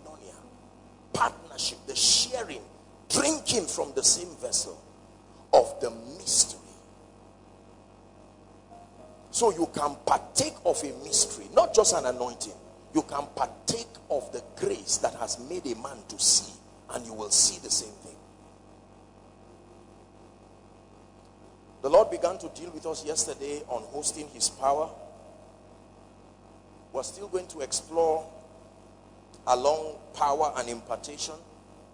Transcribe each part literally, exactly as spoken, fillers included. koinonia. Partnership, the sharing, drinking from the same vessel of the mystery. So you can partake of a mystery, not just an anointing. You can partake of the grace that has made a man to see, and you will see the same thing. The Lord began to deal with us yesterday on hosting his power. We're still going to explore along power and impartation.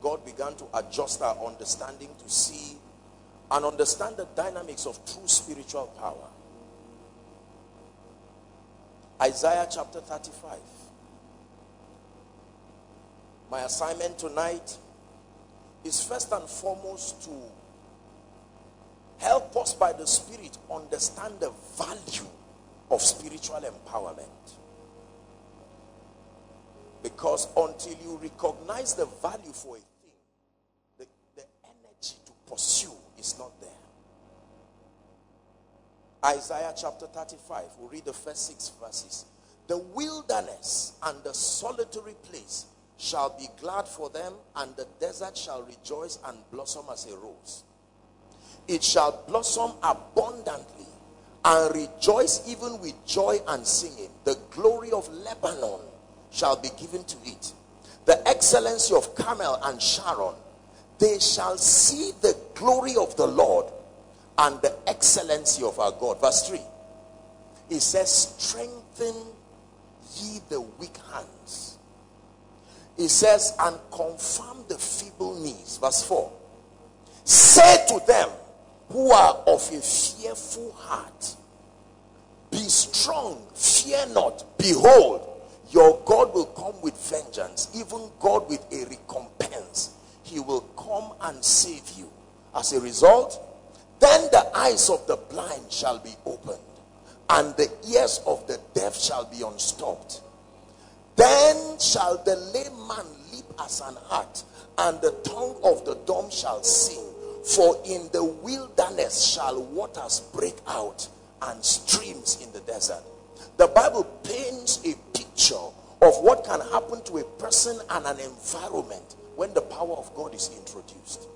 God began to adjust our understanding to see and understand the dynamics of true spiritual power. Isaiah chapter thirty-five. My assignment tonight is first and foremost to help us by the Spirit understand the value of spiritual empowerment. Because until you recognize the value for a thing, the, the energy to pursue is not there. Isaiah chapter thirty-five, we'll read the first six verses. The wilderness and the solitary place shall be glad for them, and the desert shall rejoice and blossom as a rose. It shall blossom abundantly and rejoice even with joy and singing. The glory of Lebanon shall be given to it, the excellency of Carmel and Sharon. They shall see the glory of the Lord and the excellency of our God. Verse three, it says, strengthen ye the weak hands. It says, and confirm the feeble knees. Verse four, say to them who are of a fearful heart, be strong, fear not. Behold, your God will come with vengeance, even God with a recompense. He will come and save you. As a result, then the eyes of the blind shall be opened, and the ears of the deaf shall be unstopped. Then shall the lame man leap as an hart, and the tongue of the dumb shall sing. For in the wilderness shall waters break out, and streams in the desert. The Bible paints a picture of what can happen to a person and an environment when the power of God is introduced.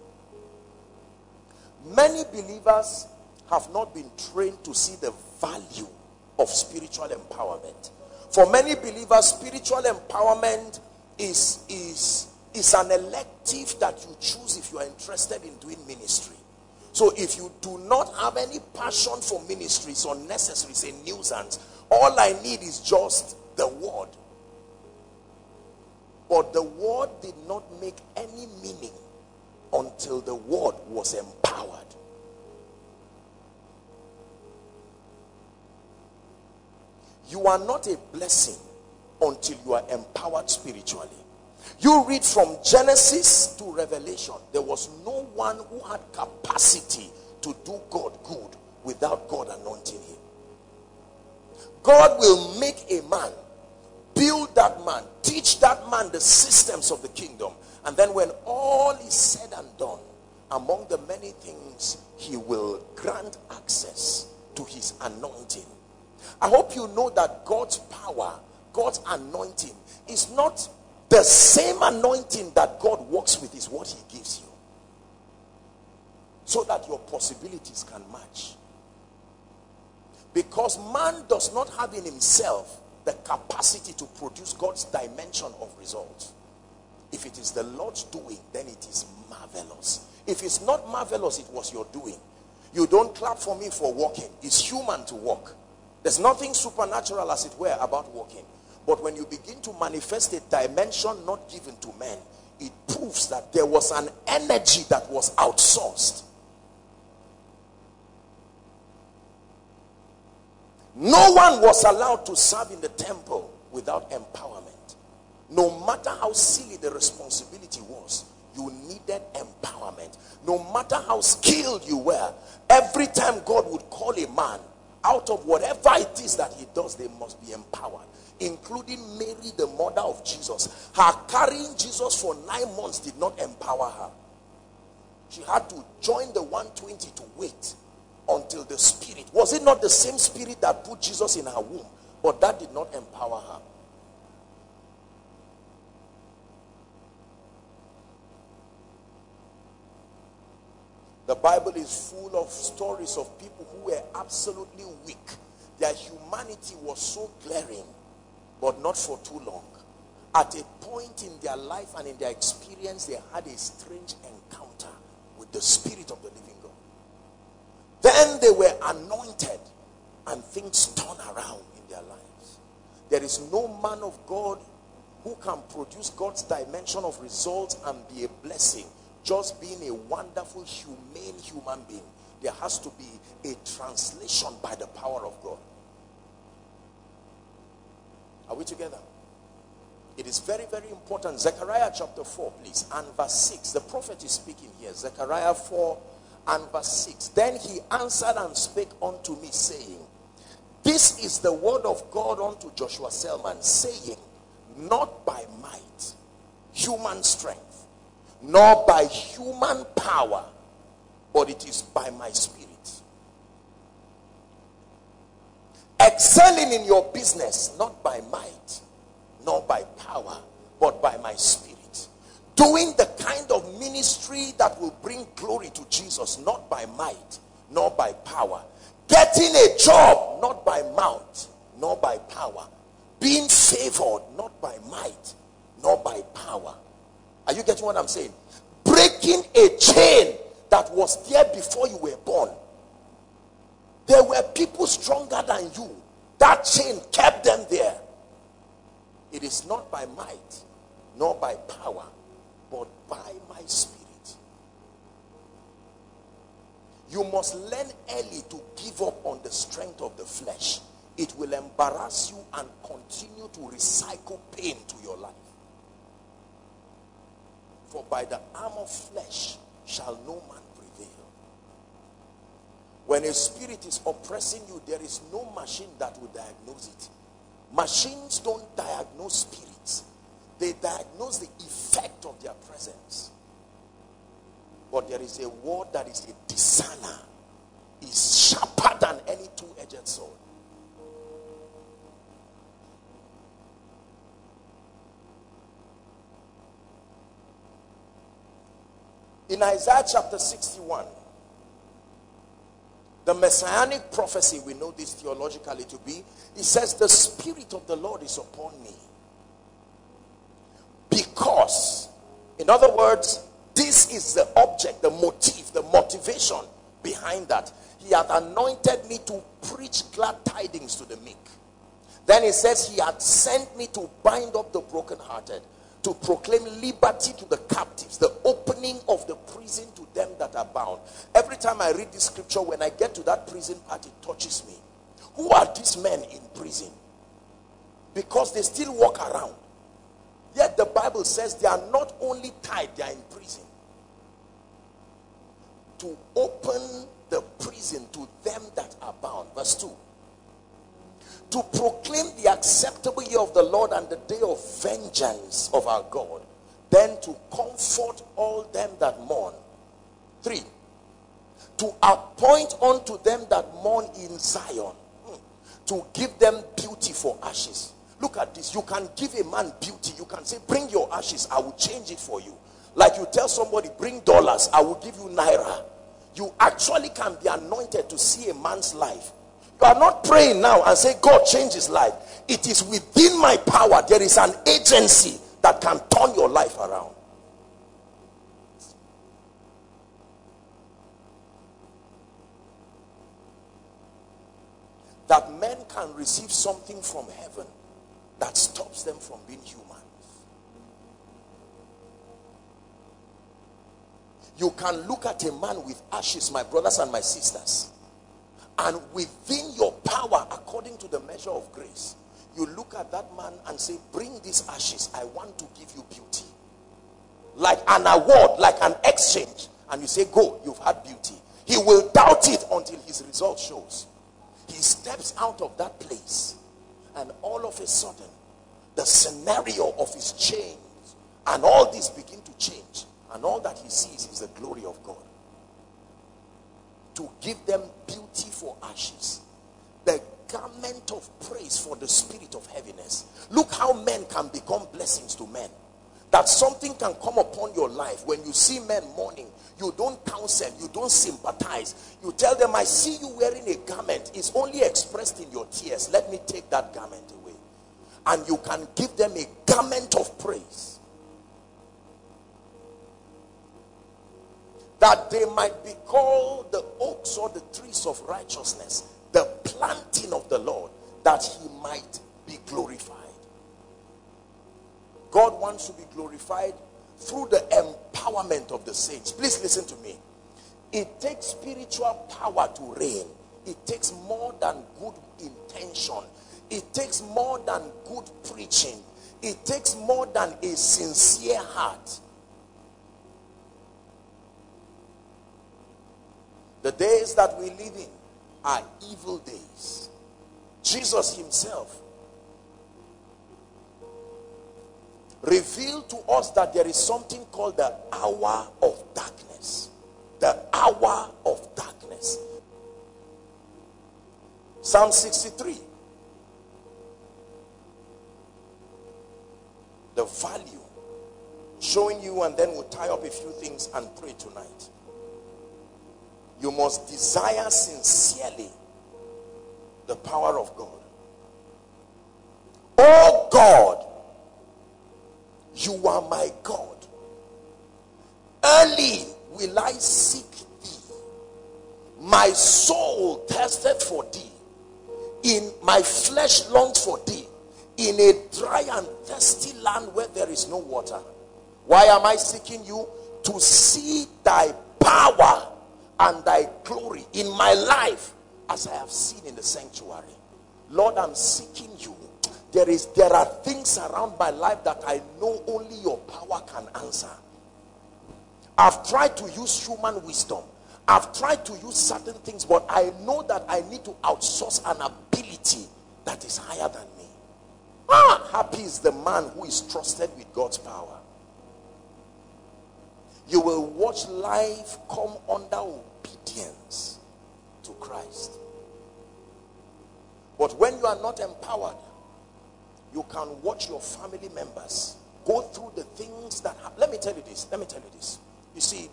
Many believers have not been trained to see the value of spiritual empowerment. For many believers, spiritual empowerment is, is, is an elective that you choose if you are interested in doing ministry. So if you do not have any passion for ministry, it's unnecessary, it's a nuisance. All I need is just the word. But the word did not make any meaning until the word was empowered. You are not a blessing until you are empowered spiritually. You read from Genesis to Revelation. There was no one who had capacity to do God good without God anointing him. God will make a man, build that man, teach that man the systems of the kingdom. And then when all is said and done, among the many things, he will grant access to his anointing. I hope you know that God's power, God's anointing, is not the same anointing that God works with is what he gives you. So that your possibilities can match. Because man does not have in himself the capacity to produce God's dimension of results. If it is the Lord's doing, then it is marvelous. If it's not marvelous, it was your doing. You don't clap for me for walking. It's human to walk. There's nothing supernatural, as it were, about walking. But when you begin to manifest a dimension not given to man, it proves that there was an energy that was outsourced. No one was allowed to serve in the temple without empowerment. No matter how silly the responsibility was, you needed empowerment. No matter how skilled you were, every time God would call a man, out of whatever it is that he does, they must be empowered. Including Mary, the mother of Jesus. Her carrying Jesus for nine months did not empower her. She had to join the one twenty to wait until the Spirit. Was it not the same Spirit that put Jesus in her womb? But that did not empower her. The Bible is full of stories of people who were absolutely weak. Their humanity was so glaring, but not for too long. At a point in their life and in their experience, they had a strange encounter with the Spirit of the living God. Then they were anointed and things turned around in their lives. There is no man of God who can produce God's dimension of results and be a blessing just being a wonderful, humane human being. There has to be a translation by the power of God. Are we together? It is very, very important. Zechariah chapter four, please, and verse six. The prophet is speaking here. Zechariah four and verse six. Then he answered and spake unto me, saying, this is the word of God unto Joshua Selman, saying, not by might, human strength, nor by human power, but it is by my Spirit. Excelling in your business, not by might, not by power, but by my Spirit. Doing the kind of ministry that will bring glory to Jesus, not by might, nor by power. Getting a job, not by might, nor by power. Being favored, not by might, nor by power. Are you getting what I'm saying? Breaking a chain that was there before you were born. There were people stronger than you. That chain kept them there. It is not by might, nor by power, but by my Spirit. You must learn early to give up on the strength of the flesh. It will embarrass you and continue to recycle pain to your life. For by the arm of flesh shall no man prevail. When a spirit is oppressing you, there is no machine that will diagnose it. Machines don't diagnose spirits. They diagnose the effect of their presence. But there is a word that is a discerner. It's sharper than any two-edged sword. In Isaiah chapter sixty-one, the messianic prophecy, we know this theologically to be, it says, the Spirit of the Lord is upon me. Because, in other words, this is the object, the motive, the motivation behind that. He hath anointed me to preach glad tidings to the meek. Then he says, he hath sent me to bind up the brokenhearted, to proclaim liberty to the captives, the opening of the prison to them that are bound. Every time I read this scripture, when I get to that prison part, it touches me. Who are these men in prison? Because they still walk around. Yet the Bible says they are not only tied, they are in prison. To open the prison to them that are bound. Verse two. To proclaim the acceptable year of the Lord and the day of vengeance of our God. Then to comfort all them that mourn. Three. To appoint unto them that mourn in Zion. To give them beauty for ashes. Look at this. You can give a man beauty. You can say, bring your ashes, I will change it for you. Like you tell somebody, bring dollars, I will give you naira. You actually can be anointed to see a man's life. You are not praying now and say, God, change his life. It is within my power. There is an agency that can turn your life around. That men can receive something from heaven that stops them from being humans. You can look at a man with ashes, my brothers and my sisters, and within your power, according to the measure of grace, you look at that man and say, bring these ashes, I want to give you beauty. Like an award, like an exchange. And you say, go, you've had beauty. He will doubt it until his result shows. He steps out of that place. And all of a sudden, the scenario of his change and all this begin to change. And all that he sees is the glory of God. To give them beauty for ashes. The garment of praise for the spirit of heaviness. Look how men can become blessings to men. That something can come upon your life. When you see men mourning, you don't counsel, you don't sympathize. You tell them, I see you wearing a garment. It's only expressed in your tears. Let me take that garment away. And you can give them a garment of praise, that they might be called the oaks or the trees of righteousness, the planting of the Lord, that he might be glorified. God wants to be glorified through the empowerment of the saints. Please listen to me. It takes spiritual power to reign. It takes more than good intention. It takes more than good preaching. It takes more than a sincere heart. The days that we live in are evil days. Jesus himself revealed to us that there is something called the hour of darkness. The hour of darkness. Psalm sixty-three. The value. Showing you, and then we'll tie up a few things and pray tonight. You must desire sincerely the power of God. Oh God, you are my God. Early will I seek thee. My soul thirsteth for thee. In my flesh longs for thee. In a dry and thirsty land where there is no water. Why am I seeking you? To see thy power and thy glory in my life, as I have seen in the sanctuary. Lord, I'm seeking you. There is, there are things around my life that I know only your power can answer. I've tried to use human wisdom. I've tried to use certain things, but I know that I need to outsource an ability that is higher than me. Ah, happy is the man who is trusted with God's power. You will watch life come under obedience to Christ. But when you are not empowered, you can watch your family members go through the things that happen. Let me tell you this. Let me tell you this. You see,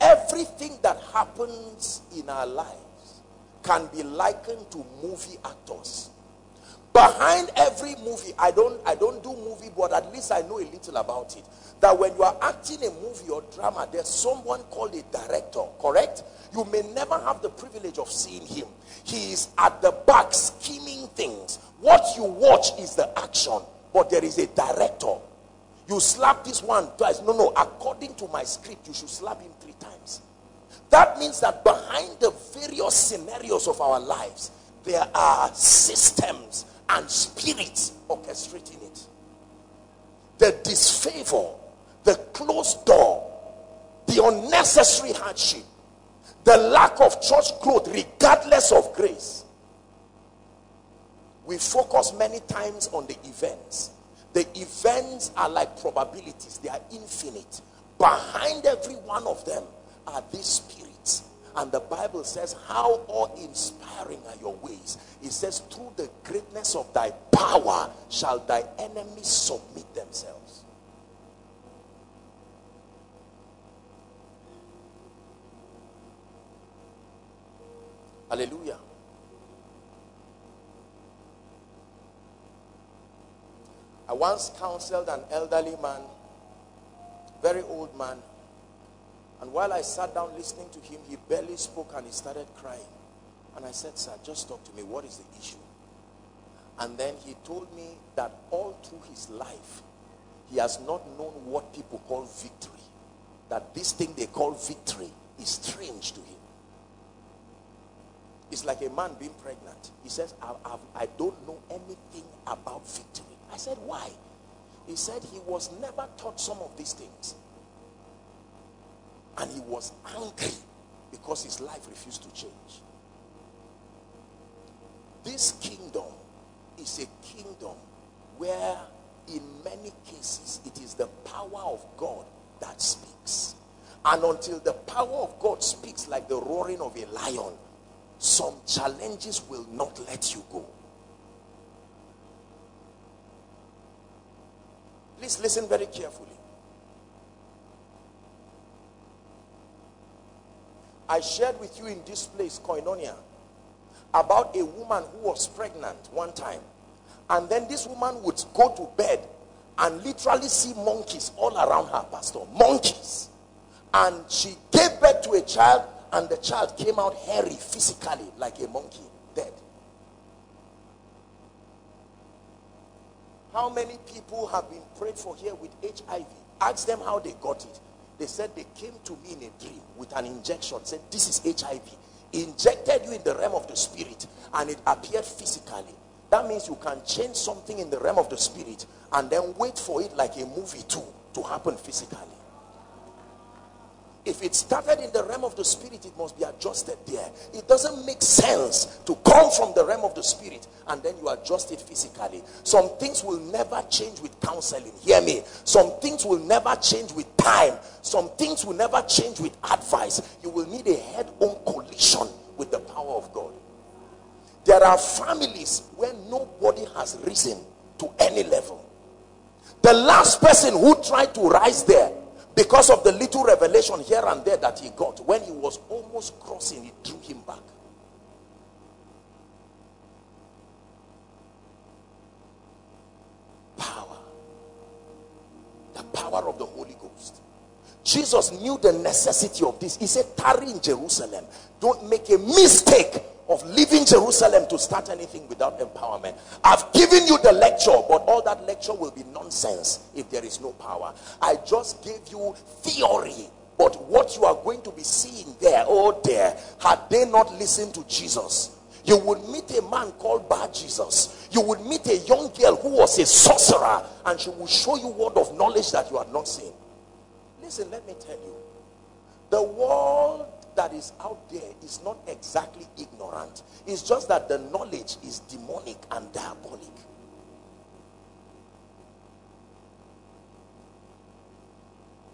everything that happens in our lives can be likened to movie actors. Behind every movie, I don't, I don't do movie, but at least I know a little about it. That when you are acting a movie or drama, there's someone called a director, correct? You may never have the privilege of seeing him. He is at the back scheming things. What you watch is the action, but there is a director. You slap this one twice. No, no, according to my script, you should slap him three times. That means that behind the various scenarios of our lives, there are systems and spirits orchestrating it. The disfavor, the closed door, the unnecessary hardship, the lack of church growth regardless of grace. We focus many times on the events. The events are like probabilities. They are infinite. Behind every one of them are these spirits. And the Bible says, how awe-inspiring are your ways. It says, through the greatness of thy power shall thy enemies submit themselves. Hallelujah. I once counseled an elderly man, very old man. And while I sat down listening to him, he barely spoke and he started crying. And I said, sir, just talk to me. What is the issue? And then he told me that all through his life, he has not known what people call victory. That this thing they call victory is strange to him. It's like a man being pregnant. He says, I, I, I don't know anything about victory. I said, why? He said he was never taught some of these things. And he was angry because his life refused to change. This kingdom is a kingdom where in many cases it is the power of God that speaks. And until the power of God speaks like the roaring of a lion, some challenges will not let you go. Please listen very carefully. I shared with you in this place, Koinonia, about a woman who was pregnant one time. And then this woman would go to bed and literally see monkeys all around her, pastor. Monkeys. And she gave birth to a child, and the child came out hairy physically like a monkey, dead. How many people have been prayed for here with H I V? Ask them how they got it. They said they came to me in a dream with an injection, said this is H I V. Injected you in the realm of the spirit and it appeared physically. That means you can change something in the realm of the spirit and then wait for it like a movie too to happen physically. If it started in the realm of the spirit, it must be adjusted there. It doesn't make sense to come from the realm of the spirit and then you adjust it physically. Some things will never change with counseling. Hear me. Some things will never change with time. Some things will never change with advice. You will need a head-on collision with the power of God. There are families where nobody has risen to any level. The last person who tried to rise there, because of the little revelation here and there that he got, when he was almost crossing, it drew him back. Power. The power of the Holy Ghost. Jesus knew the necessity of this. He said, tarry in Jerusalem. Don't make a mistake of leaving Jerusalem to start anything without empowerment. I've given you the lecture, but all that lecture will be nonsense if there is no power. I just gave you theory, but what you are going to be seeing there, oh there, had they not listened to Jesus, you would meet a man called Bar Jesus. You would meet a young girl who was a sorcerer, and she will show you word of knowledge that you had not seen. Listen, let me tell you, the world that is out there is not exactly ignorant. It's just that the knowledge is demonic and diabolic.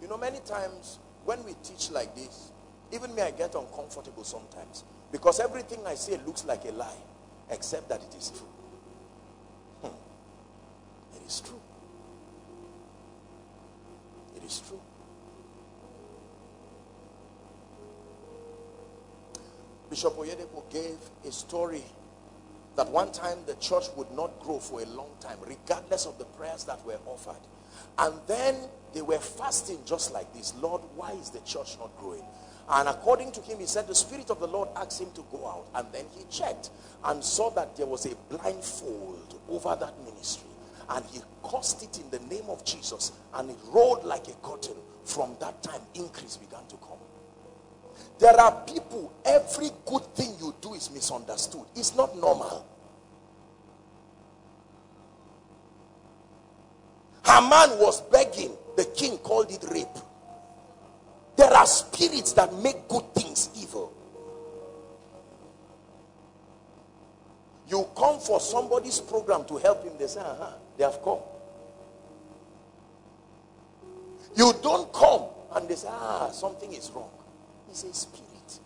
You know, many times when we teach like this, even me, I get uncomfortable sometimes, because everything I say looks like a lie, except that it is true. Hmm. It is true. It is true. Bishop Oyedepo gave a story that one time the church would not grow for a long time, regardless of the prayers that were offered. And then they were fasting just like this. Lord, why is the church not growing? And according to him, he said, the Spirit of the Lord asked him to go out. And then he checked and saw that there was a blindfold over that ministry. And he cursed it in the name of Jesus. And it rolled like a curtain. From that time, increase began to come. There are people, every good thing you do is misunderstood. It's not normal. Haman was begging. The king called it rape. There are spirits that make good things evil. You come for somebody's program to help him. They say, uh-huh, they have come. You don't come and they say, ah, something is wrong. Is a spirit.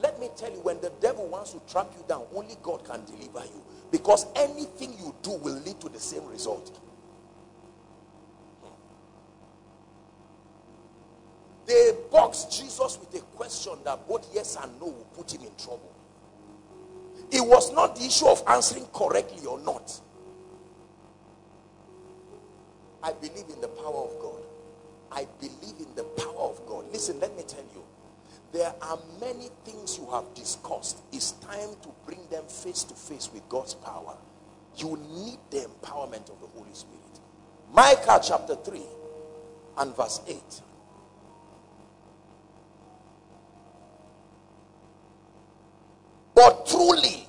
Let me tell you, when the devil wants to trap you down, only God can deliver you, because anything you do will lead to the same result. They boxed Jesus with a question that both yes and no will put him in trouble. It was not the issue of answering correctly or not. I believe in the power of God. I believe in the power of God. Listen, let me tell you, there are many things you have discussed. It's time to bring them face to face with God's power. You need the empowerment of the Holy Spirit. Micah chapter three and verse eight. But truly,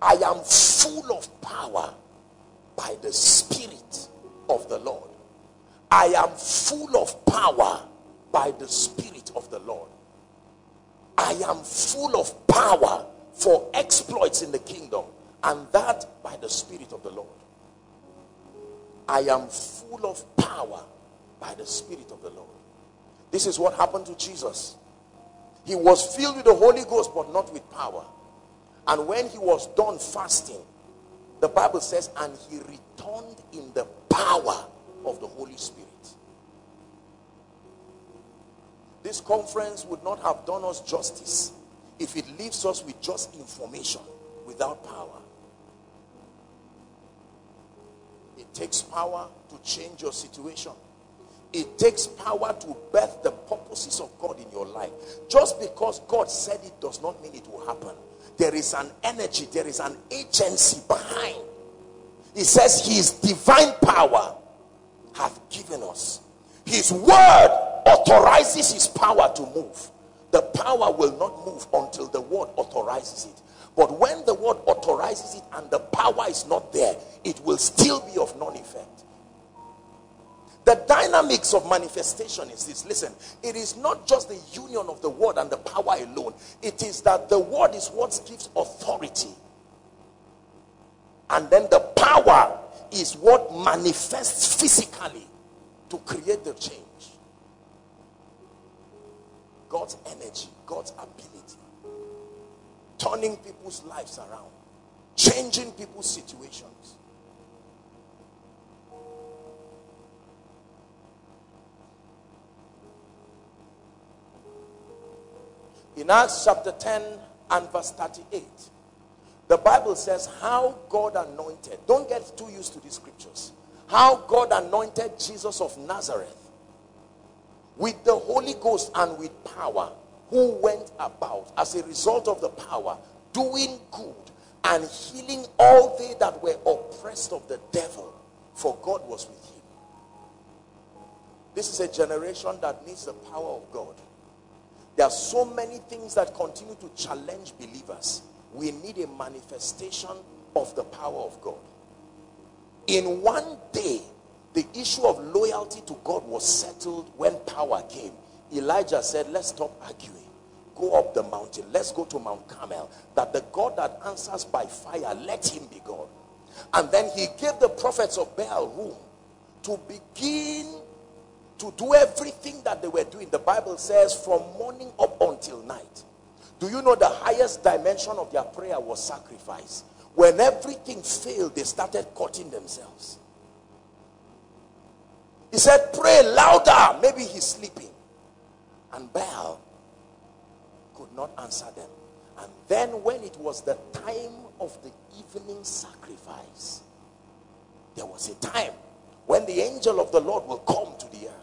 I am full of power by the Spirit of the Lord. I am full of power by the Spirit of the Lord. I am full of power for exploits in the kingdom, and that by the Spirit of the Lord. I am full of power by the Spirit of the Lord. This is what happened to Jesus. He was filled with the Holy Ghost, but not with power. And when he was done fasting, the Bible says, and he returned in the power of the Holy Spirit. This conference would not have done us justice if it leaves us with just information without power. It takes power to change your situation. It takes power to birth the purposes of God in your life. Just because God said it does not mean it will happen. There is an energy, there is an agency behind. He says his divine power hath given us. His word authorizes his power to move. The power will not move until the word authorizes it. But when the word authorizes it and the power is not there, it will still be of none effect. The dynamics of manifestation is this. Listen, it is not just the union of the word and the power alone. It is that the word is what gives authority. And then the power is what manifests physically to create the change. God's energy, God's ability. Turning people's lives around. Changing people's situations. In Acts chapter ten and verse thirty-eight, the Bible says how God anointed, don't get too used to these scriptures, how God anointed Jesus of Nazareth with the Holy Ghost and with power, who went about as a result of the power, doing good and healing all they that were oppressed of the devil, for God was with him. This is a generation that needs the power of God. There are so many things that continue to challenge believers. We need a manifestation of the power of God. In one day, the issue of loyalty to God was settled when power came. Elijah said, let's stop arguing. Go up the mountain. Let's go to Mount Carmel. That the God that answers by fire, let him be God. And then he gave the prophets of Baal room to begin to do everything that they were doing. The Bible says from morning up until night. Do you know the highest dimension of their prayer was sacrifice? When everything failed, they started cutting themselves. He said, pray louder. Maybe he's sleeping. And Baal could not answer them. And then when it was the time of the evening sacrifice, there was a time when the angel of the Lord will come to the earth.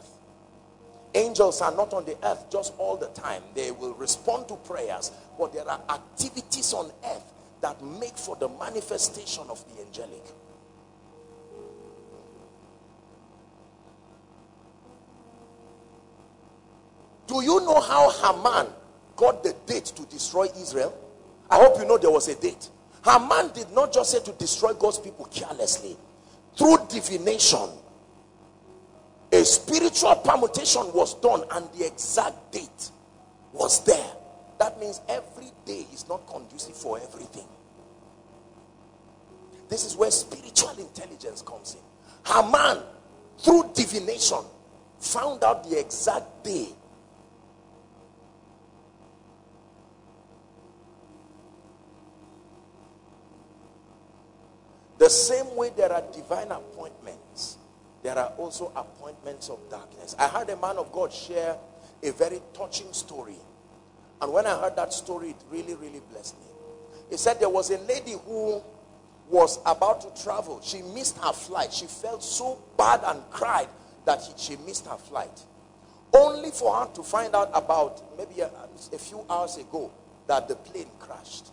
Angels are not on the earth just all the time. They will respond to prayers, but there are activities on earth that make for the manifestation of the angelic. Do you know how Haman got the date to destroy Israel? I hope you know there was a date. Haman did not just say to destroy God's people carelessly. Through divination, a spiritual permutation was done and the exact date was there. That means every day is not conducive for everything. This is where spiritual intelligence comes in. Haman, through divination, found out the exact day. The same way there are divine appointments, there are also appointments of darkness. I heard a man of God share a very touching story. And when I heard that story, it really, really blessed me. He said there was a lady who was about to travel. She missed her flight. She felt so bad and cried that she missed her flight. Only for her to find out about maybe a, a few hours ago that the plane crashed.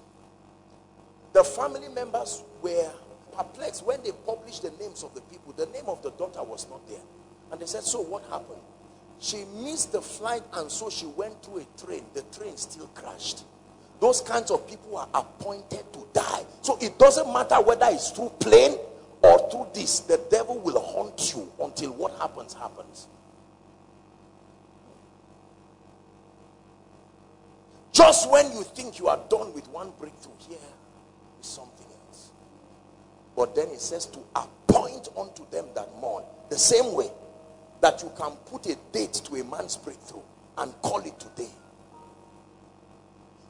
The family members were perplexed when they published the names of the people. The name of the daughter was not there. And they said, so what happened? She missed the flight and so she went through a train. The train still crashed. Those kinds of people are appointed to die. So it doesn't matter whether it's through plane or through this. The devil will haunt you until what happens, happens. Just when you think you are done with one breakthrough, here is something. But then it says to appoint unto them that morn. The same way that you can put a date to a man's breakthrough and call it today.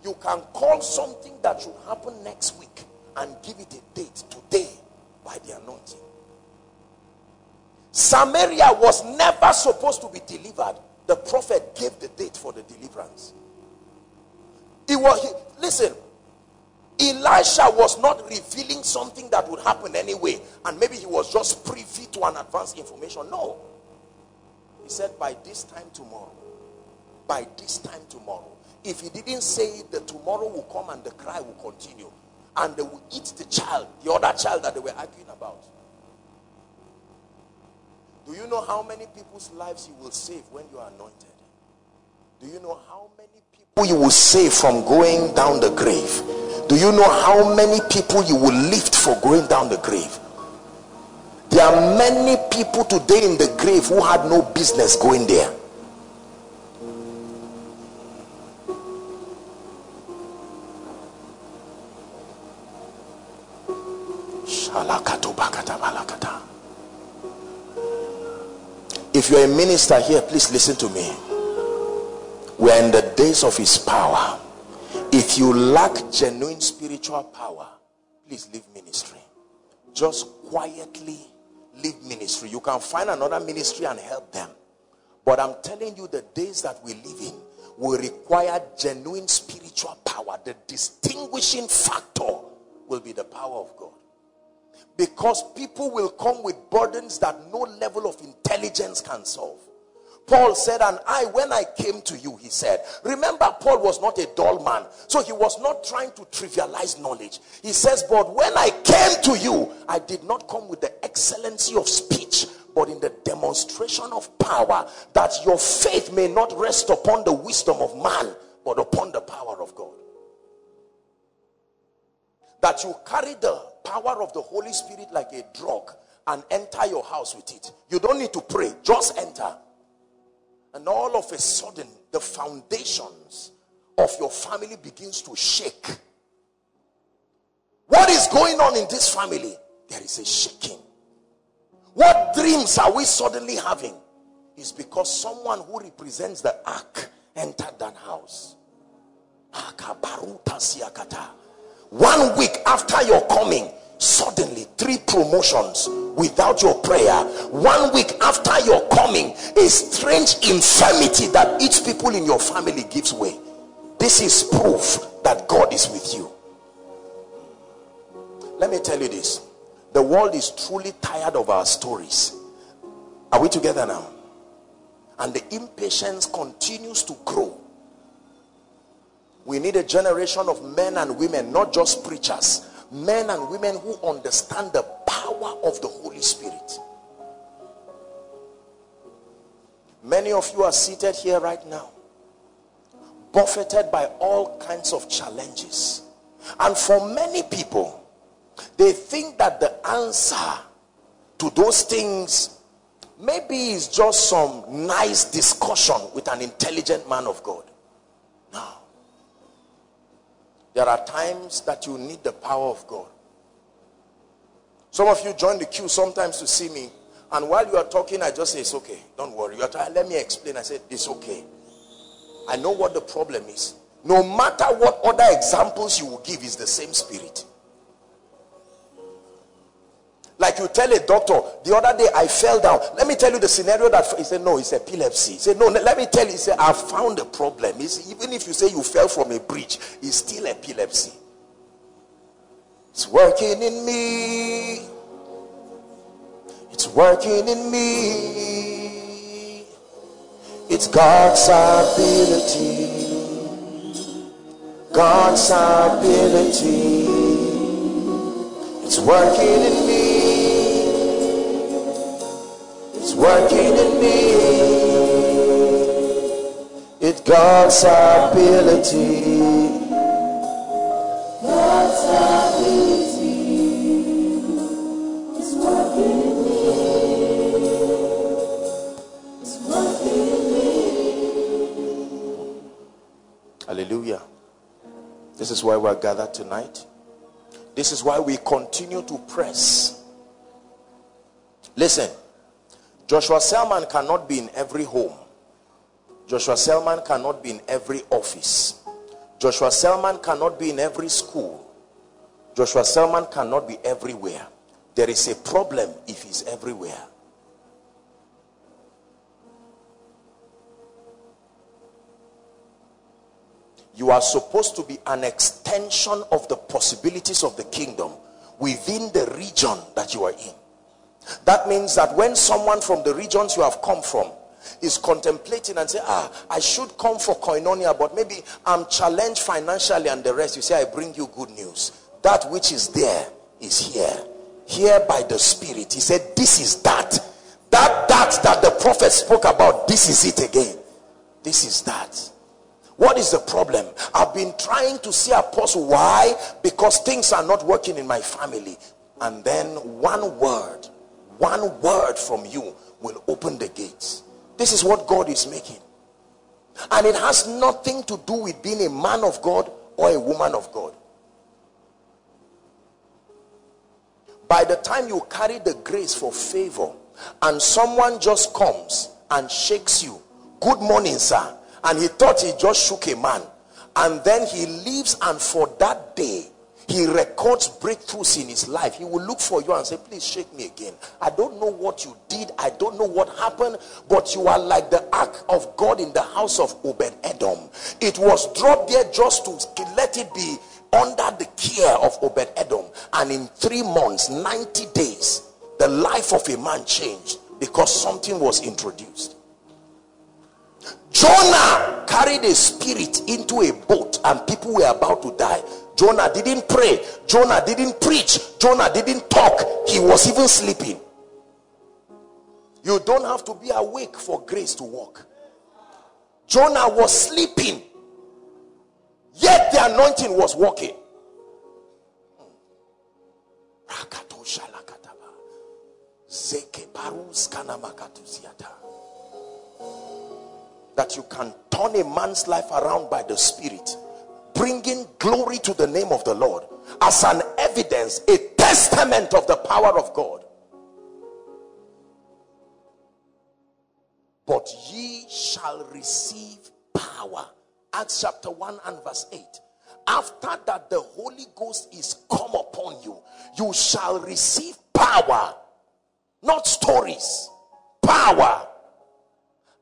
You can call something that should happen next week and give it a date today by the anointing. Samaria was never supposed to be delivered. The prophet gave the date for the deliverance. It was, he, listen, Elisha was not revealing something that would happen anyway, and maybe he was just privy to an advanced information. No. He said, by this time tomorrow, by this time tomorrow. If he didn't say it, the tomorrow will come and the cry will continue. And they will eat the child, the other child that they were arguing about. Do you know how many people's lives you will save when you are anointed? Do you know how many people you will save from going down the grave? Do you know how many people you will lift for going down the grave? There are many people today in the grave who had no business going there. If you're a minister here, please listen to me. We're in the days of his power. If you lack genuine spiritual power, please leave ministry. Just quietly leave ministry. You can find another ministry and help them. But I'm telling you, the days that we live in will require genuine spiritual power. The distinguishing factor will be the power of God. Because people will come with burdens that no level of intelligence can solve. Paul said, and I, when I came to you, he said. Remember, Paul was not a dull man. So he was not trying to trivialize knowledge. He says, but when I came to you, I did not come with the excellency of speech, but in the demonstration of power, that your faith may not rest upon the wisdom of man, but upon the power of God. That you carry the power of the Holy Spirit like a drug and enter your house with it. You don't need to pray, just enter. And all of a sudden, the foundations of your family begins to shake. What is going on in this family? There is a shaking. What dreams are we suddenly having? It's because someone who represents the ark entered that house. One week after your coming, suddenly three promotions without your prayer. One week after your coming, a strange infirmity that eats people in your family gives way. This is proof that God is with you. Let me tell you this. The world is truly tired of our stories. Are we together now? And the impatience continues to grow. We need a generation of men and women, not just preachers. Men and women who understand the power of the Holy Spirit. Many of you are seated here right now, buffeted by all kinds of challenges. And for many people, they think that the answer to those things maybe is just some nice discussion with an intelligent man of God. No. There are times that you need the power of God. Some of you join the queue sometimes to see me. And while you are talking, I just say, it's okay. Don't worry. You are tired. Let me explain. I said, it's okay. I know what the problem is. No matter what other examples you will give, it's the same spirit. Like you tell a doctor, the other day I fell down. Let me tell you the scenario that, he said, no, it's epilepsy. He said, no, let me tell you, he said, I found a problem. It's, even if you say you fell from a bridge, it's still epilepsy. It's working in me. It's working in me. It's God's ability. God's ability. It's working in me. It's working in me. It's God's ability. God's ability. It's working in me. It's working in me. Hallelujah. This is why we are gathered tonight. This is why we continue to press. Listen. Joshua Selman cannot be in every home. Joshua Selman cannot be in every office. Joshua Selman cannot be in every school. Joshua Selman cannot be everywhere. There is a problem if he's everywhere. You are supposed to be an extension of the possibilities of the kingdom within the region that you are in. That means that when someone from the regions you have come from is contemplating and say, ah, I should come for Koinonia, but maybe I'm challenged financially and the rest, you say, I bring you good news. That which is there is here. Here by the Spirit. He said, this is that. That, that, that the prophet spoke about, this is it again. This is that. What is the problem? I've been trying to see apostle. Why? Because things are not working in my family. And then one word, one word from you will open the gates. This is what God is making. And it has nothing to do with being a man of God or a woman of God. By the time you carry the grace for favor and someone just comes and shakes you, good morning, sir. And he thought he just shook a man. And then he leaves, and for that day, he records breakthroughs in his life. He will look for you and say, please shake me again. I don't know what you did. I don't know what happened. But you are like the ark of God in the house of Obed-Edom. It was dropped there just to let it be under the care of Obed-Edom. And in three months, ninety days, the life of a man changed because something was introduced. Jonah carried a spirit into a boat and people were about to die. Jonah didn't pray. Jonah didn't preach. Jonah didn't talk. He was even sleeping. You don't have to be awake for grace to walk. Jonah was sleeping, yet the anointing was walking. That you can turn a man's life around by the Spirit, bringing glory to the name of the Lord as an evidence, a testament of the power of God. But ye shall receive power. Acts chapter one and verse eight. After that the Holy Ghost is come upon you, you shall receive power. Not stories. Power.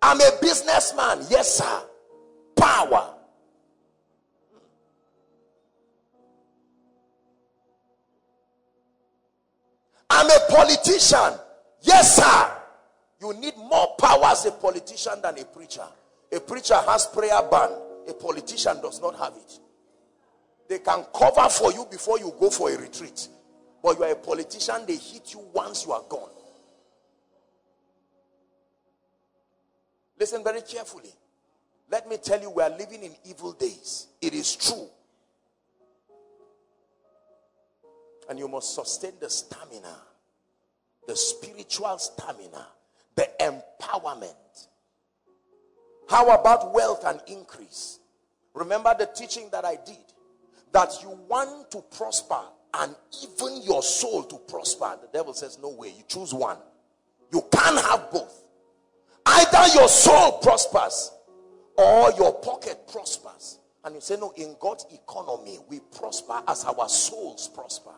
I'm a businessman. Yes, sir. Power. I'm a politician. Yes, sir. You need more power as a politician than a preacher. A preacher has prayer ban. A politician does not have it. They can cover for you before you go for a retreat. But you are a politician, they hit you once you are gone. Listen very carefully. Let me tell you, we are living in evil days. It is true. And you must sustain the stamina, the spiritual stamina, the empowerment. How about wealth and increase? Remember the teaching that I did, that you want to prosper and even your soul to prosper. The devil says, no way. You choose one. You can't have both. Either your soul prospers or your pocket prospers. And you say, no, in God's economy, we prosper as our souls prosper.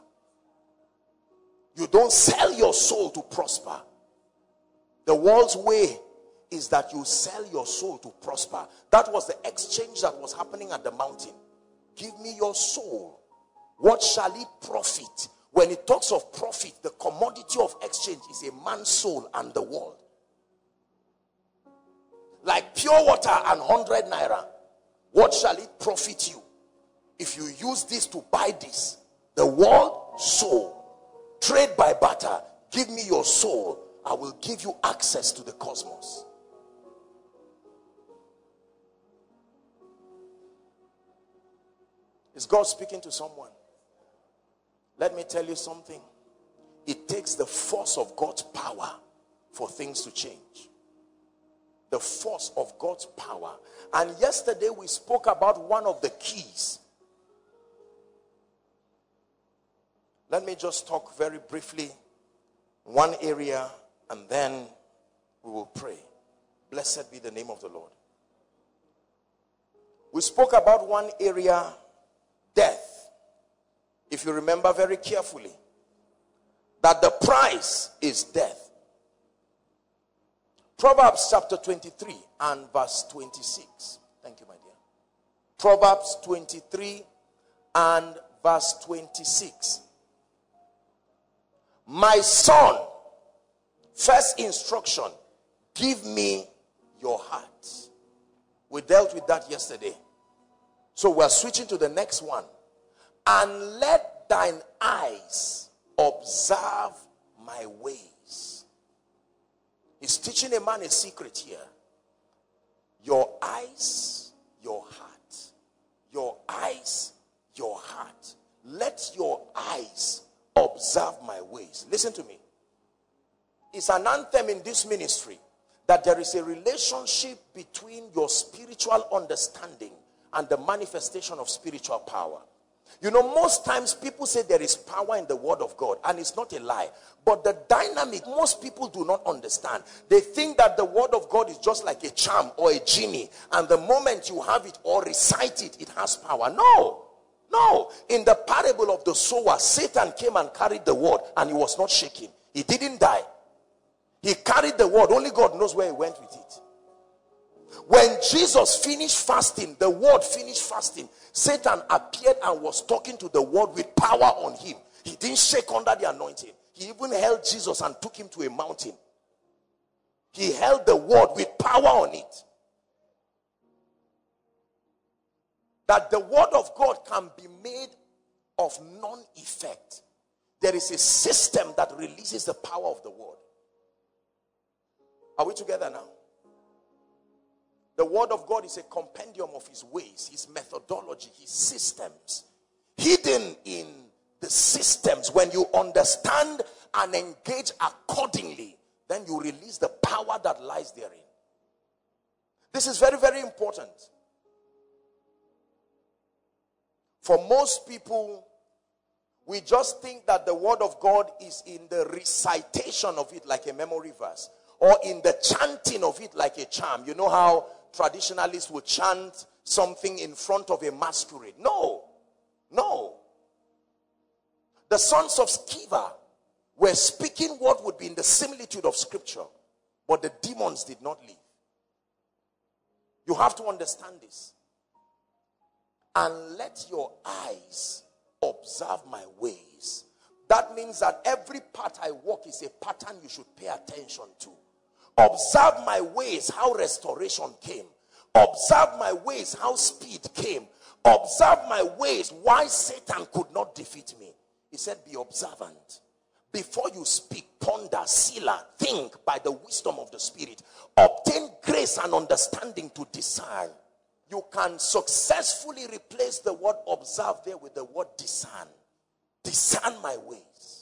You don't sell your soul to prosper. The world's way is that you sell your soul to prosper. That was the exchange that was happening at the mountain. Give me your soul. What shall it profit? When it talks of profit, the commodity of exchange is a man's soul and the world. Like pure water and one hundred naira. What shall it profit you if you use this to buy this? The world, soul. Trade by barter. Give me your soul. I will give you access to the cosmos. Is God speaking to someone? Let me tell you something. It takes the force of God's power for things to change. The force of God's power. And yesterday we spoke about one of the keys. Let me just talk very briefly one area and then we will pray. Blessed be the name of the Lord. We spoke about one area, death. If you remember very carefully, that the price is death. Proverbs chapter twenty-three and verse twenty-six. Thank you, my dear. Proverbs twenty-three and verse twenty-six. My son, first instruction, give me your heart. We dealt with that yesterday. So we're switching to the next one. And let thine eyes observe my ways. He's teaching a man a secret here. Your eyes, your heart. Your eyes, your heart. Let your eyes observe my ways. Listen to me. It's an anthem in this ministry that there is a relationship between your spiritual understanding and the manifestation of spiritual power. You know, most times people say there is power in the word of God, and it's not a lie. But the dynamic, most people do not understand. They think that the word of God is just like a charm or a genie, and the moment you have it or recite it, it has power. No, no. In the parable of the sower, Satan came and carried the word, and he was not shaken. He didn't die. He carried the word. Only God knows where he went with it. When Jesus finished fasting, the word finished fasting, Satan appeared and was talking to the word with power on him. He didn't shake under the anointing. He even held Jesus and took him to a mountain. He held the word with power on it. That the word of God can be made of none effect. There is a system that releases the power of the word. Are we together now? The word of God is a compendium of his ways, his methodology, his systems. Hidden in the systems, when you understand and engage accordingly, then you release the power that lies therein. This is very, very important. For most people, we just think that the word of God is in the recitation of it like a memory verse, or in the chanting of it like a charm. You know how traditionalists would chant something in front of a masquerade. No. No. The sons of Sceva were speaking what would be in the similitude of scripture, but the demons did not leave. You have to understand this. And let your eyes observe my ways. That means that every path I walk is a pattern you should pay attention to. Observe my ways, how restoration came. Observe my ways, how speed came. Observe my ways, why Satan could not defeat me. He said, be observant. Before you speak, ponder, sealer, think by the wisdom of the Spirit. Obtain grace and understanding to discern. You can successfully replace the word observe there with the word discern. Discern my ways.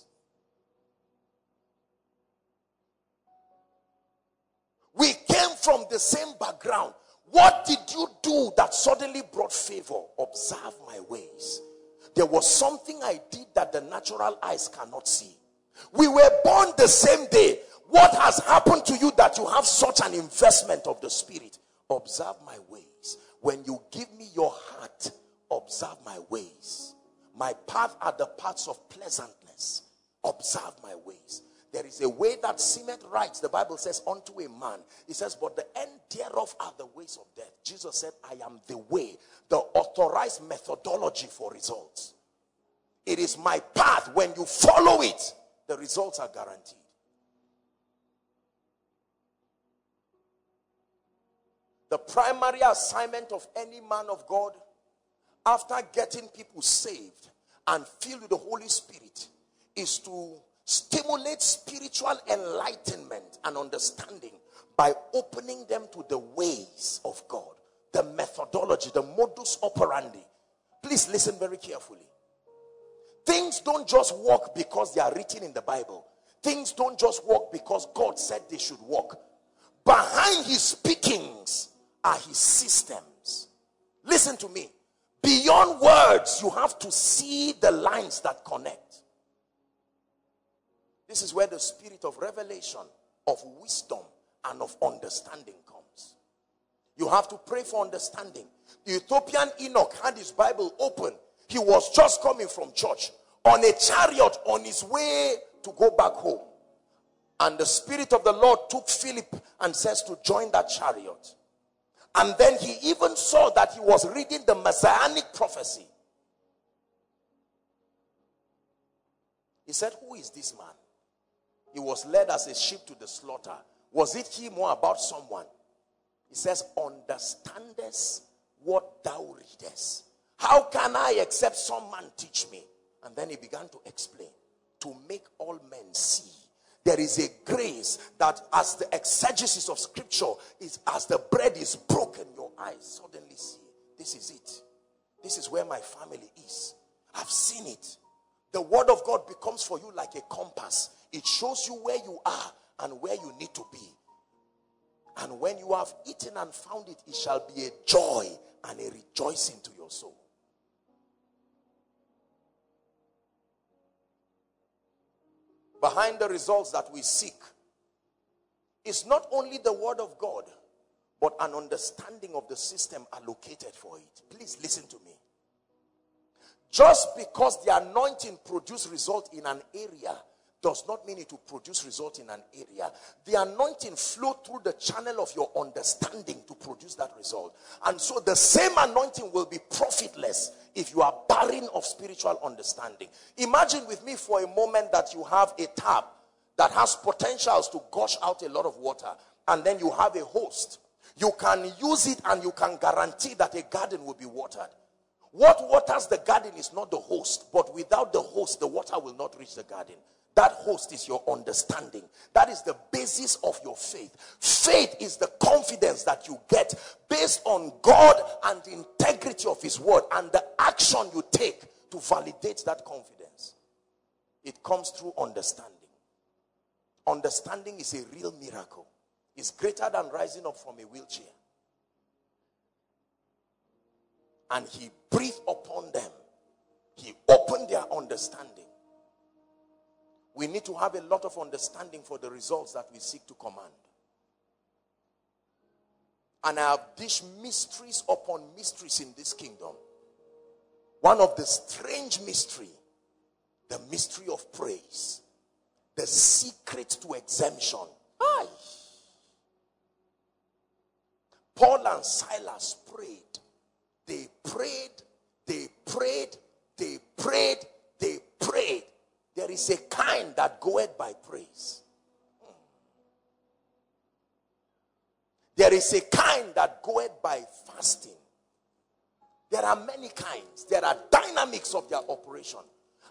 We came from the same background. What did you do that suddenly brought favor? Observe my ways. There was something I did that the natural eyes cannot see. We were born the same day. What has happened to you that you have such an investment of the Spirit? Observe my ways. When you give me your heart, observe my ways. My path are the paths of pleasantness. Observe my ways. There is a way that seemeth right, the Bible says, unto a man. It says, but the end thereof are the ways of death. Jesus said, I am the way, the authorized methodology for results. It is my path. When you follow it, the results are guaranteed. The primary assignment of any man of God, after getting people saved and filled with the Holy Spirit, is to stimulate spiritual enlightenment and understanding by opening them to the ways of God, the methodology, the modus operandi. Please listen very carefully. Things don't just work because they are written in the Bible. Things don't just work because God said they should work. Behind his speakings are his systems. Listen to me. Beyond words, you have to see the lines that connect. This is where the spirit of revelation, of wisdom, and of understanding comes. You have to pray for understanding. The Ethiopian Enoch had his Bible open. He was just coming from church on a chariot on his way to go back home. And the Spirit of the Lord took Philip and says to join that chariot. And then he even saw that he was reading the messianic prophecy. He said, who is this man? He was led as a sheep to the slaughter. Was it him or about someone? He says, understandest what thou readest. How can I except some man teach me? And then he began to explain. To make all men see. There is a grace that as the exegesis of scripture is as the bread is broken, your eyes suddenly see. This is it. This is where my family is. I've seen it. The word of God becomes for you like a compass. It shows you where you are and where you need to be. And when you have eaten and found it, it shall be a joy and a rejoicing to your soul. Behind the results that we seek is not only the word of God, but an understanding of the system allocated for it. Please listen to me. Just because the anointing produced result in an area does not mean it will produce result in an area. The anointing flowed through the channel of your understanding to produce that result. And so the same anointing will be profitless if you are barren of spiritual understanding. Imagine with me for a moment that you have a tap that has potentials to gush out a lot of water. And then you have a hose. You can use it and you can guarantee that a garden will be watered. What waters the garden is not the hose, but without the hose, the water will not reach the garden. That host is your understanding. That is the basis of your faith. Faith is the confidence that you get based on God and the integrity of his word and the action you take to validate that confidence. It comes through understanding. Understanding is a real miracle. It's greater than rising up from a wheelchair. And he breathed upon them. He opened their understanding. We need to have a lot of understanding for the results that we seek to command. And I have dished mysteries upon mysteries in this kingdom. One of the strange mystery, the mystery of praise, the secret to exemption. Aye. Paul and Silas prayed. They prayed, they prayed, they prayed, they prayed. There is a kind that goeth by praise. There is a kind that goeth by fasting. There are many kinds. There are dynamics of their operation.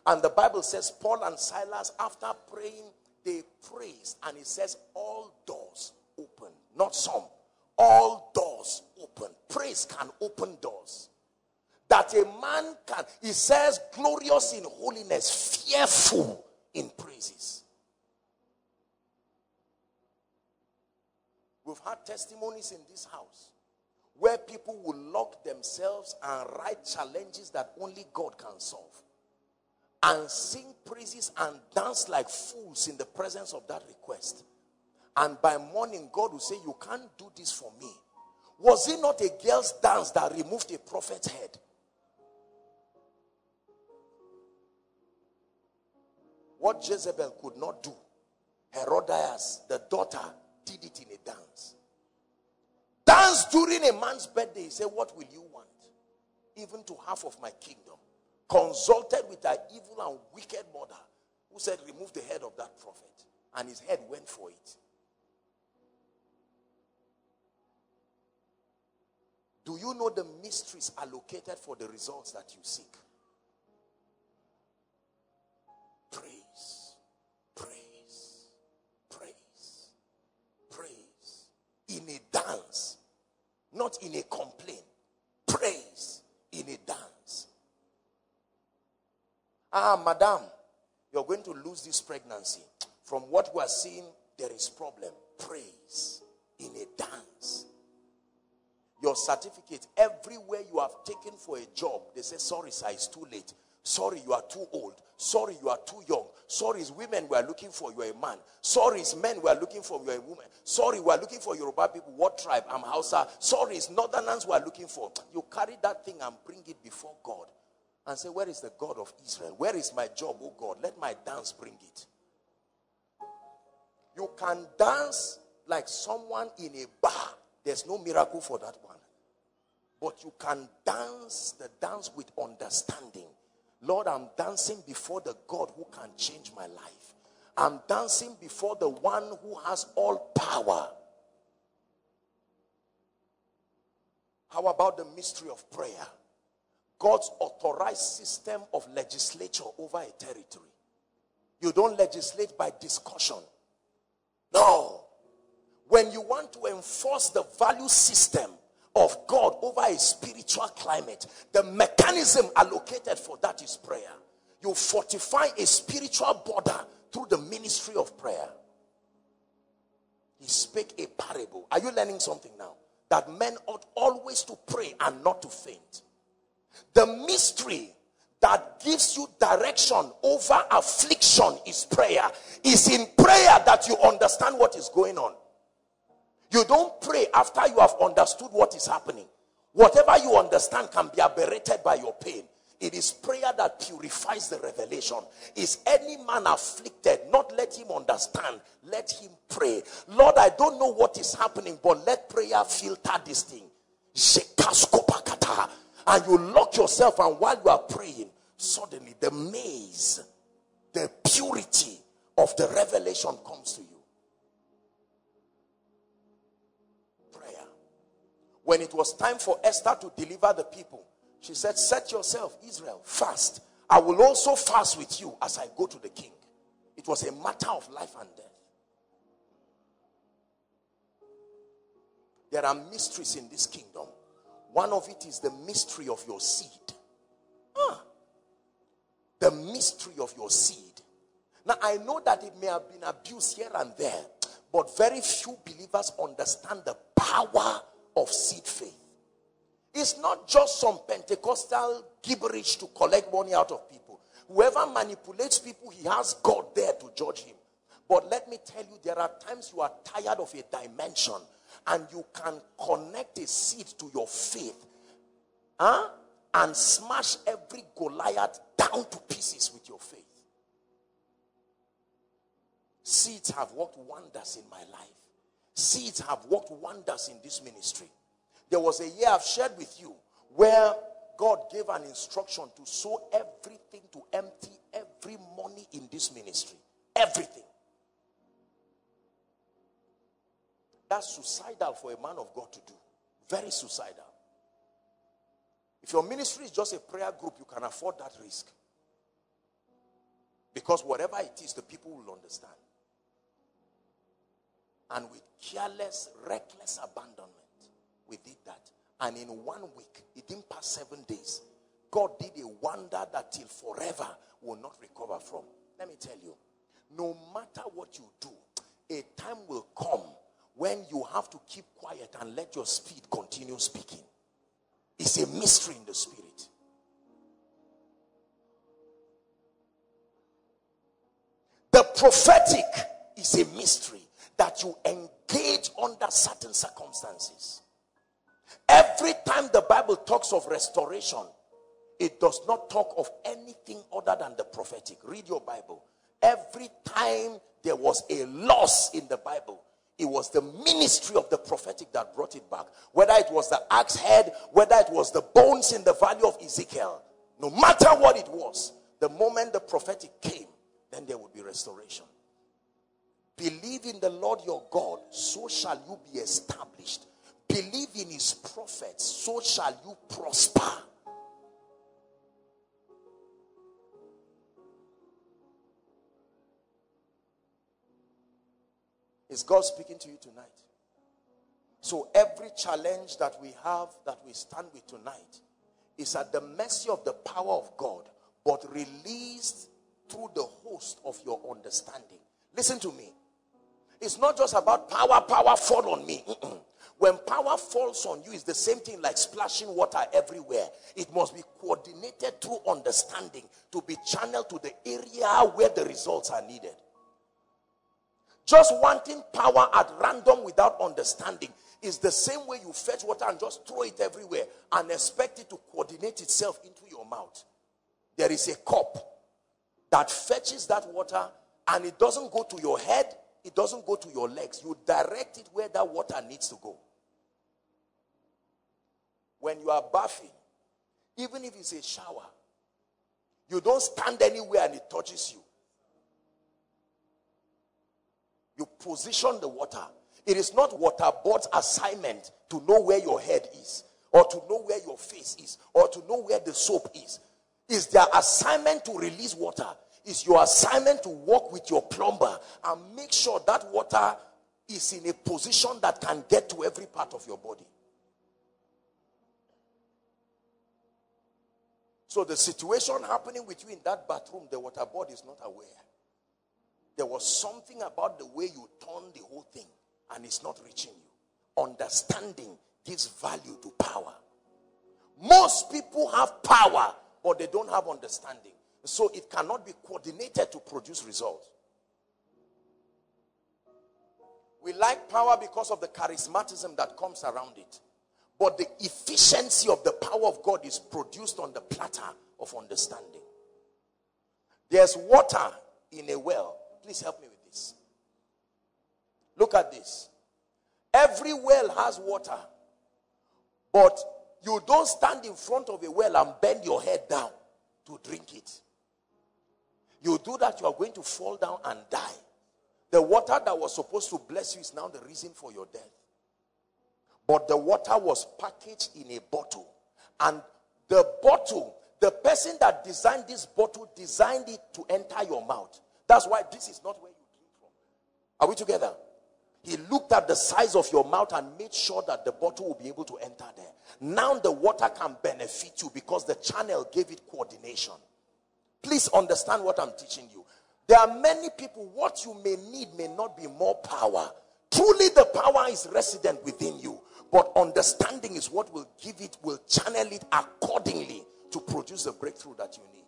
And the Bible says Paul and Silas, after praying, they praised. And it says all doors open. Not some. All doors open. Praise can open doors. That a man can, he says, glorious in holiness, fearful in praises. We've had testimonies in this house where people will lock themselves and write challenges that only God can solve. And sing praises and dance like fools in the presence of that request. And by morning, God will say, you can't do this for me. Was it not a girl's dance that removed a prophet's head? What Jezebel could not do, Herodias, the daughter, did it in a dance. Dance during a man's birthday. He said, what will you want? Even to half of my kingdom. Consulted with her evil and wicked mother, who said, remove the head of that prophet. And his head went for it. Do you know the mysteries allocated for the results that you seek? Praise, praise, praise, praise. In a dance, not in a complaint. Praise in a dance. Ah, madam, you're going to lose this pregnancy. From what we are seeing, there is problem. Praise in a dance. Your certificate, everywhere you have taken for a job, they say, sorry, sir, it's too late. Sorry, you are too old. Sorry, you are too young. Sorry, it's women we are looking for, you are a man. Sorry, it's men we are looking for, you are a woman. Sorry, we are looking for Yoruba people. What tribe? I'm Hausa. Sorry, it's Northerners we are looking for. You carry that thing and bring it before God. And say, where is the God of Israel? Where is my job, oh God? Let my dance bring it. You can dance like someone in a bar. There's no miracle for that one. But you can dance the dance with understanding. Lord, I'm dancing before the God who can change my life. I'm dancing before the one who has all power. How about the mystery of prayer? God's authorized system of legislature over a territory. You don't legislate by discussion. No. When you want to enforce the value system of God over a spiritual climate, the mechanism allocated for that is prayer. You fortify a spiritual border through the ministry of prayer. He spake a parable. Are you learning something now? That men ought always to pray and not to faint. The mystery that gives you direction over affliction is prayer. It's in prayer that you understand what is going on. You don't pray after you have understood what is happening. Whatever you understand can be aberrated by your pain. It is prayer that purifies the revelation. Is any man afflicted? Not let him understand. Let him pray. Lord, I don't know what is happening, but let prayer filter this thing. And you lock yourself, and while you are praying, suddenly the maze, the purity of the revelation comes to you. Prayer. When it was time for Esther to deliver the people, she said, set yourself, Israel, fast. I will also fast with you as I go to the king. It was a matter of life and death. There are mysteries in this kingdom. One of it is the mystery of your seed. Ah, the mystery of your seed. Now, I know that it may have been abused here and there, but very few believers understand the power of seed faith. It's not just some Pentecostal gibberish to collect money out of people. Whoever manipulates people, he has God there to judge him. But let me tell you, there are times you are tired of a dimension and you can connect a seed to your faith, huh? And smash every Goliath down to pieces with your faith. Seeds have worked wonders in my life. Seeds have worked wonders in this ministry. There was a year I've shared with you where God gave an instruction to sow everything, to empty every money in this ministry. Everything. That's suicidal for a man of God to do. Very suicidal. If your ministry is just a prayer group, you can afford that risk. Because whatever it is, the people will understand. And with careless, reckless abandonment, we did that. And in one week, it didn't pass seven days, God did a wonder that till forever will not recover from. Let me tell you, no matter what you do, a time will come when you have to keep quiet and let your speed continue speaking. It's a mystery in the spirit. The prophetic is a mystery that you engage under certain circumstances. Every time the Bible talks of restoration, it does not talk of anything other than the prophetic. Read your Bible. Every time there was a loss in the Bible, it was the ministry of the prophetic that brought it back. Whether it was the axe head, whether it was the bones in the valley of Ezekiel, no matter what it was, the moment the prophetic came, then there would be restoration. Believe in the Lord your God, so shall you be established. Believe in his prophets, so shall you prosper. Is God speaking to you tonight? So every challenge that we have, that we stand with tonight, is at the mercy of the power of God, but released through the host of your understanding. Listen to me. It's not just about power, power fall on me. Mm-mm. When power falls on you, it's the same thing like splashing water everywhere. It must be coordinated through understanding to be channeled to the area where the results are needed. Just wanting power at random without understanding is the same way you fetch water and just throw it everywhere and expect it to coordinate itself into your mouth. There is a cup that fetches that water and it doesn't go to your head, it doesn't go to your legs. You direct it where that water needs to go. When you are bathing, even if it's a shower, you don't stand anywhere and it touches you. You position the water. It is not water board's assignment to know where your head is, or to know where your face is, or to know where the soap is. It's their assignment to release water. It's your assignment to work with your plumber and make sure that water is in a position that can get to every part of your body. So the situation happening with you in that bathroom, the water board is not aware. There was something about the way you turned the whole thing and it's not reaching you. Understanding gives value to power. Most people have power, but they don't have understanding. So it cannot be coordinated to produce results. We like power because of the charismatism that comes around it. But the efficiency of the power of God is produced on the platter of understanding. There's water in a well. Please help me with this. Look at this. Every well has water. But you don't stand in front of a well and bend your head down to drink it. You do that, you are going to fall down and die. The water that was supposed to bless you is now the reason for your death. But the water was packaged in a bottle. And the bottle, the person that designed this bottle designed it to enter your mouth. That's why this is not where you drink from. Are we together? He looked at the size of your mouth and made sure that the bottle will be able to enter there. Now the water can benefit you because the channel gave it coordination. Please understand what I'm teaching you. There are many people, what you may need may not be more power. Truly the power is resident within you. But understanding is what will give it, will channel it accordingly to produce the breakthrough that you need.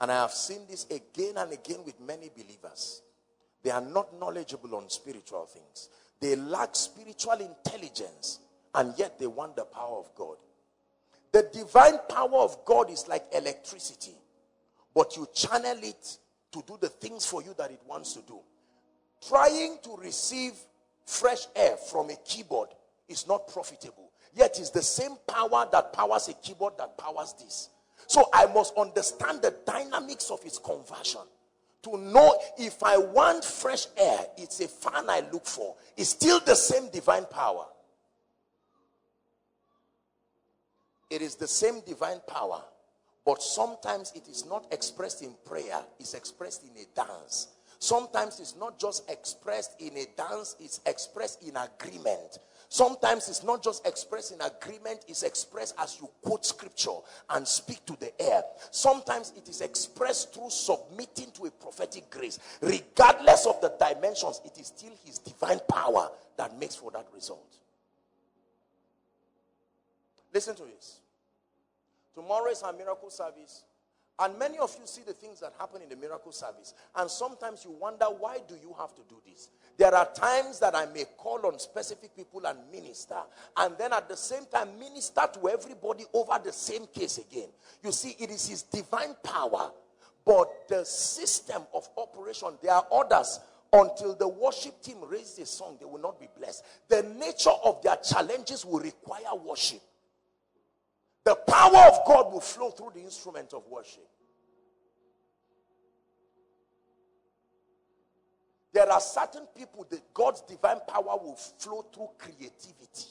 And I have seen this again and again with many believers. They are not knowledgeable on spiritual things. They lack spiritual intelligence, and yet they want the power of God. The divine power of God is like electricity, but you channel it to do the things for you that it wants to do. Trying to receive fresh air from a keyboard is not profitable. Yet it's the same power that powers a keyboard that powers this. So I must understand the dynamics of its conversion. To know if I want fresh air, it's a fan I look for. It's still the same divine power. It is the same divine power. But sometimes it is not expressed in prayer. It's expressed in a dance. Sometimes it's not just expressed in a dance. It's expressed in agreement. Sometimes it's not just expressed in agreement, it's expressed as you quote scripture and speak to the air. Sometimes it is expressed through submitting to a prophetic grace. Regardless of the dimensions, it is still his divine power that makes for that result. Listen to this. Tomorrow is our miracle service. And many of you see the things that happen in the miracle service. And sometimes you wonder, why do you have to do this? There are times that I may call on specific people and minister. And then at the same time, minister to everybody over the same case again. You see, it is his divine power. But the system of operation, there are others. Until the worship team raises a song, they will not be blessed. The nature of their challenges will require worship. The power of God will flow through the instrument of worship. There are certain people that God's divine power will flow through creativity.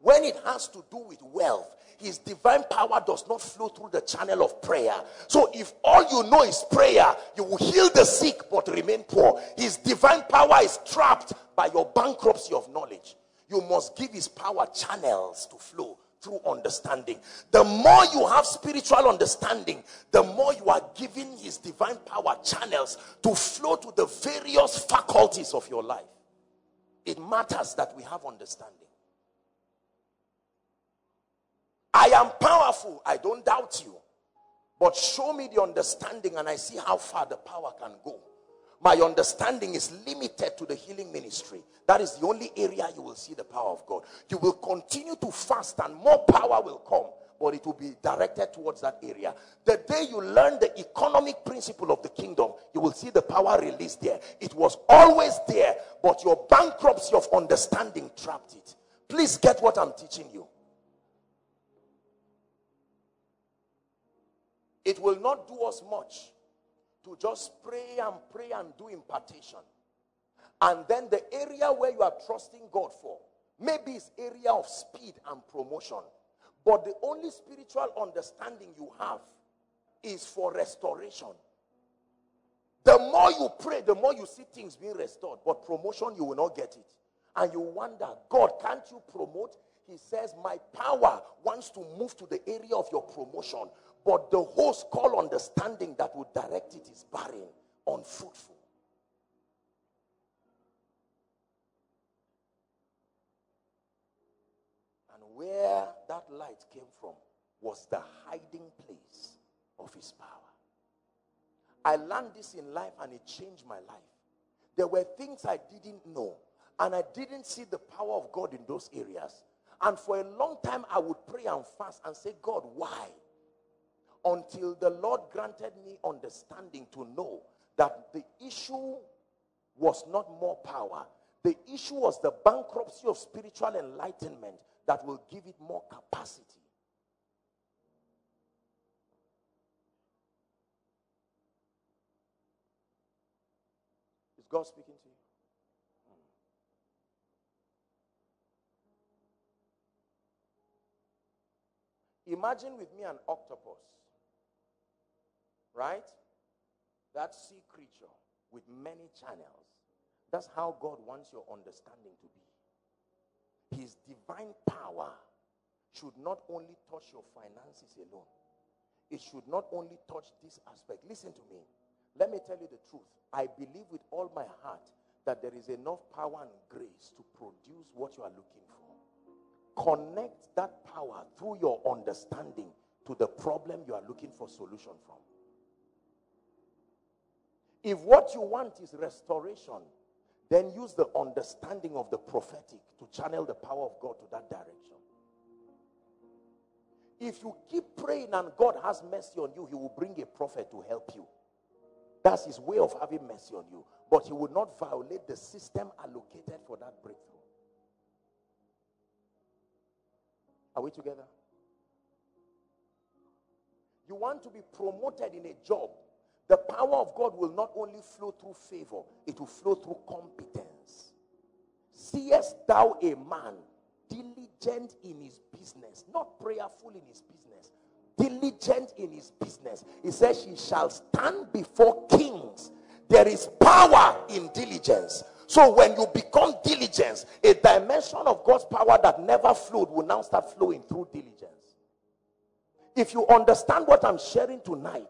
When it has to do with wealth, his divine power does not flow through the channel of prayer. So if all you know is prayer, you will heal the sick but remain poor. His divine power is trapped by your bankruptcy of knowledge. You must give his power channels to flow through understanding. The more you have spiritual understanding, the more you are giving his divine power channels to flow to the various faculties of your life. It matters that we have understanding. I am powerful, I don't doubt you, but show me the understanding and I see how far the power can go. My understanding is limited to the healing ministry. That is the only area you will see the power of God. You will continue to fast and more power will come, but it will be directed towards that area. The day you learn the economic principle of the kingdom, you will see the power released there. It was always there, but your bankruptcy of understanding trapped it. Please get what I'm teaching you. It will not do us much to just pray and pray and do impartation. And then the area where you are trusting God for, maybe it's area of speed and promotion. But the only spiritual understanding you have is for restoration. The more you pray, the more you see things being restored. But promotion, you will not get it. And you wonder, God, can't you promote? He says, my power wants to move to the area of your promotion. But the host called understanding that would direct it is barren, unfruitful. And where that light came from was the hiding place of his power. I learned this in life and it changed my life. There were things I didn't know, and I didn't see the power of God in those areas. And for a long time, I would pray and fast and say, God, why? Until the Lord granted me understanding to know that the issue was not more power. The issue was the bankruptcy of spiritual enlightenment that will give it more capacity. Is God speaking to you? Imagine with me an octopus, right? That sea creature with many channels. That's how God wants your understanding to be. His divine power should not only touch your finances alone. It should not only touch this aspect. Listen to me. Let me tell you the truth. I believe with all my heart that there is enough power and grace to produce what you are looking for. Connect that power through your understanding to the problem you are looking for solution from. If what you want is restoration, then use the understanding of the prophetic to channel the power of God to that direction. If you keep praying and God has mercy on you, he will bring a prophet to help you. That's his way of having mercy on you. But he will not violate the system allocated for that breakthrough. Are we together? You want to be promoted in a job. The power of God will not only flow through favor, it will flow through competence. Seest thou a man diligent in his business, not prayerful in his business, diligent in his business. He says he shall stand before kings. There is power in diligence. So when you become diligent, a dimension of God's power that never flowed will now start flowing through diligence. If you understand what I'm sharing tonight,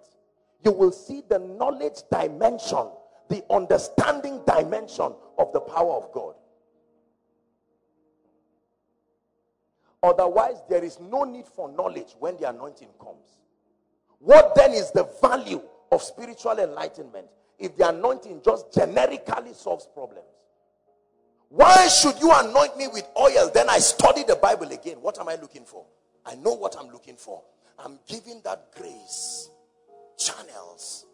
you will see the knowledge dimension, the understanding dimension of the power of God. Otherwise, there is no need for knowledge when the anointing comes. What then is the value of spiritual enlightenment if the anointing just generically solves problems? Why should you anoint me with oil? Then I study the Bible again. What am I looking for? I know what I'm looking for. I'm giving that grace. Channels.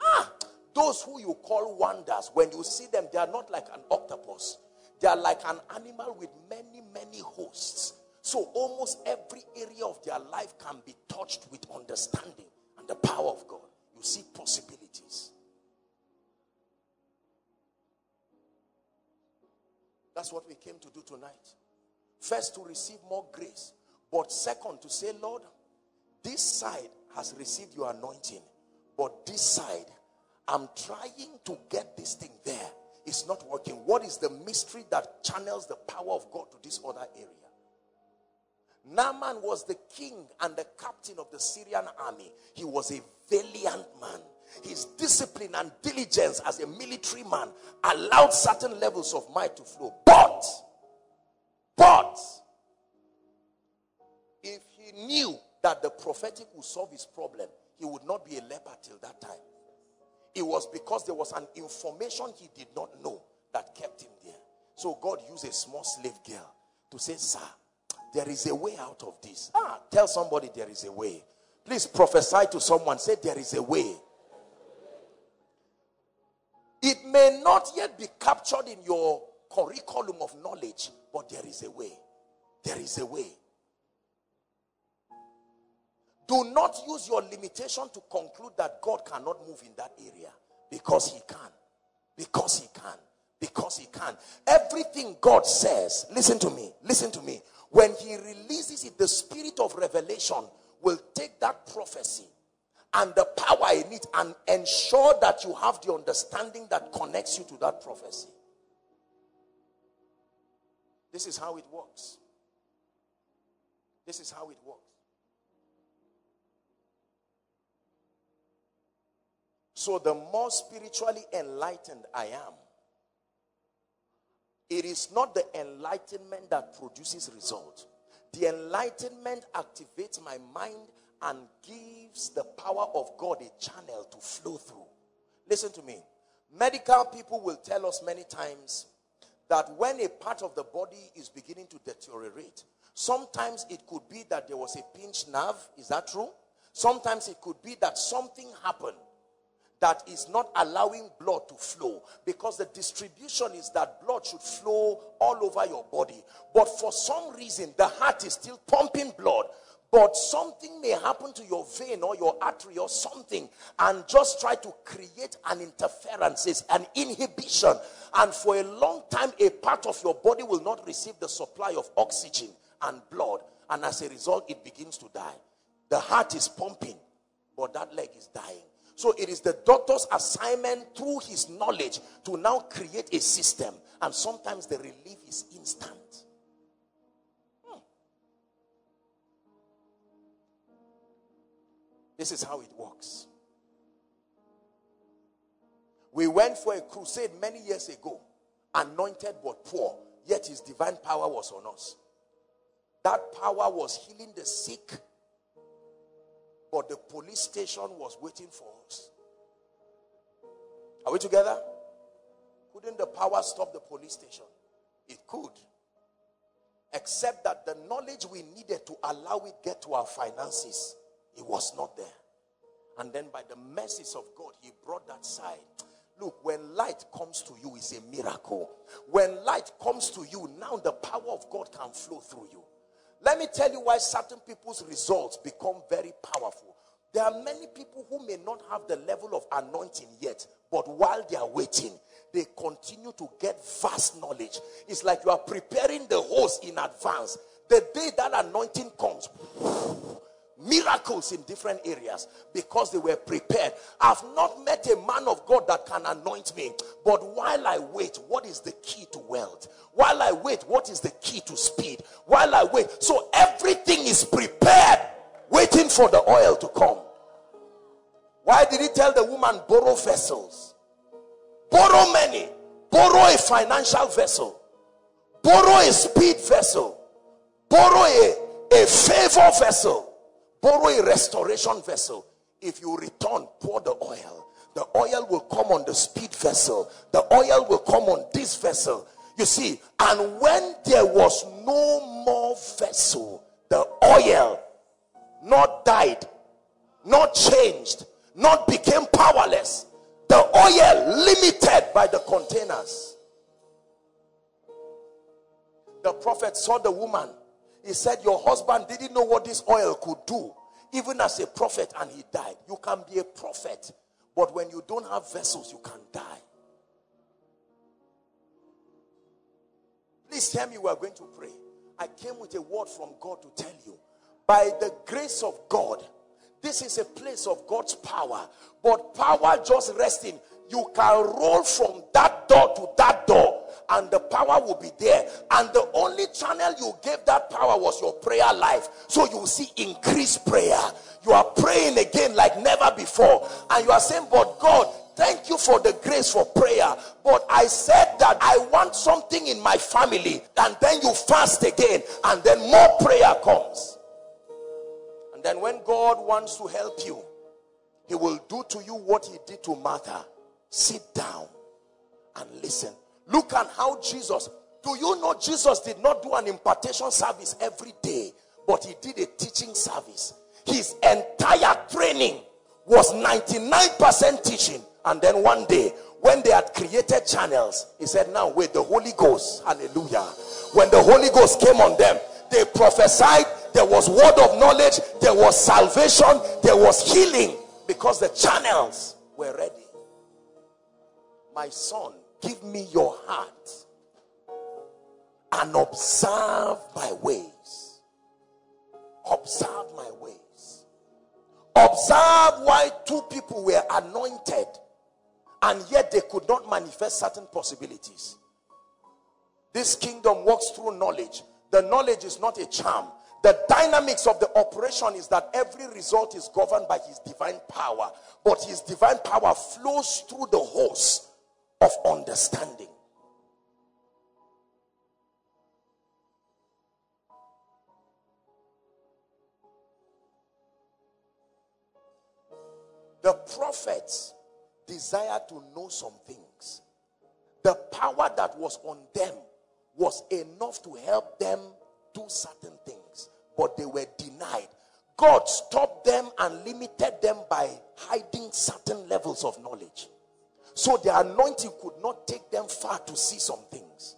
Ah, those who you call wonders, when you see them, they are not like an octopus. They are like an animal with many, many hosts. So almost every area of their life can be touched with understanding and the power of God. You see possibilities. That's what we came to do tonight. First, to receive more grace. But second, to say, Lord, this side has received your anointing. But this side, I'm trying to get this thing there. It's not working. What is the mystery that channels the power of God to this other area? Naaman was the king and the captain of the Syrian army. He was a valiant man. His discipline and diligence as a military man allowed certain levels of might to flow. But, but, if he knew that the prophetic would solve his problem, he would not be a leper till that time. It was because there was an information he did not know that kept him there. So God used a small slave girl to say, sir, there is a way out of this. Ah, tell somebody there is a way. Please prophesy to someone. Say there is a way. It may may not yet be captured in your curriculum of knowledge, but there is a way. There is a way. Do not use your limitation to conclude that God cannot move in that area, because he can. Because he can. Because he can. Everything God says, listen to me, listen to me. When he releases it, the spirit of revelation will take that prophecy and the power in it and ensure that you have the understanding that connects you to that prophecy. This is how it works. This is how it works. So the more spiritually enlightened I am, it is not the enlightenment that produces result. The enlightenment activates my mind and gives the power of God a channel to flow through. Listen to me. Medical people will tell us many times that when a part of the body is beginning to deteriorate, sometimes it could be that there was a pinched nerve. Is that true? Sometimes it could be that something happened that is not allowing blood to flow, because the distribution is that blood should flow all over your body. But for some reason, the heart is still pumping blood, but something may happen to your vein or your artery or something and just try to create an interference, an inhibition. And for a long time, a part of your body will not receive the supply of oxygen and blood. And as a result, it begins to die. The heart is pumping, but that leg is dying. So it is the doctor's assignment through his knowledge to now create a system. And sometimes the relief is instant. Hmm. This is how it works. We went for a crusade many years ago. Anointed but poor. Yet his divine power was on us. That power was healing the sick. But the police station was waiting for us. Are we together? Couldn't the power stop the police station? It could. Except that the knowledge we needed to allow it get to our finances, it was not there. And then by the mercies of God, he brought that side. Look, when light comes to you, it's a miracle. When light comes to you, now the power of God can flow through you. Let me tell you why certain people's results become very powerful. There are many people who may not have the level of anointing yet, but while they are waiting, they continue to get vast knowledge. It's like you are preparing the horse in advance. The day that anointing comes, miracles in different areas, because they were prepared. I've not met a man of God that can anoint me, but while I wait, what is the key to wealth? While I wait, what is the key to speed? While I wait, so everything is prepared, waiting for the oil to come. Why did he tell the woman, borrow vessels? Borrow many. Borrow a financial vessel. Borrow a speed vessel. Borrow a, a favor vessel. Borrow a restoration vessel. If you return, pour the oil. The oil will come on the speed vessel. The oil will come on this vessel. You see, and when there was no more vessel, the oil not died, not changed, not became powerless. The oil limited by the containers. The prophet saw the woman. He said, your husband didn't know what this oil could do, even as a prophet, and he died. You can be a prophet, but when you don't have vessels, you can die. Please tell me we are going to pray. I came with a word from God to tell you. By the grace of God, this is a place of God's power. But power just resting. You can roll from that door to that door, and the power will be there. And the only channel you gave that power was your prayer life. So you see increased prayer. You are praying again like never before. And you are saying, but God, thank you for the grace for prayer. But I said that I want something in my family. And then you fast again. And then more prayer comes. And then when God wants to help you, he will do to you what he did to Martha. Sit down and listen. Look at how Jesus, do you know Jesus did not do an impartation service every day, but he did a teaching service. His entire training was ninety-nine percent teaching And then one day, when they had created channels, he said, now wait, the Holy Ghost, hallelujah. When the Holy Ghost came on them, they prophesied, there was word of knowledge, there was salvation, there was healing, because the channels were ready. My son, give me your heart and observe my ways. Observe my ways. Observe why two people were anointed and yet they could not manifest certain possibilities. This kingdom works through knowledge. The knowledge is not a charm. The dynamics of the operation is that every result is governed by his divine power. But his divine power flows through the host of understanding. The prophets desired to know some things. The power that was on them was enough to help them do certain things, but they were denied. God stopped them and limited them by hiding certain levels of knowledge. So the anointing could not take them far to see some things.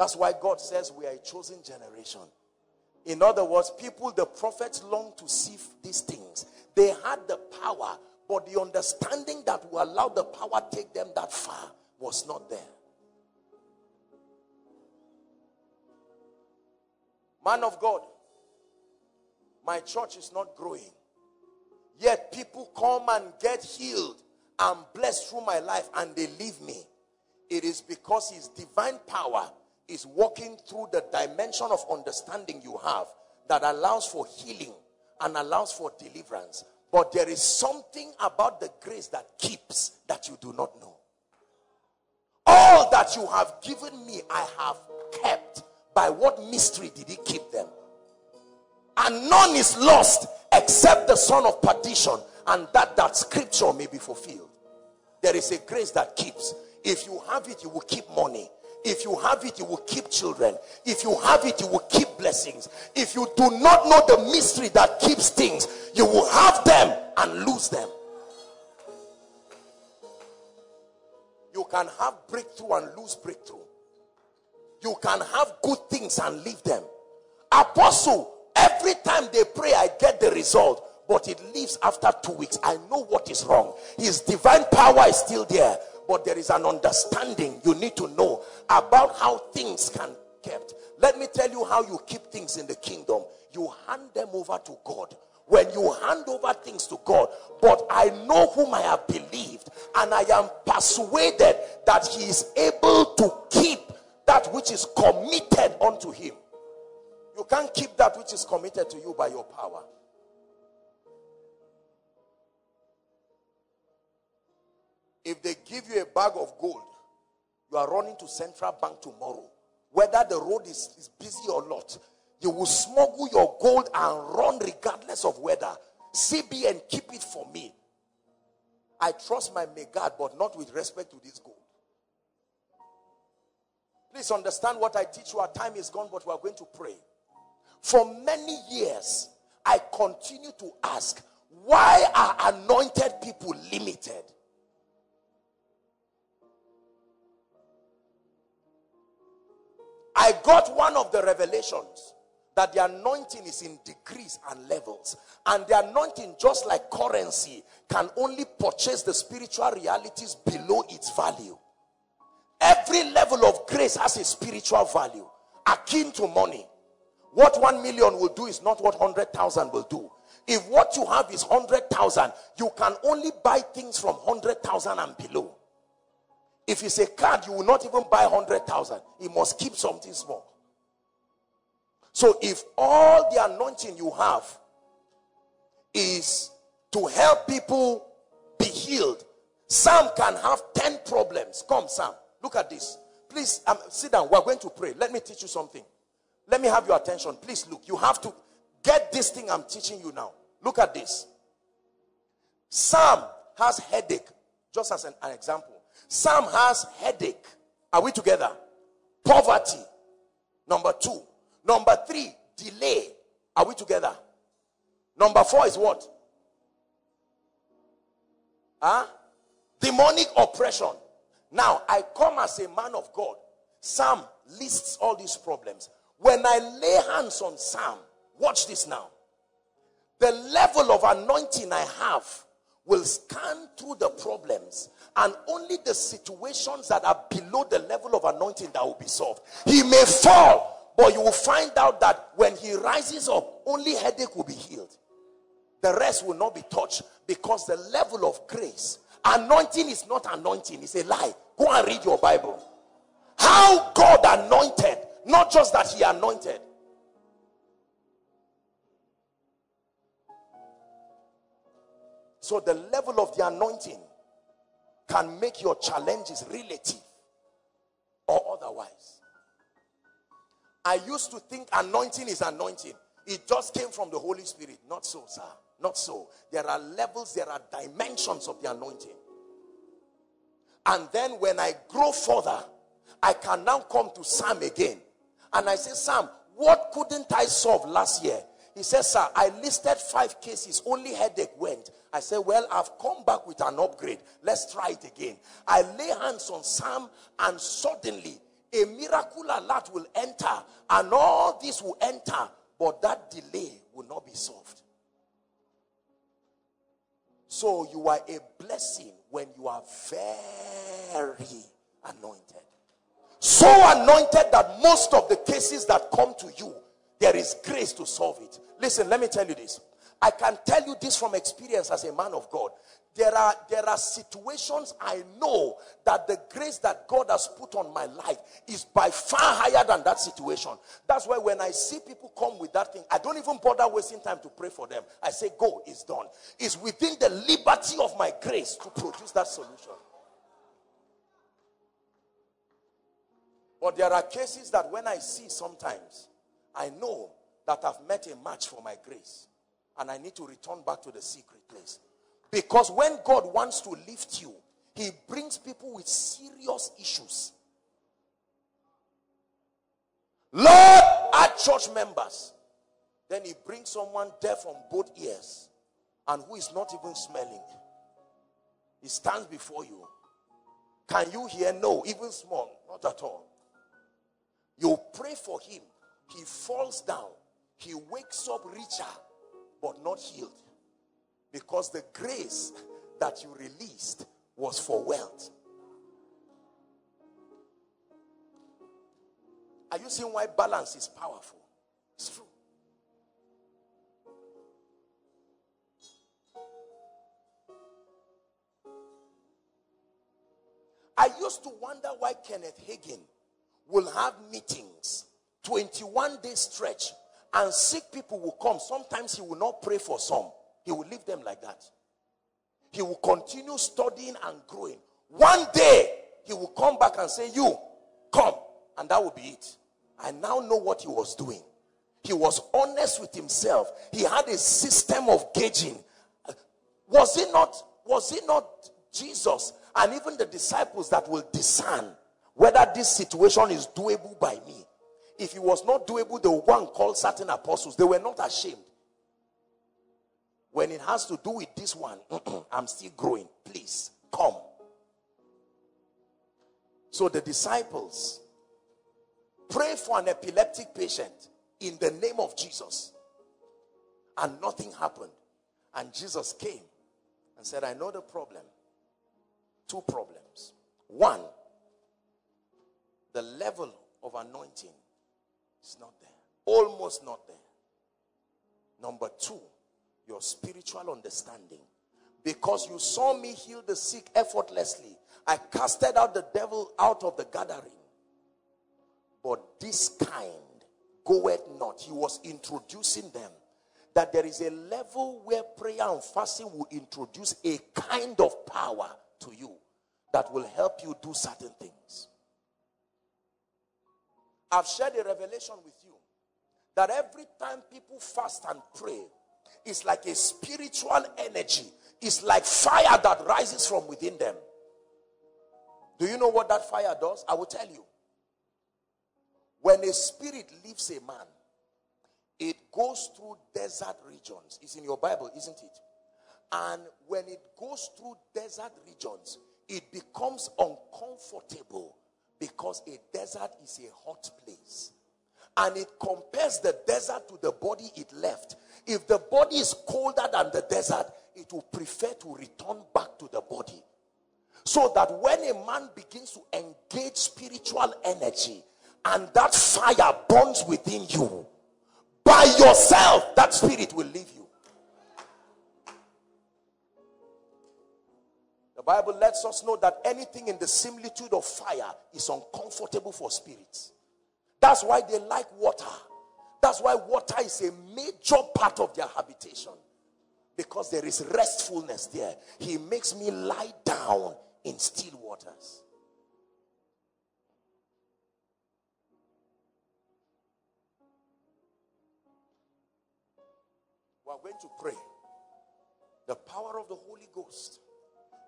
That's why God says we are a chosen generation. In other words, people, the prophets longed to see these things. They had the power, but the understanding that will allow the power to take them that far was not there. Man of God, my church is not growing. Yet people come and get healed and blessed through my life and they leave me. It is because his divine power is working through the dimension of understanding you have that allows for healing and allows for deliverance. But there is something about the grace that keeps that you do not know. All that you have given me, I have kept. By what mystery did he keep them? And none is lost except the son of perdition, and that that scripture may be fulfilled. There is a grace that keeps. If you have it, you will keep money. If you have it, you will keep children. If you have it, you will keep blessings. If you do not know the mystery that keeps things, you will have them and lose them. You can have breakthrough and lose breakthrough. You can have good things and leave them. Apostle, every time they pray, I get the result. But it leaves after two weeks. I know what is wrong. His divine power is still there. But there is an understanding you need to know about how things can be kept. Let me tell you how you keep things in the kingdom. You hand them over to God. When you hand over things to God, but I know whom I have believed, and I am persuaded that he is able to keep that which is committed unto him. You can't keep that which is committed to you by your power. If they give you a bag of gold, you are running to central bank tomorrow. Whether the road is, is busy or not, you will smuggle your gold and run regardless of weather. C B N, keep it for me. I trust my Megad, but not with respect to this gold. Please understand what I teach you. Our time is gone, but we are going to pray. For many years, I continue to ask, why are anointed people limited? I got one of the revelations that the anointing is in degrees and levels. And the anointing, just like currency, can only purchase the spiritual realities below its value. Every level of grace has a spiritual value akin to money. What one million will do is not what one hundred thousand will do. If what you have is one hundred thousand, you can only buy things from one hundred thousand and below. If it's a card, you will not even buy one hundred thousand. You must keep something small. So if all the anointing you have is to help people be healed, some can have ten problems. Come, Sam. Look at this. Please, um, sit down. We're going to pray. Let me teach you something. Let me have your attention. Please look. You have to get this thing I'm teaching you now. Look at this. Sam has headache. Just as an, an example. Sam has headache. Are we together? Poverty. Number two. Number three, delay. Are we together? Number four is what? Huh? Demonic oppression. Now, I come as a man of God. Psalm lists all these problems. When I lay hands on Psalm, watch this now. The level of anointing I have will scan through the problems, and only the situations that are below the level of anointing that will be solved. He may fall, but you will find out that when he rises up, only headache will be healed. The rest will not be touched because the level of grace. Anointing is not anointing. It's a lie. Go and read your Bible. How God anointed, not just that he anointed. So the level of the anointing can make your challenges relative or otherwise. I used to think anointing is anointing. It just came from the Holy Spirit. Not so, sir. Not so. There are levels, there are dimensions of the anointing. And then when I grow further, I can now come to Sam again. And I say, Sam, what couldn't I solve last year? He says, sir, I listed five cases. Only headache went. I said, well, I've come back with an upgrade. Let's try it again. I lay hands on Sam, and suddenly a miracle alert will enter. And all this will enter. But that delay will not be solved. So you are a blessing when you are very anointed. So anointed that most of the cases that come to you, there is grace to solve it. Listen, let me tell you this. I can tell you this from experience as a man of God. There are, there are situations I know that the grace that God has put on my life is by far higher than that situation. That's why when I see people come with that thing, I don't even bother wasting time to pray for them. I say, go, it's done. It's within the liberty of my grace to produce that solution. But there are cases that when I see sometimes, I know that I've met a match for my grace. And I need to return back to the secret place. Because when God wants to lift you, he brings people with serious issues. Lord, our church members. Then he brings someone deaf on both ears and who is not even smelling. He stands before you. Can you hear? No, even small, not at all. You pray for him. He falls down. He wakes up richer, but not healed. Because the grace that you released was for wealth. Are you seeing why balance is powerful? It's true. I used to wonder why Kenneth Hagin will have meetings, twenty-one day stretch, and sick people will come. Sometimes he will not pray for some. He will leave them like that. He will continue studying and growing. One day, he will come back and say, you, come. And that will be it. I now know what he was doing. He was honest with himself. He had a system of gauging. Was it not, was it not Jesus and even the disciples that will discern whether this situation is doable by me? If it was not doable, the one called certain apostles, they were not ashamed. When it has to do with this one, I'm still growing. Please, come. So the disciples pray for an epileptic patient in the name of Jesus. And nothing happened. And Jesus came and said, I know the problem. Two problems. One, the level of anointing is not there. Almost not there. Number two, your spiritual understanding. Because you saw me heal the sick effortlessly. I casted out the devil out of the gathering. But this kind goeth not. He was introducing them. That there is a level where prayer and fasting will introduce a kind of power to you that will help you do certain things. I've shared a revelation with you that every time people fast and pray, it's like a spiritual energy. It's like fire that rises from within them. Do you know what that fire does? I will tell you. When a spirit leaves a man, it goes through desert regions. It's in your Bible, isn't it? And when it goes through desert regions, it becomes uncomfortable because a desert is a hot place. And it compares the desert to the body it left. If the body is colder than the desert, it will prefer to return back to the body. So that when a man begins to engage spiritual energy and that fire burns within you, by yourself, that spirit will leave you. The Bible lets us know that anything in the similitude of fire is uncomfortable for spirits. That's why they like water. That's why water is a major part of their habitation. Because there is restfulness there. He makes me lie down in still waters. We are going to pray. The power of the Holy Ghost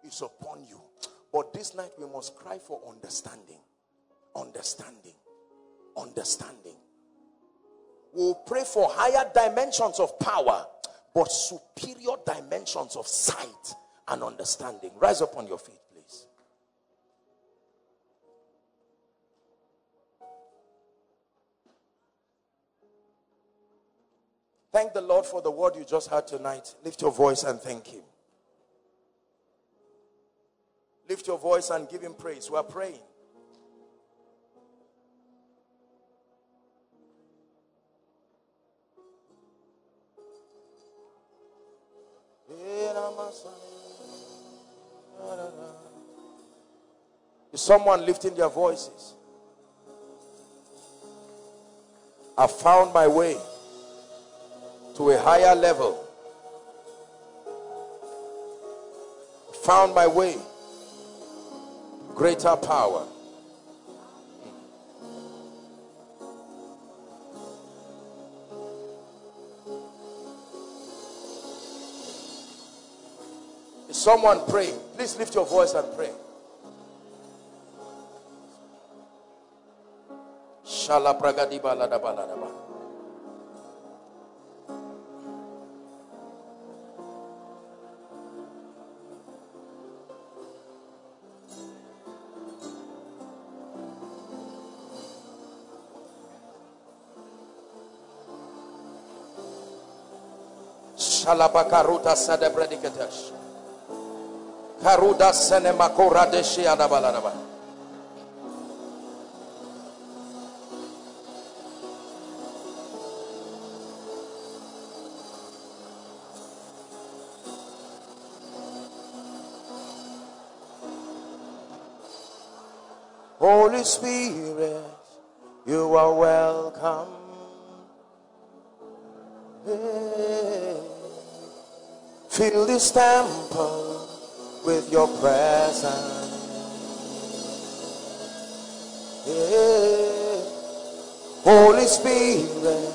is upon you. But this night we must cry for understanding. Understanding. Understanding. We'll pray for higher dimensions of power, but superior dimensions of sight and understanding. Rise up on your feet, please. Thank the Lord for the word you just heard tonight. Lift your voice and thank him. Lift your voice and give him praise. We are praying. Is someone lifting their voices? I found my way to a higher level. Found my way. Greater power. Someone pray. Please lift your voice and pray. Shala pragadiba ladaba ladaba. Shala bakaruta sada predikatash. Karuda senemakora deshe adabalanaba. Holy Spirit, you are welcome. Hey. Fill this temple with your presence, yeah. Holy Spirit,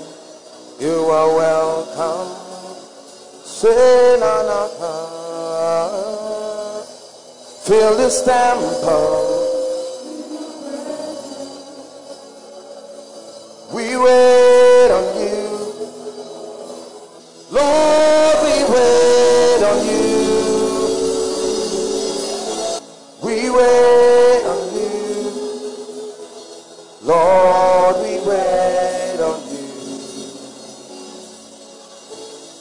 you are welcome. Say na na na. Fill this temple. We wait on you, Lord. We wait on you. We wait on you, Lord. We wait on you.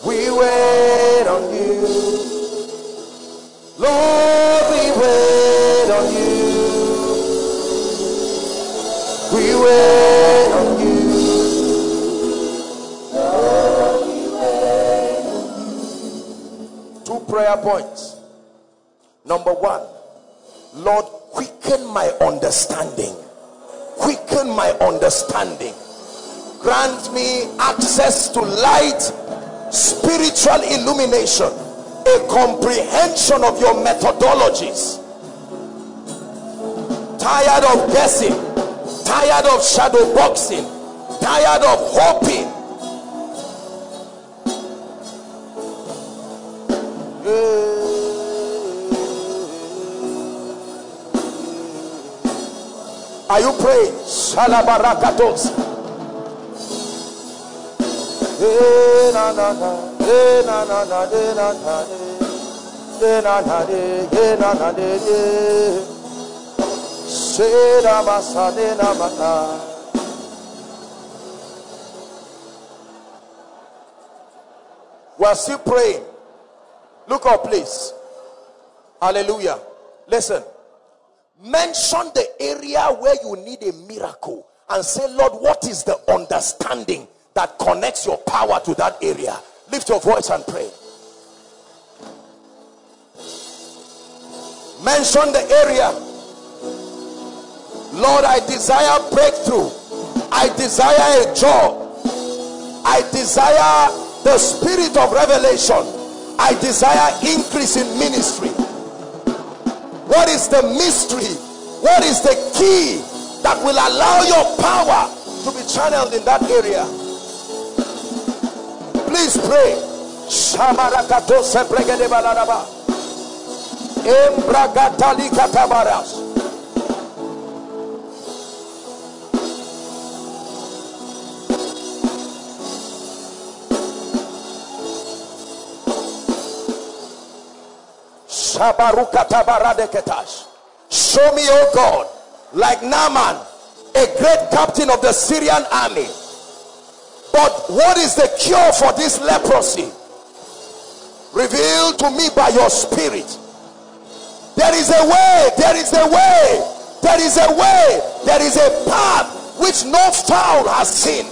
We wait on you, Lord. We wait on you. We wait on you, Lord. We wait on you. Two prayer points. Number one. Lord, quicken my understanding. Quicken my understanding. Grant me access to light, spiritual illumination, a comprehension of your methodologies. Tired of guessing, tired of shadow boxing, tired of hoping. Yeah. Are you praying? Shalabarakatos. We are still praying. Look up, please. Hallelujah. Listen. Mention the area where you need a miracle and say, Lord, what is the understanding that connects your power to that area? Lift your voice and pray. Mention the area. Lord, I desire breakthrough. I desire a job. I desire the spirit of revelation. I desire increase in ministry. What is the mystery? What is the key that will allow your power to be channeled in that area? Please pray. Show me, O God, like Naaman, a great captain of the Syrian army. But what is the cure for this leprosy? Reveal to me by your spirit. There is a way, there is a way, there is a way, there is a path which no fowl has seen.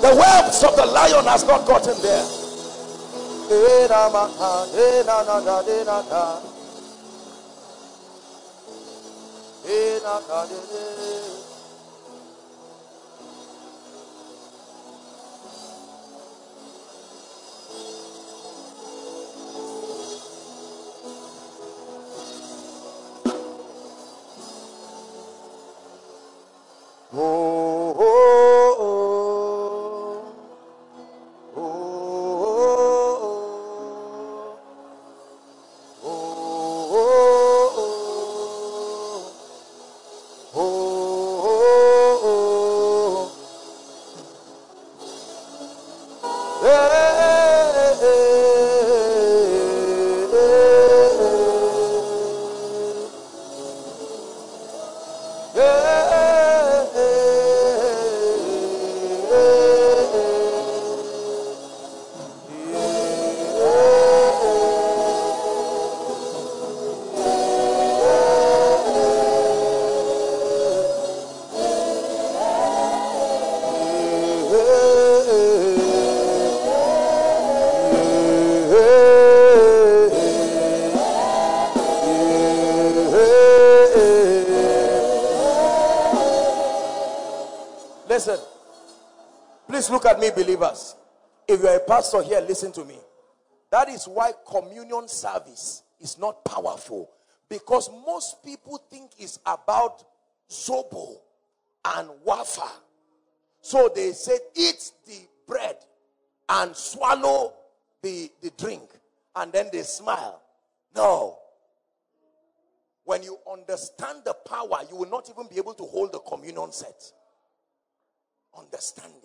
The whelps of the lion has not gotten there. Oh, oh, oh. Oh, oh, oh. Oh, oh. Look at me, believers. If you are a pastor here, listen to me. That is why communion service is not powerful, because most people think it's about zobo and wafer. So they say eat the bread and swallow the, the drink, and then they smile. No. When you understand the power, you will not even be able to hold the communion set. Understanding.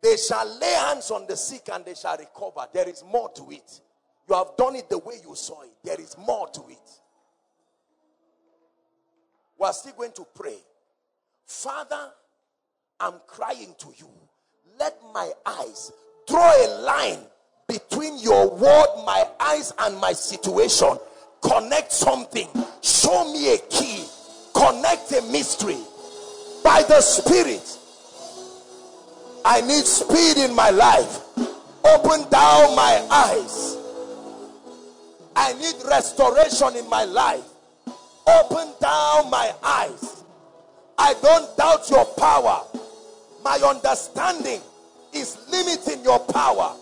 They shall lay hands on the sick and they shall recover. There is more to it. You have done it the way you saw it. There is more to it. We are still going to pray. Father, I'm crying to you. Let my eyes draw a line between your word, my eyes, and my situation. Connect something. Show me a key. Connect a mystery. By the Spirit. I need speed in my life. Open down my eyes. I need restoration in my life. Open down my eyes. I don't doubt your power. My understanding is limiting your power.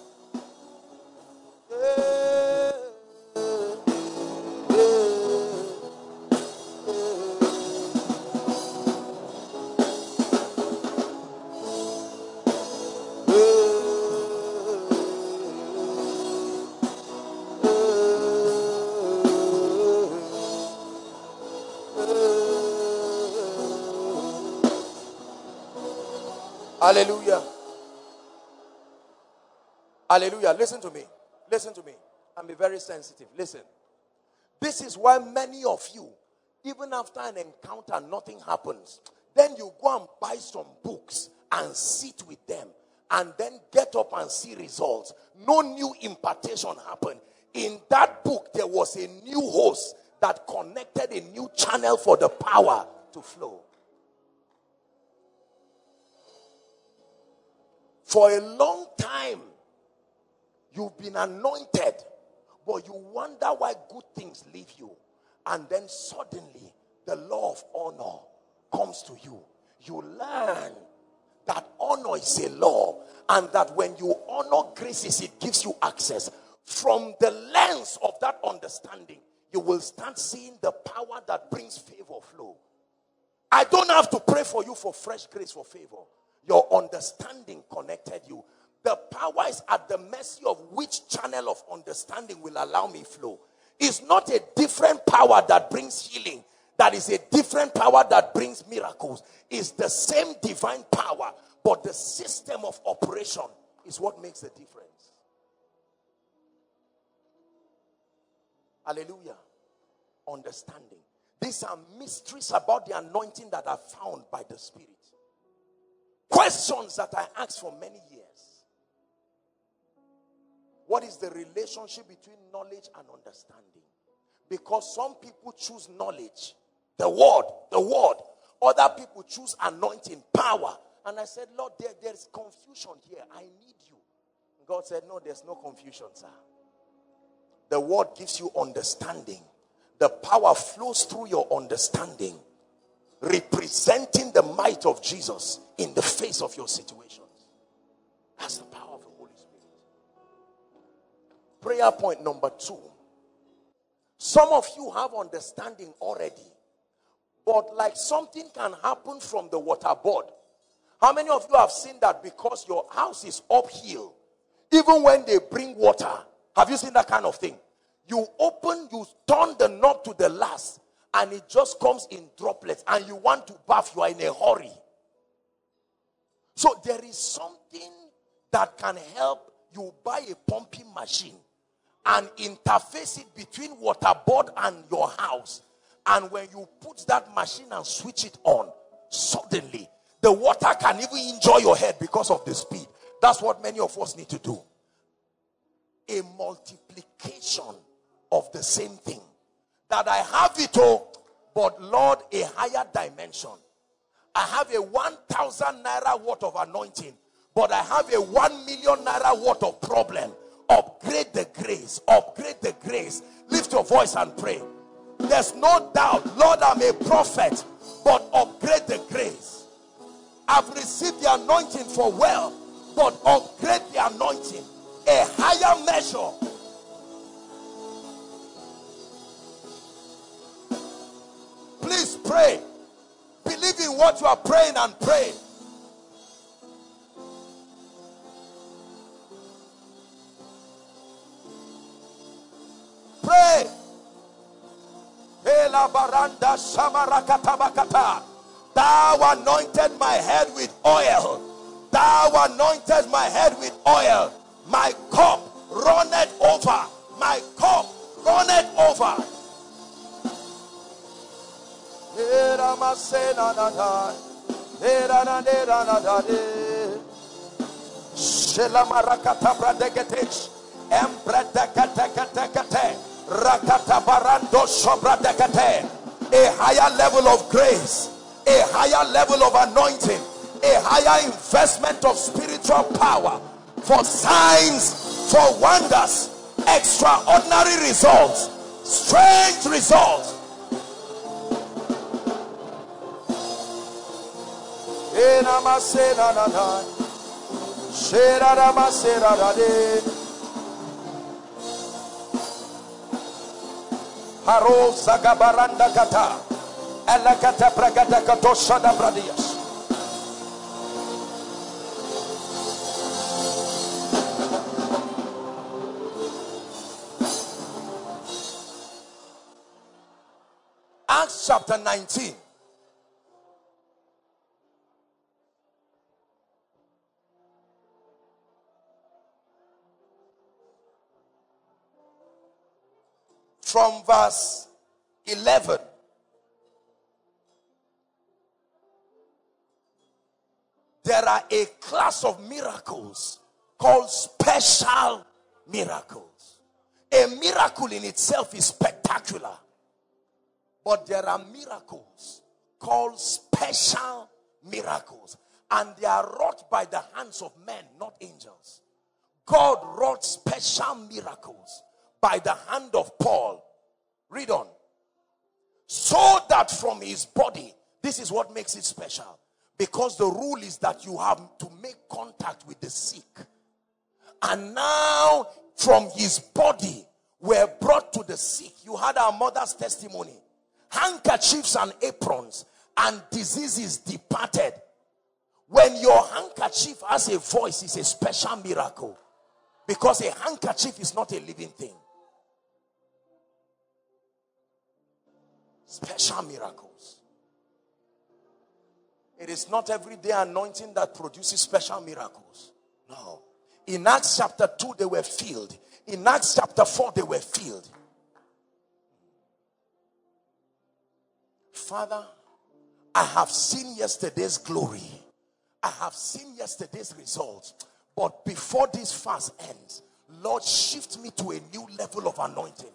Hallelujah. Hallelujah. Listen to me. Listen to me. can be very sensitive. Listen, this is why many of you, even after an encounter, nothing happens. Then you go and buy some books and sit with them. And then get up and see results. No new impartation happened. In that book, there was a new host that connected a new channel for the power to flow. For a long time, you've been anointed, but you wonder why good things leave you. And then suddenly, the law of honor comes to you. You learn that honor is a law, and that when you honor graces, it gives you access. From the lens of that understanding, you will start seeing the power that brings favor flow. I don't have to pray for you for fresh grace for favor. Your understanding connected you. The power is at the mercy of which channel of understanding will allow me flow. It's not a different power that brings healing. That is a different power that brings miracles. It's the same divine power, but the system of operation is what makes the difference. Hallelujah. Understanding. These are mysteries about the anointing that are found by the Spirit. Questions that I asked for many years. What is the relationship between knowledge and understanding? Because some people choose knowledge. The word, the word. Other people choose anointing, power. And I said, Lord, there, there's confusion here. I need you. God said, no, there's no confusion, sir. The word gives you understanding. The power flows through your understanding, representing the might of Jesus in the face of your situations. That's the power of the Holy Spirit. Prayer point number two. Some of you have understanding already. But like something can happen from the water board. How many of you have seen that because your house is uphill? Even when they bring water. Have you seen that kind of thing? You open, you turn the knob to the last. And it just comes in droplets. And you want to bath. You are in a hurry. So there is something that can help you buy a pumping machine. And interface it between water board and your house. And when you put that machine and switch it on, suddenly, the water can even injure your head because of the speed. That's what many of us need to do. A multiplication of the same thing. That I have it all, but Lord, a higher dimension. I have a one thousand naira worth of anointing, but I have a one million naira worth of problem. Upgrade the grace. Upgrade the grace. Lift your voice and pray. There's no doubt, Lord, I'm a prophet, but upgrade the grace. I've received the anointing for wealth, but upgrade the anointing. A higher measure. Please pray. Believe in what you are praying and pray. Pray. Thou anointed my head with oil. Thou anointed my head with oil. My cup runneth over. My cup runneth over. A higher level of grace, a higher level of anointing, a higher investment of spiritual power for signs, for wonders, extraordinary results, strange results. Haro Zagabaranda Kata Alakata Pragata Katosha da Bradias. Acts chapter nineteen. from verse eleven. There are a class of miracles called special miracles. A miracle in itself is spectacular. But there are miracles called special miracles. And they are wrought by the hands of men, not angels. God wrought special miracles by the hand of Paul. Read on. So that from his body, this is what makes it special. Because the rule is that you have to make contact with the sick. And now from his body were brought to the sick. You had our mother's testimony. Handkerchiefs and aprons and diseases departed. When your handkerchief has a voice, it's a special miracle. Because a handkerchief is not a living thing. Special miracles. It is not everyday anointing that produces special miracles. No. In Acts chapter two, they were filled. In Acts chapter four, they were filled. Father, I have seen yesterday's glory. I have seen yesterday's results. But before this fast ends, Lord, shift me to a new level of anointing.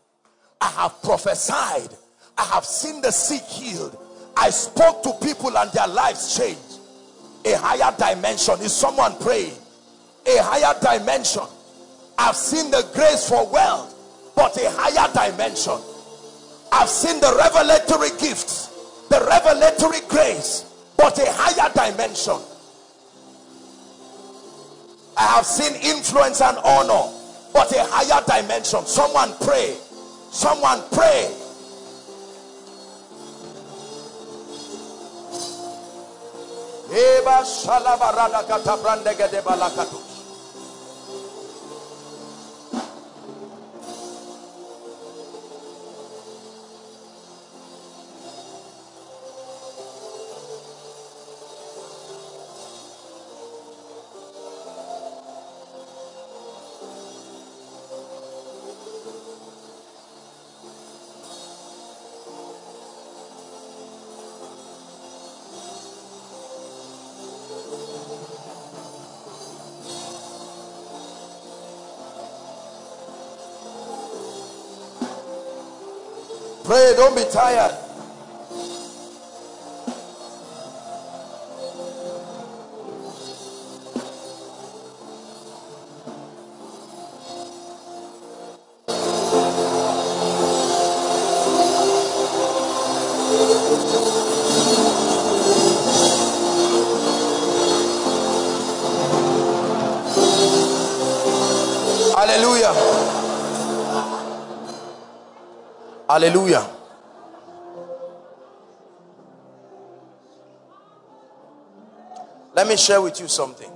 I have prophesied. I have seen the sick healed. I spoke to people and their lives changed. A higher dimension. Is someone praying? A higher dimension. I've seen the grace for wealth, but a higher dimension. I've seen the revelatory gifts, the revelatory grace, but a higher dimension. I have seen influence and honor, but a higher dimension. Someone pray. Someone pray. Pray, don't be tired. Hallelujah. Let me share with you something.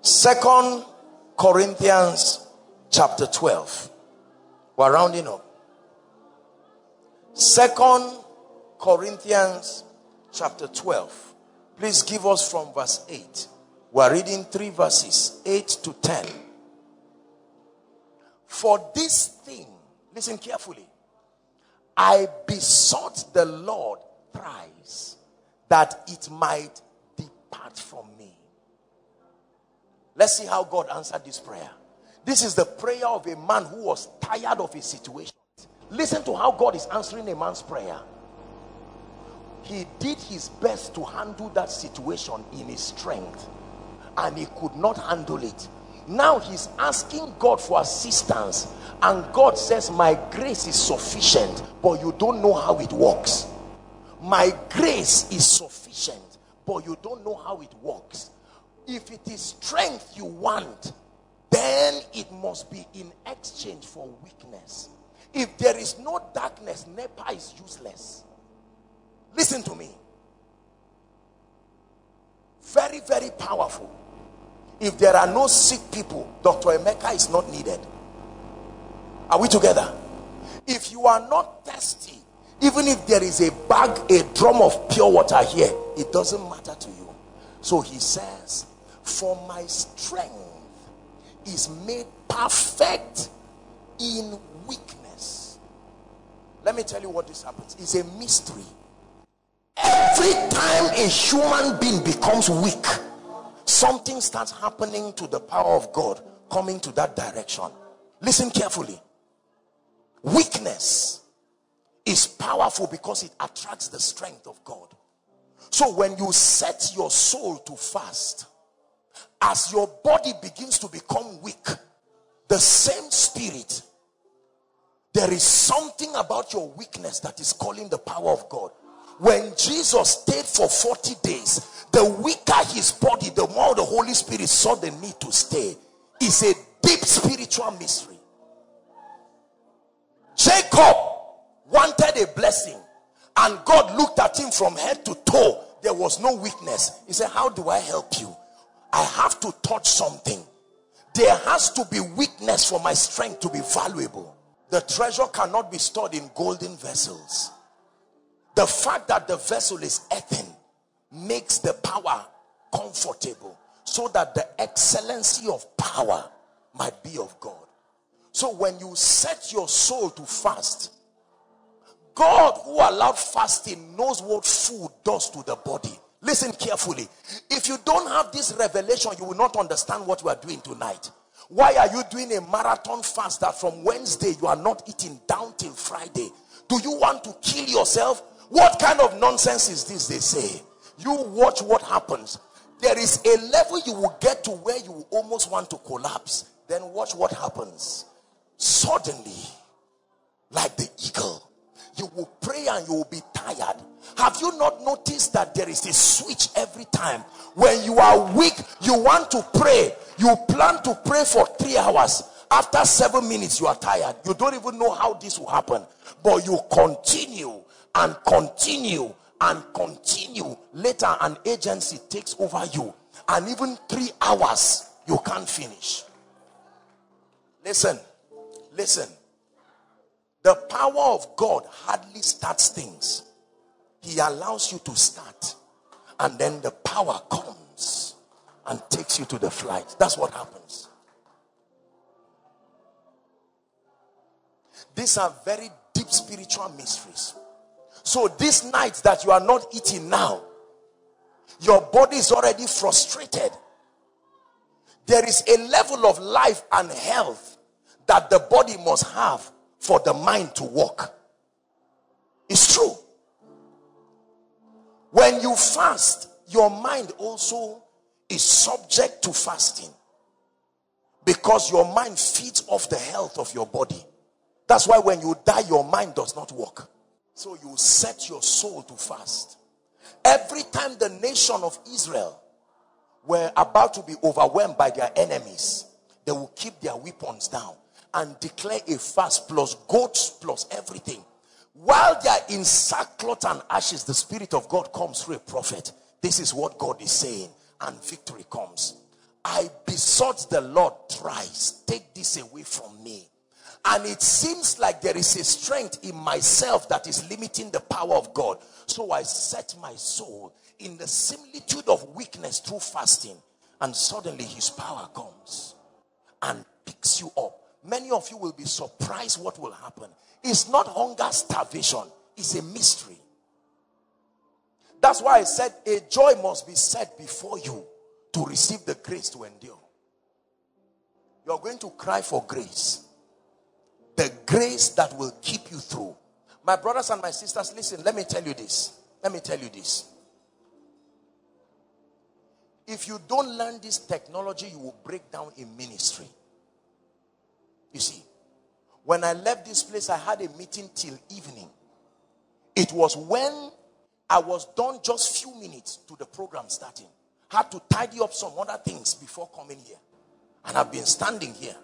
Second Corinthians chapter twelve. We're rounding up. Second Corinthians chapter twelve. Please give us from verse eight. We're reading three verses, eight to ten. For this thing, listen carefully. I besought the Lord thrice that it might depart from me. Let's see how God answered this prayer. This is the prayer of a man who was tired of his situation. Listen to how God is answering a man's prayer. He did his best to handle that situation in his strength, and he could not handle it. Now he's asking God for assistance, and God says, my grace is sufficient, but you don't know how it works. My grace is sufficient, but you don't know how it works. If it is strength you want, then it must be in exchange for weakness. If there is no darkness, Nepa is useless. Listen to me. Very, very powerful. If there are no sick people, Doctor Emeka is not needed. Are we together? If you are not thirsty, even if there is a bag, a drum of pure water here, it doesn't matter to you. So he says, for my strength is made perfect in weakness. Let me tell you what this happens. It's a mystery. Every time a human being becomes weak, something starts happening to the power of God coming to that direction. Listen carefully. Weakness is powerful because it attracts the strength of God. So when you set your soul to fast, as your body begins to become weak, the same spirit, there is something about your weakness that is calling the power of God. When Jesus stayed for forty days, the weaker his body, the more the Holy Spirit saw the need to stay. It's a deep spiritual mystery. Jacob wanted a blessing, and God looked at him from head to toe. There was no weakness. He said, how do I help you? I have to touch something. There has to be weakness for my strength to be valuable. The treasure cannot be stored in golden vessels. The fact that the vessel is earthen makes the power comfortable, so that the excellency of power might be of God. So when you set your soul to fast, God who allowed fasting knows what food does to the body. Listen carefully. If you don't have this revelation, you will not understand what we are doing tonight. Why are you doing a marathon fast that from Wednesday you are not eating down till Friday? Do you want to kill yourself? What kind of nonsense is this they say? You watch what happens. There is a level you will get to where you almost want to collapse. Then watch what happens. Suddenly, like the eagle, you will pray and you will be tired. Have you not noticed that there is a switch every time? When you are weak, you want to pray. You plan to pray for three hours. After seven minutes, you are tired. You don't even know how this will happen. But you continue and continue and continue. Later, an agency takes over you. And even three hours, you can't finish. Listen, listen. The power of God hardly starts things. He allows you to start. And then the power comes and takes you to the flight. That's what happens. These are very deep spiritual mysteries. So these nights that you are not eating now, your body is already frustrated. There is a level of life and health that the body must have for the mind to work. It's true. When you fast, your mind also is subject to fasting, because your mind feeds off the health of your body. That's why when you die, your mind does not work. So you set your soul to fast. Every time the nation of Israel were about to be overwhelmed by their enemies, they will keep their weapons down and declare a fast, plus goats, plus everything. While they are in sackcloth and ashes, the Spirit of God comes through a prophet. This is what God is saying, and victory comes. I besought the Lord thrice, take this away from me. And it seems like there is a strength in myself that is limiting the power of God. So I set my soul in the similitude of weakness through fasting. And suddenly his power comes and picks you up. Many of you will be surprised what will happen. It's not hunger, starvation. It's a mystery. That's why I said a joy must be set before you to receive the grace to endure. You're going to cry for grace. The grace that will keep you through. My brothers and my sisters, listen, let me tell you this. Let me tell you this. If you don't learn this technology, you will break down in ministry. You see, when I left this place, I had a meeting till evening. It was when I was done just few minutes to the program starting. Had to tidy up some other things before coming here. And I've been standing here.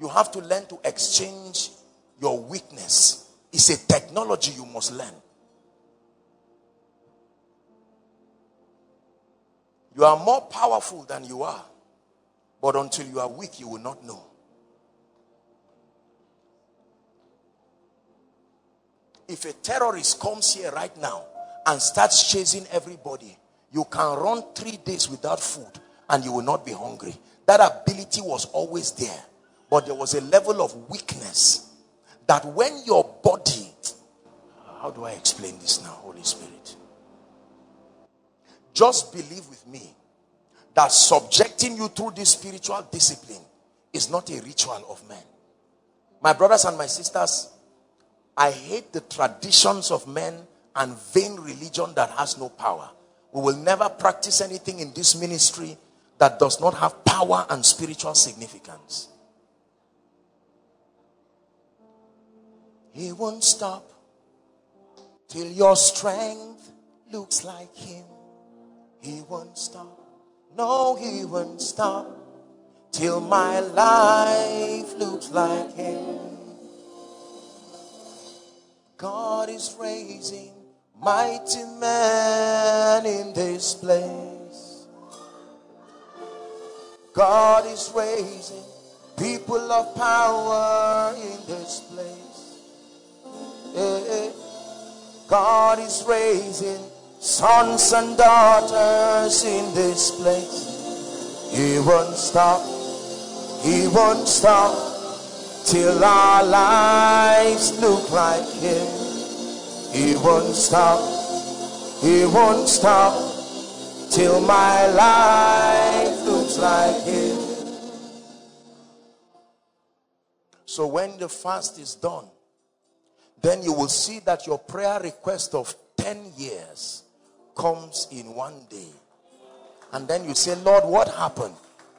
You have to learn to exchange your weakness. It's a technology you must learn. You are more powerful than you are, but until you are weak, you will not know. If a terrorist comes here right now and starts chasing everybody, you can run three days without food and you will not be hungry. That ability was always there. But there was a level of weakness that when your body, how do I explain this now, Holy Spirit? Just believe with me that subjecting you through this spiritual discipline is not a ritual of men. My brothers and my sisters, I hate the traditions of men and vain religion that has no power. We will never practice anything in this ministry that does not have power and spiritual significance. He won't stop till your strength looks like him. He won't stop. No, he won't stop till my life looks like him. God is raising mighty men in this place. God is raising people of power in this place. Hey, hey. God is raising sons and daughters in this place. He won't stop. He won't stop till our lives look like him. He won't stop. He won't stop till my life looks like him. So when the fast is done, then you will see that your prayer request of ten years comes in one day. And then you say, Lord, what happened?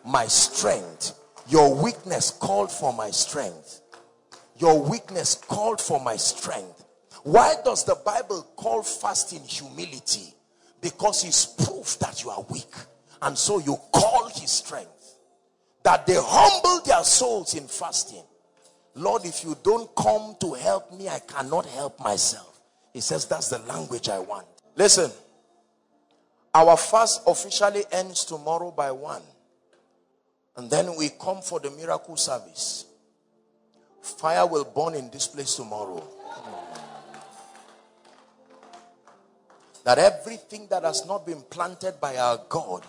My strength. Your weakness called for my strength. Your weakness called for my strength. Why does the Bible call fasting humility? Because it's proof that you are weak. And so you call his strength. That they humble their souls in fasting. Lord, if you don't come to help me, I cannot help myself. He says that's the language I want. Listen. Our fast officially ends tomorrow by one. And then we come for the miracle service. Fire will burn in this place tomorrow. That everything that has not been planted by our God,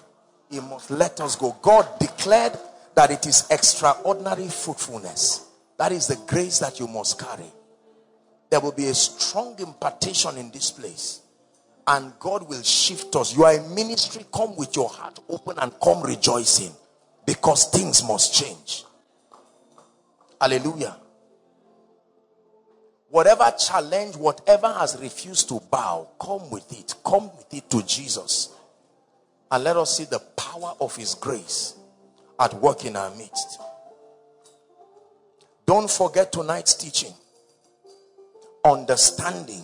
he must let us go. God declared that it is extraordinary fruitfulness. That is the grace that you must carry. There will be a strong impartation in this place. And God will shift us. You are in ministry. Come with your heart open and come rejoicing. Because things must change. Hallelujah. Whatever challenge, whatever has refused to bow, come with it. Come with it to Jesus. And let us see the power of his grace at work in our midst. Don't forget tonight's teaching. Understanding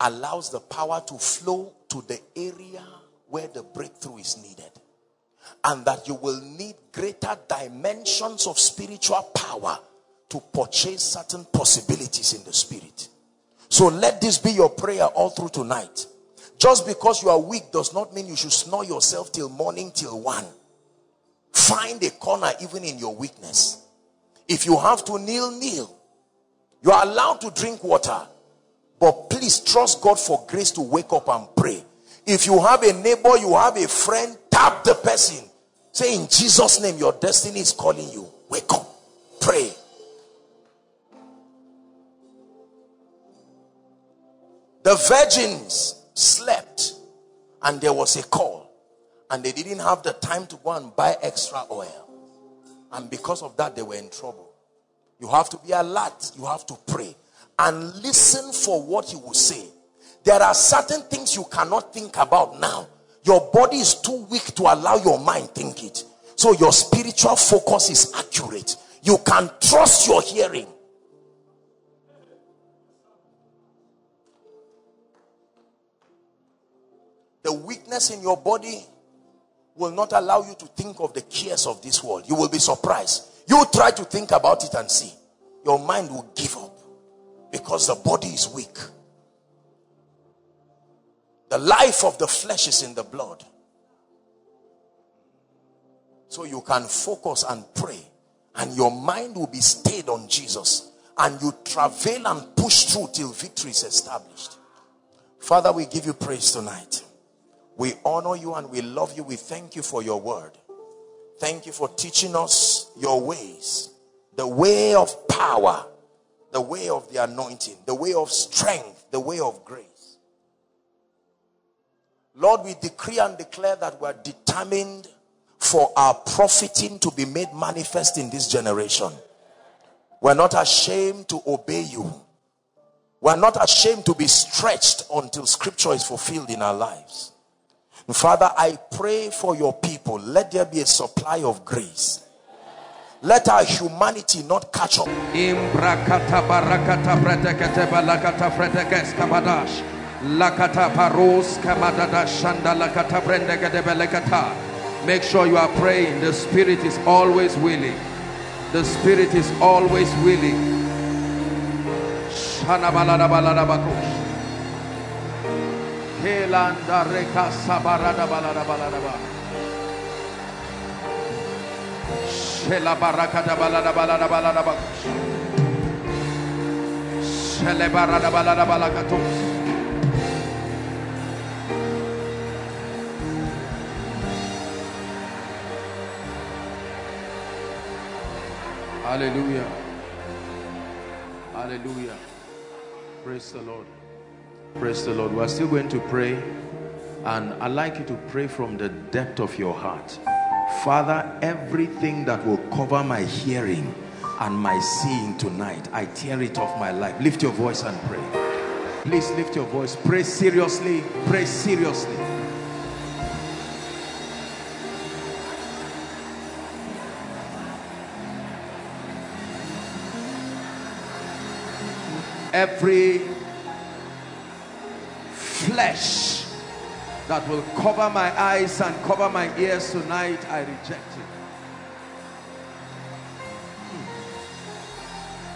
allows the power to flow to the area where the breakthrough is needed. And that you will need greater dimensions of spiritual power to purchase certain possibilities in the spirit. So let this be your prayer all through tonight. Just because you are weak does not mean you should snore yourself till morning, till one. Find a corner even in your weakness. If you have to kneel, kneel. You are allowed to drink water. But please trust God for grace to wake up and pray. If you have a neighbor, you have a friend, tap the person. Say, in Jesus' name, your destiny is calling you. Wake up. Pray. The virgins slept and there was a call. And they didn't have the time to go and buy extra oil. And because of that, they were in trouble. You have to be alert. You have to pray. And listen for what he will say. There are certain things you cannot think about now. Your body is too weak to allow your mind think it. So your spiritual focus is accurate. You can trust your hearing. The weakness in your body will not allow you to think of the cares of this world. You will be surprised. You try to think about it and see. Your mind will give up because the body is weak. The life of the flesh is in the blood. So you can focus and pray. And your mind will be stayed on Jesus. And you travail and push through till victory is established. Father, we give you praise tonight. We honor you and we love you. We thank you for your word. Thank you for teaching us your ways. The way of power. the way of the anointing, the way of strength, the way of grace. Lord, we decree and declare that we are determined for our profiting to be made manifest in this generation. We're not ashamed to obey you. We're not ashamed to be stretched until scripture is fulfilled in our lives. And Father, I pray for your people. Let there be a supply of grace. Let our humanity not catch up. Make sure you are praying. The Spirit is always willing. The Spirit is always willing. Hallelujah. Hallelujah. Praise the Lord. Praise the Lord. We are still going to pray, and I'd like you to pray from the depth of your heart. Father, everything that will cover my hearing and my seeing tonight, I tear it off my life. Lift your voice and pray. Please lift your voice. Pray seriously. Pray seriously. Every flesh that will cover my eyes and cover my ears tonight, I reject it.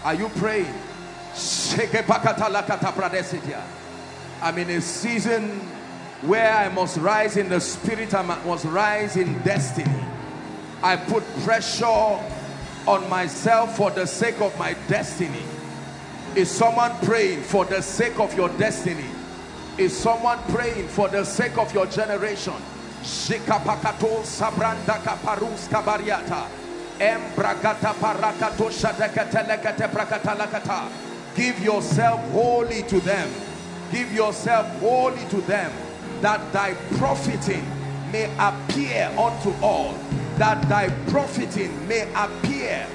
Are you praying? I'm in a season where I must rise in the spirit. I must rise in destiny. I put pressure on myself for the sake of my destiny. Is someone praying for the sake of your destiny? Is someone praying for the sake of your generation? Give yourself wholly to them. Give yourself wholly to them, that thy profiting may appear unto all. That thy profiting may appear.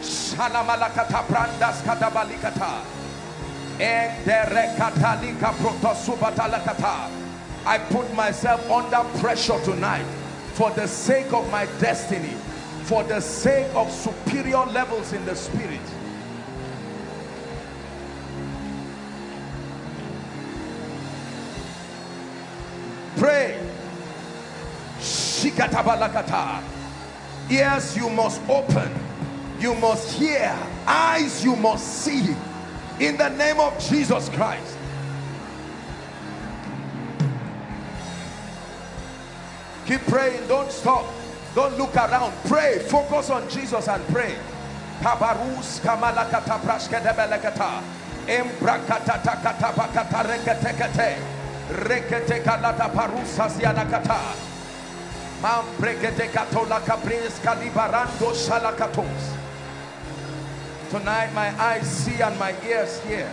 I put myself under pressure tonight for the sake of my destiny, for the sake of superior levels in the spirit. Pray. Ears you must open. You must hear. Eyes you must see. In the name of Jesus Christ. Keep praying. Don't stop. Don't look around. Pray. Focus on Jesus and pray. Tonight, my eyes see and my ears hear.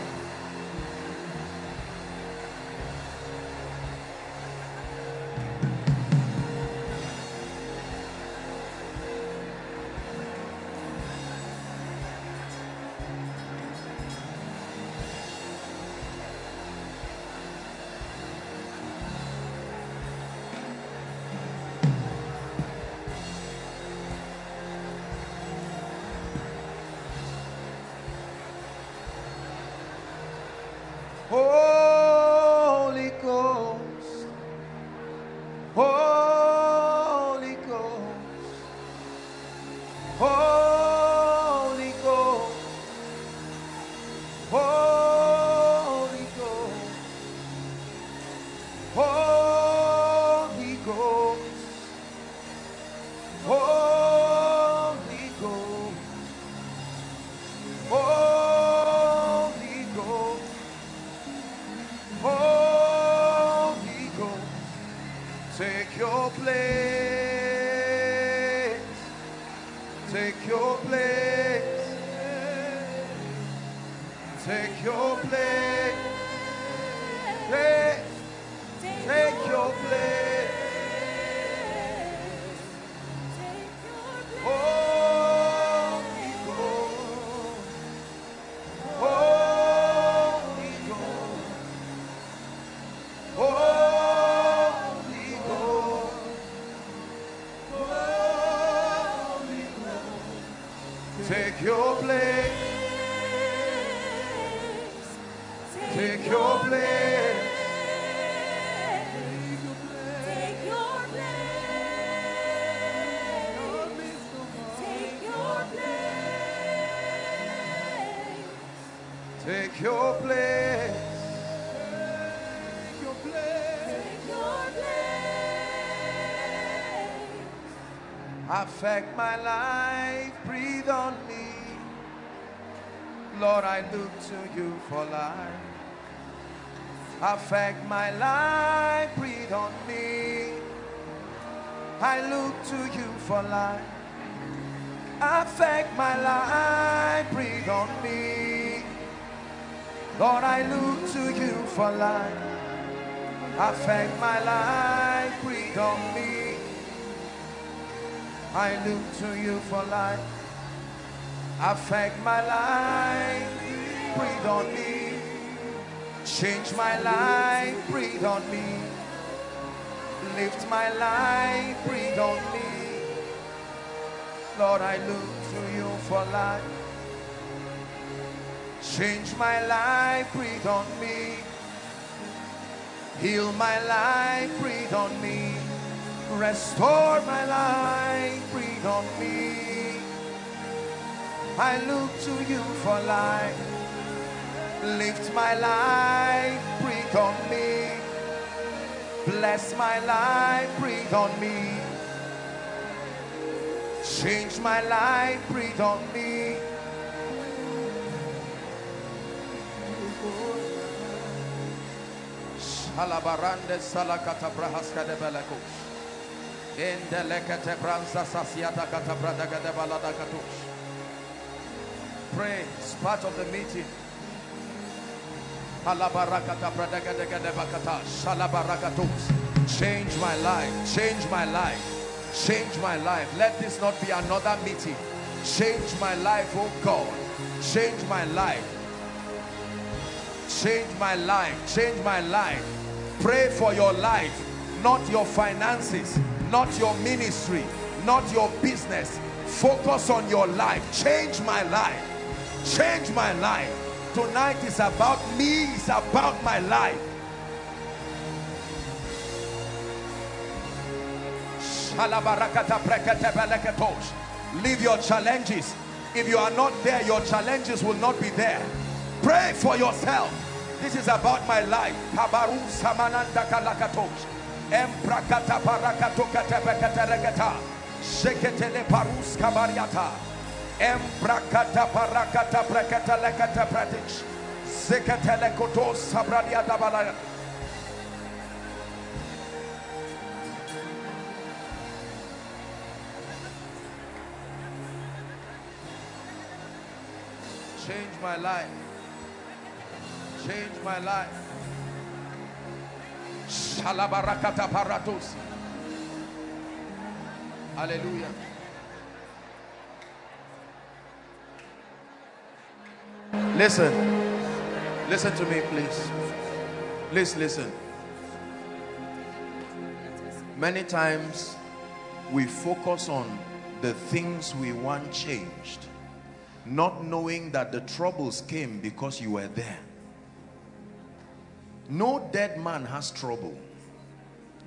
Take your place. Affect my life, breathe on me. Lord, I look to you for life. Affect my life, breathe on me. I look to you for life. Affect my life, breathe on me. Lord, I look to you for life. Affect my life, breathe on me. I look to you for life. Affect my life, breathe on me. Change my life, breathe on me. Lift my life, breathe on me. Lord, I look to you for life. Change my life, breathe on me. Heal my life, breathe on me. Restore my life, breathe on me. I look to you for life. Lift my life, breathe on me. Bless my life, breathe on me. Change my life, breathe on me. Shalabarande salakata brahaska de belakos. In the lekete branza sasiata katabrada gadabalada katush. Pray, it's part of the meeting. Change my life, change my life, change my life. Let this not be another meeting. Change my life, oh God. Change my life. Change my life, change my life. Pray for your life, not your finances. Not your ministry, not your business. Focus on your life. Change my life. Change my life. Tonight is about me. It's about my life. Leave your challenges. If you are not there, your challenges will not be there. Pray for yourself. This is about my life. Emprakata parakato katabakata rakata sheketele parus kabariata emprakata parakata prakata lakata pratich seketele kotos sabradiata balaya. Change my life. Change my life. Shalabarakata paratus. Hallelujah. Listen. Listen to me, please. Please listen. Many times we focus on the things we want changed, not knowing that the troubles came because you were there. No dead man has trouble.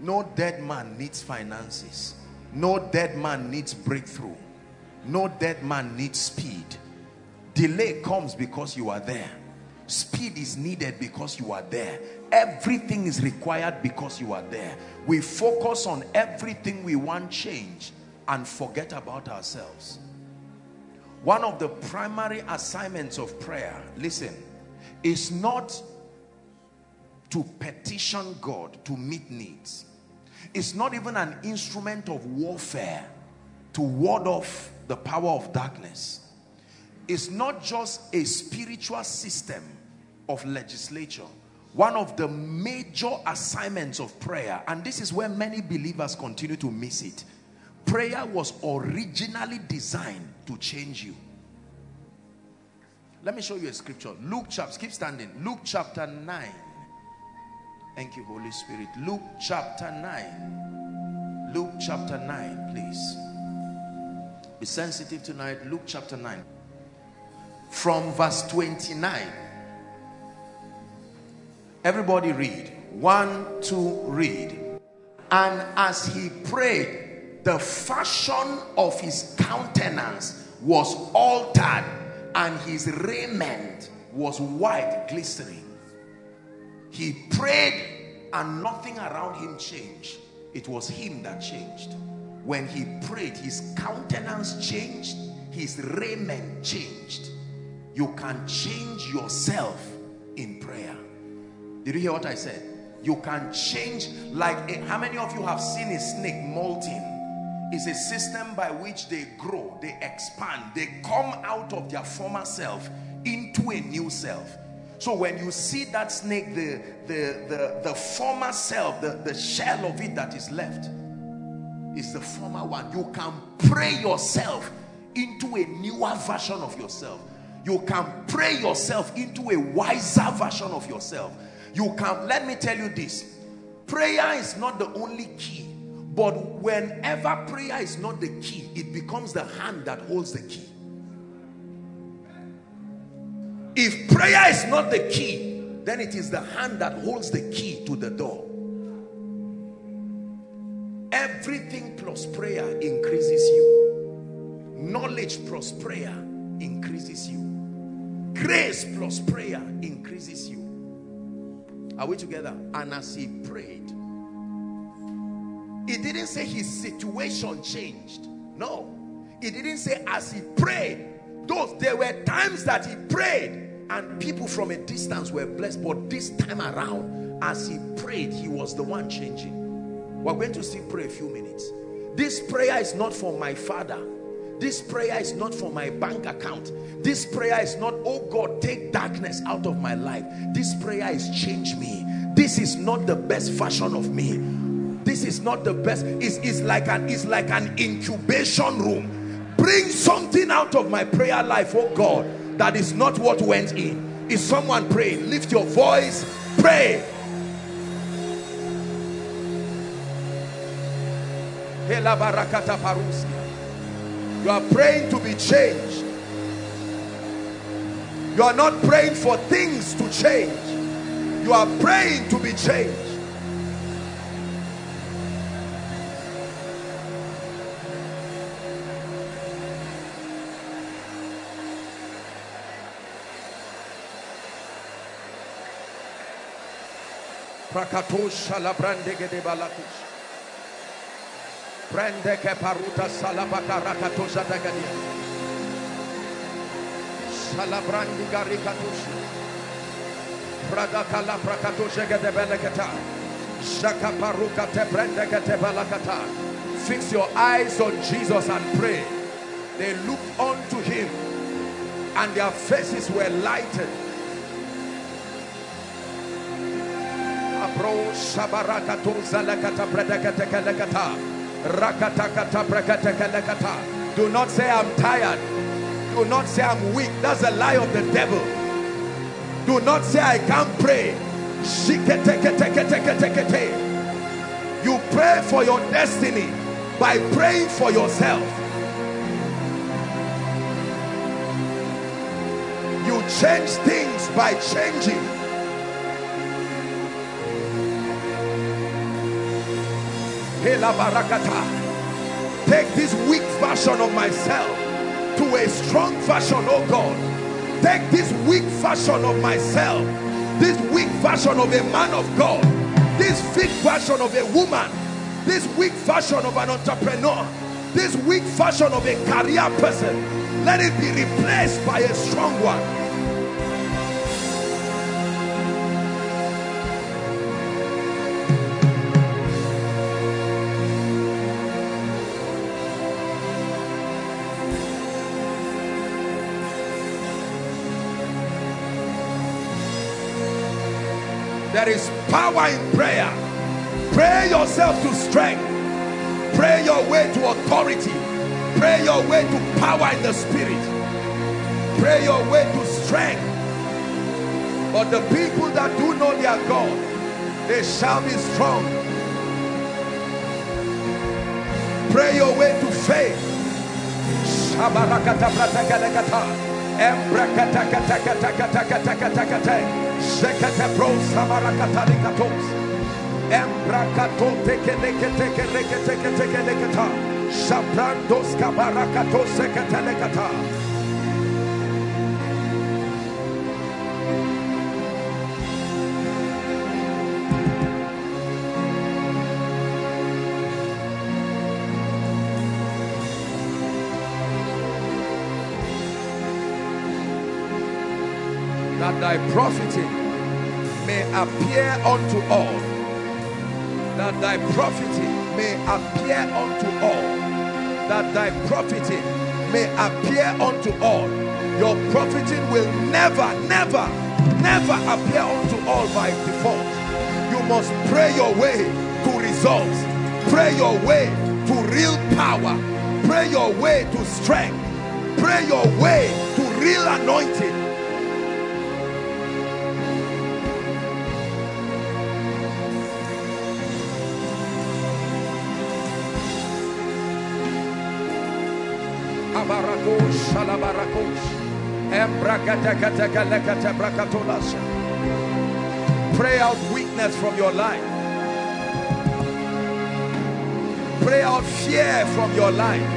No dead man needs finances. No dead man needs breakthrough. No dead man needs speed. Delay comes because you are there. Speed is needed because you are there. Everything is required because you are there. We focus on everything we want change and forget about ourselves. One of the primary assignments of prayer, listen, is not to petition God to meet needs. It's not even an instrument of warfare to ward off the power of darkness. It's not just a spiritual system of legislature one of the major assignments of prayer, and this is where many believers continue to miss it. Prayer was originally designed to change you. Let me show you a scripture. Luke chapter, keep standing. Luke chapter nine. Thank you, Holy Spirit. Luke chapter nine. Luke chapter nine, please. Be sensitive tonight. Luke chapter nine. From verse twenty-nine. Everybody read. One, two, read. And as he prayed, the fashion of his countenance was altered, and his raiment was white, glistening. He prayed, and nothing around him changed. It was him that changed. When he prayed, his countenance changed, his raiment changed. You can change yourself in prayer. Did you hear what I said? You can change, like a, how many of you have seen a snake molting? It's a system by which they grow, they expand, they come out of their former self into a new self. So when you see that snake, the, the, the, the former self, the, the shell of it that is left, is the former one. You can pray yourself into a newer version of yourself. You can pray yourself into a wiser version of yourself. You can, let me tell you this, prayer is not the only key, but whenever prayer is not the key, it becomes the hand that holds the key. If prayer is not the key, then it is the hand that holds the key to the door. Everything plus prayer increases you. Knowledge plus prayer increases you. Grace plus prayer increases you. Are we together? And as he prayed, it didn't say his situation changed. No. It didn't say as he prayed. Those, there were times that he prayed and people from a distance were blessed, but this time around, as he prayed, he was the one changing. We're going to still pray a few minutes. This prayer is not for my father. This prayer is not for my bank account. This prayer is not, oh God, take darkness out of my life. This prayer is change me. This is not the best version of me. This is not the best. It's, it's, like, an, it's like an incubation room. Bring something out of my prayer life, oh God, that is not what went in. Is someone praying? Lift your voice, pray. You are praying to be changed. You are not praying for things to change. You are praying to be changed. Prakatosha la brandege de balatush. Brandeke paruta salabaka rakatosha dagadia. Salabrandiga rikatush. Pradaka la prakatosha de belakata. Shaka paruka te brandeke te balakata. Fix your eyes on Jesus and pray. They looked unto him and their faces were lighted. Bro shabaraka tunza lakata bradakata kalakata rakata kata brakata kalakata. Do not say I'm tired. Do not say I'm weak. That's a lie of the devil. Do not say I can't pray. You pray for your destiny by praying for yourself. You change things by changing. Take this weak version of myself to a strong version, oh God. Take this weak version of myself, this weak version of a man of God, this weak version of a woman, this weak version of an entrepreneur, this weak version of a career person. Let it be replaced by a strong one. There is power in prayer. Pray yourself to strength. Pray your way to authority. Pray your way to power in the spirit. Pray your way to strength. But the people that do know their God, they shall be strong. Pray your way to faith. That thy profiting may appear unto all. That thy profiting may appear unto all. That thy profiting may appear unto all. Your profiting will never, never, never appear unto all by default. You must pray your way to results. Pray your way to real power. Pray your way to strength. Pray your way to real anointing. Pray out weakness from your life. Pray out fear from your life.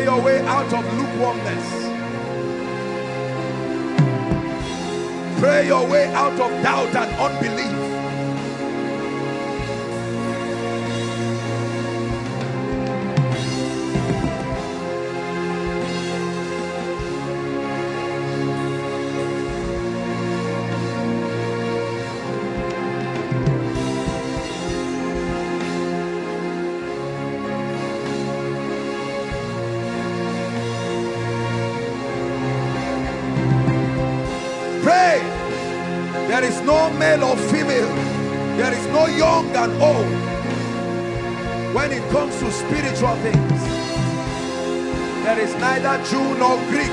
Your way out of lukewarmness. Pray your way out of doubt and unbelief. Male or female, there is no young and old when it comes to spiritual things. There is neither Jew nor Greek.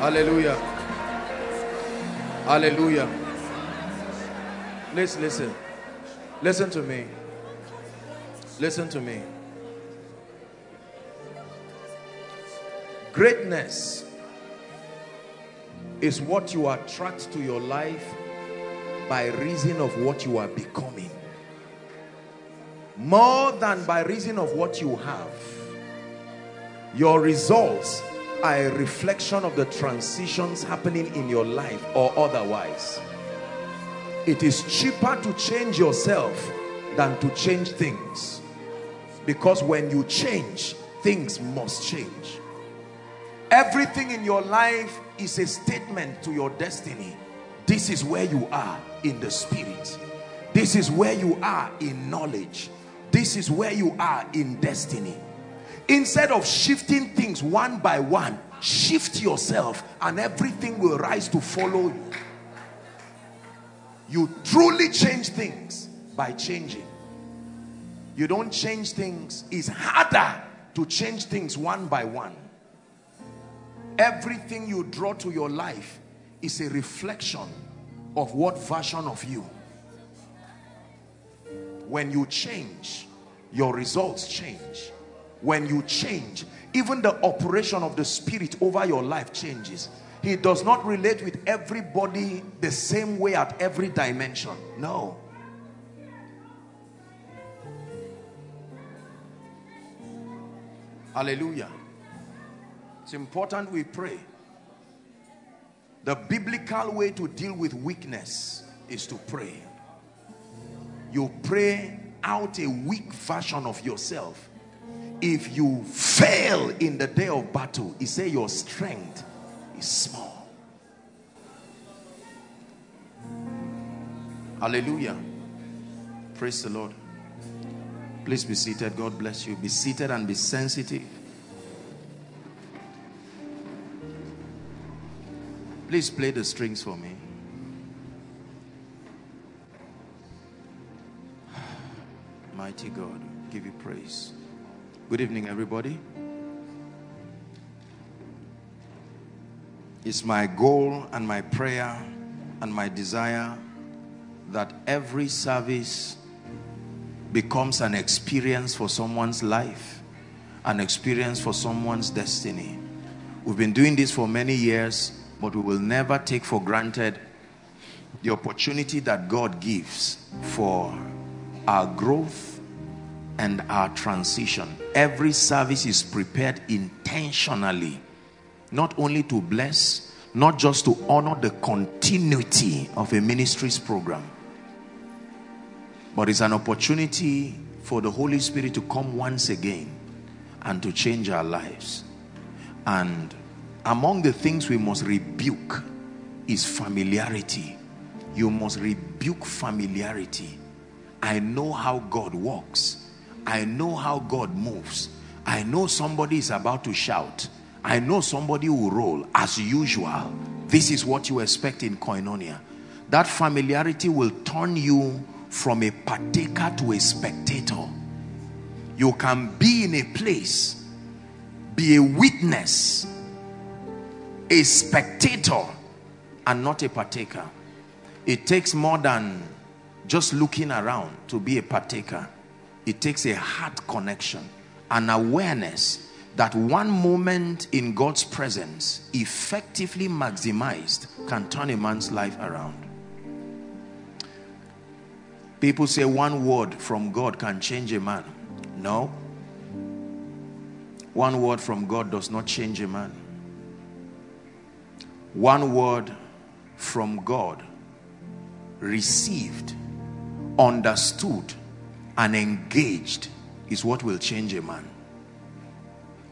Hallelujah. Hallelujah. Please listen. Listen to me. Listen to me. Greatness is what you attract to your life by reason of what you are becoming, more than by reason of what you have. Your results are a reflection of the transitions happening in your life or otherwise. It is cheaper to change yourself than to change things, because when you change, things must change. Everything in your life is a statement to your destiny. This is where you are in the spirit. This is where you are in knowledge. This is where you are in destiny. Instead of shifting things one by one, shift yourself and everything will rise to follow you. You truly change things by changing. You don't change things. It's harder to change things one by one. Everything you draw to your life is a reflection of what version of you. When you change, your results change. When you change, even the operation of the Spirit over your life changes. He does not relate with everybody the same way at every dimension. No. Hallelujah. It's important we pray. The biblical way to deal with weakness is to pray. You pray out a weak version of yourself. If you fail in the day of battle, he said your strength is small. Hallelujah. Praise the Lord. Please be seated. God bless you. Be seated and be sensitive. Please play the strings for me. Mighty God, give you praise. Good evening, everybody. It's my goal and my prayer and my desire that every service becomes an experience for someone's life, an experience for someone's destiny. We've been doing this for many years, but we will never take for granted the opportunity that God gives for our growth and our transition. Every service is prepared intentionally, not only to bless, not just to honor the continuity of a ministry's program, but it's an opportunity for the Holy Spirit to come once again and to change our lives. And among the things we must rebuke is familiarity. You must rebuke familiarity. I know how God works. I know how God moves. I know somebody is about to shout. I know somebody will roll as usual. This is what you expect in Koinonia. That familiarity will turn you from a partaker to a spectator. You can be in a place, be a witness, a spectator, and not a partaker. It takes more than just looking around to be a partaker. It takes a heart connection, an awareness that one moment in God's presence, effectively maximized, can turn a man's life around. People say one word from God can change a man. No. One word from God does not change a man. One word from God received, understood, and engaged is what will change a man.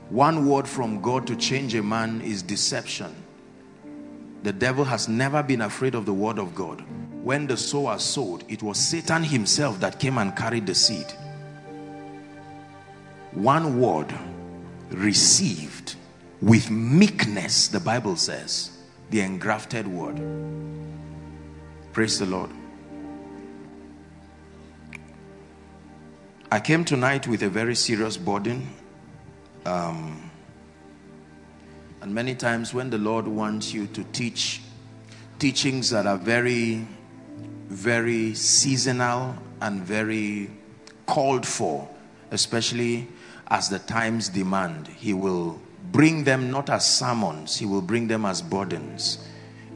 One word from God to change a man is deception. The devil has never been afraid of the word of God. When the sower sowed, it was Satan himself that came and carried the seed. One word received with meekness, the Bible says, the engrafted word. Praise the Lord. I came tonight with a very serious burden. Um, and many times when the Lord wants you to teach teachings that are very, very seasonal and very called for, especially as the times demand, He will bring them not as sermons, He will bring them as burdens.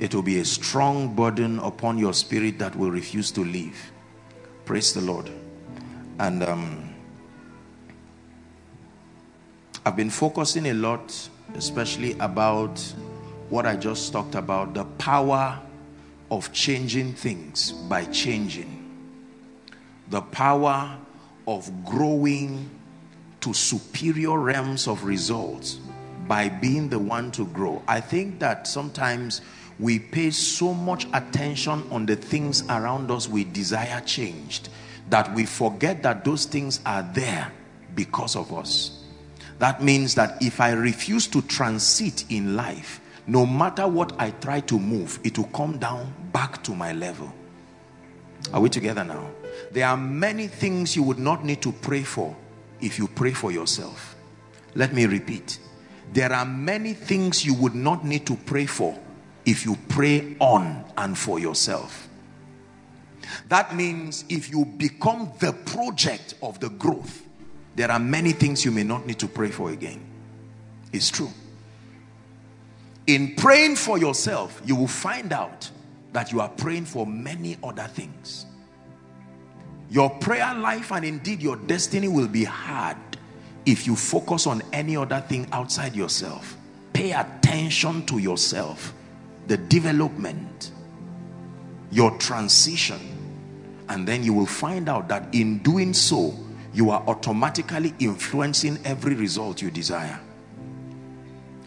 It will be a strong burden upon your spirit that will refuse to leave. Praise the Lord. And um, I've been focusing a lot, especially about what I just talked about, the power of changing things by changing. The power of growing to superior realms of results by being the one to grow. I think that sometimes we pay so much attention on the things around us we desire changed that we forget that those things are there because of us. That means that if I refuse to transit in life, no matter what I try to move, it will come down back to my level. Are we together now? There are many things you would not need to pray for if you pray for yourself. Let me repeat. There are many things you would not need to pray for if you pray on and for yourself. That means if you become the project of the growth, there are many things you may not need to pray for again. It's true. In praying for yourself, you will find out that you are praying for many other things. Your prayer life and indeed your destiny will be hard if you focus on any other thing outside yourself. Pay attention to yourself, the development, your transition, and then you will find out that in doing so, you are automatically influencing every result you desire.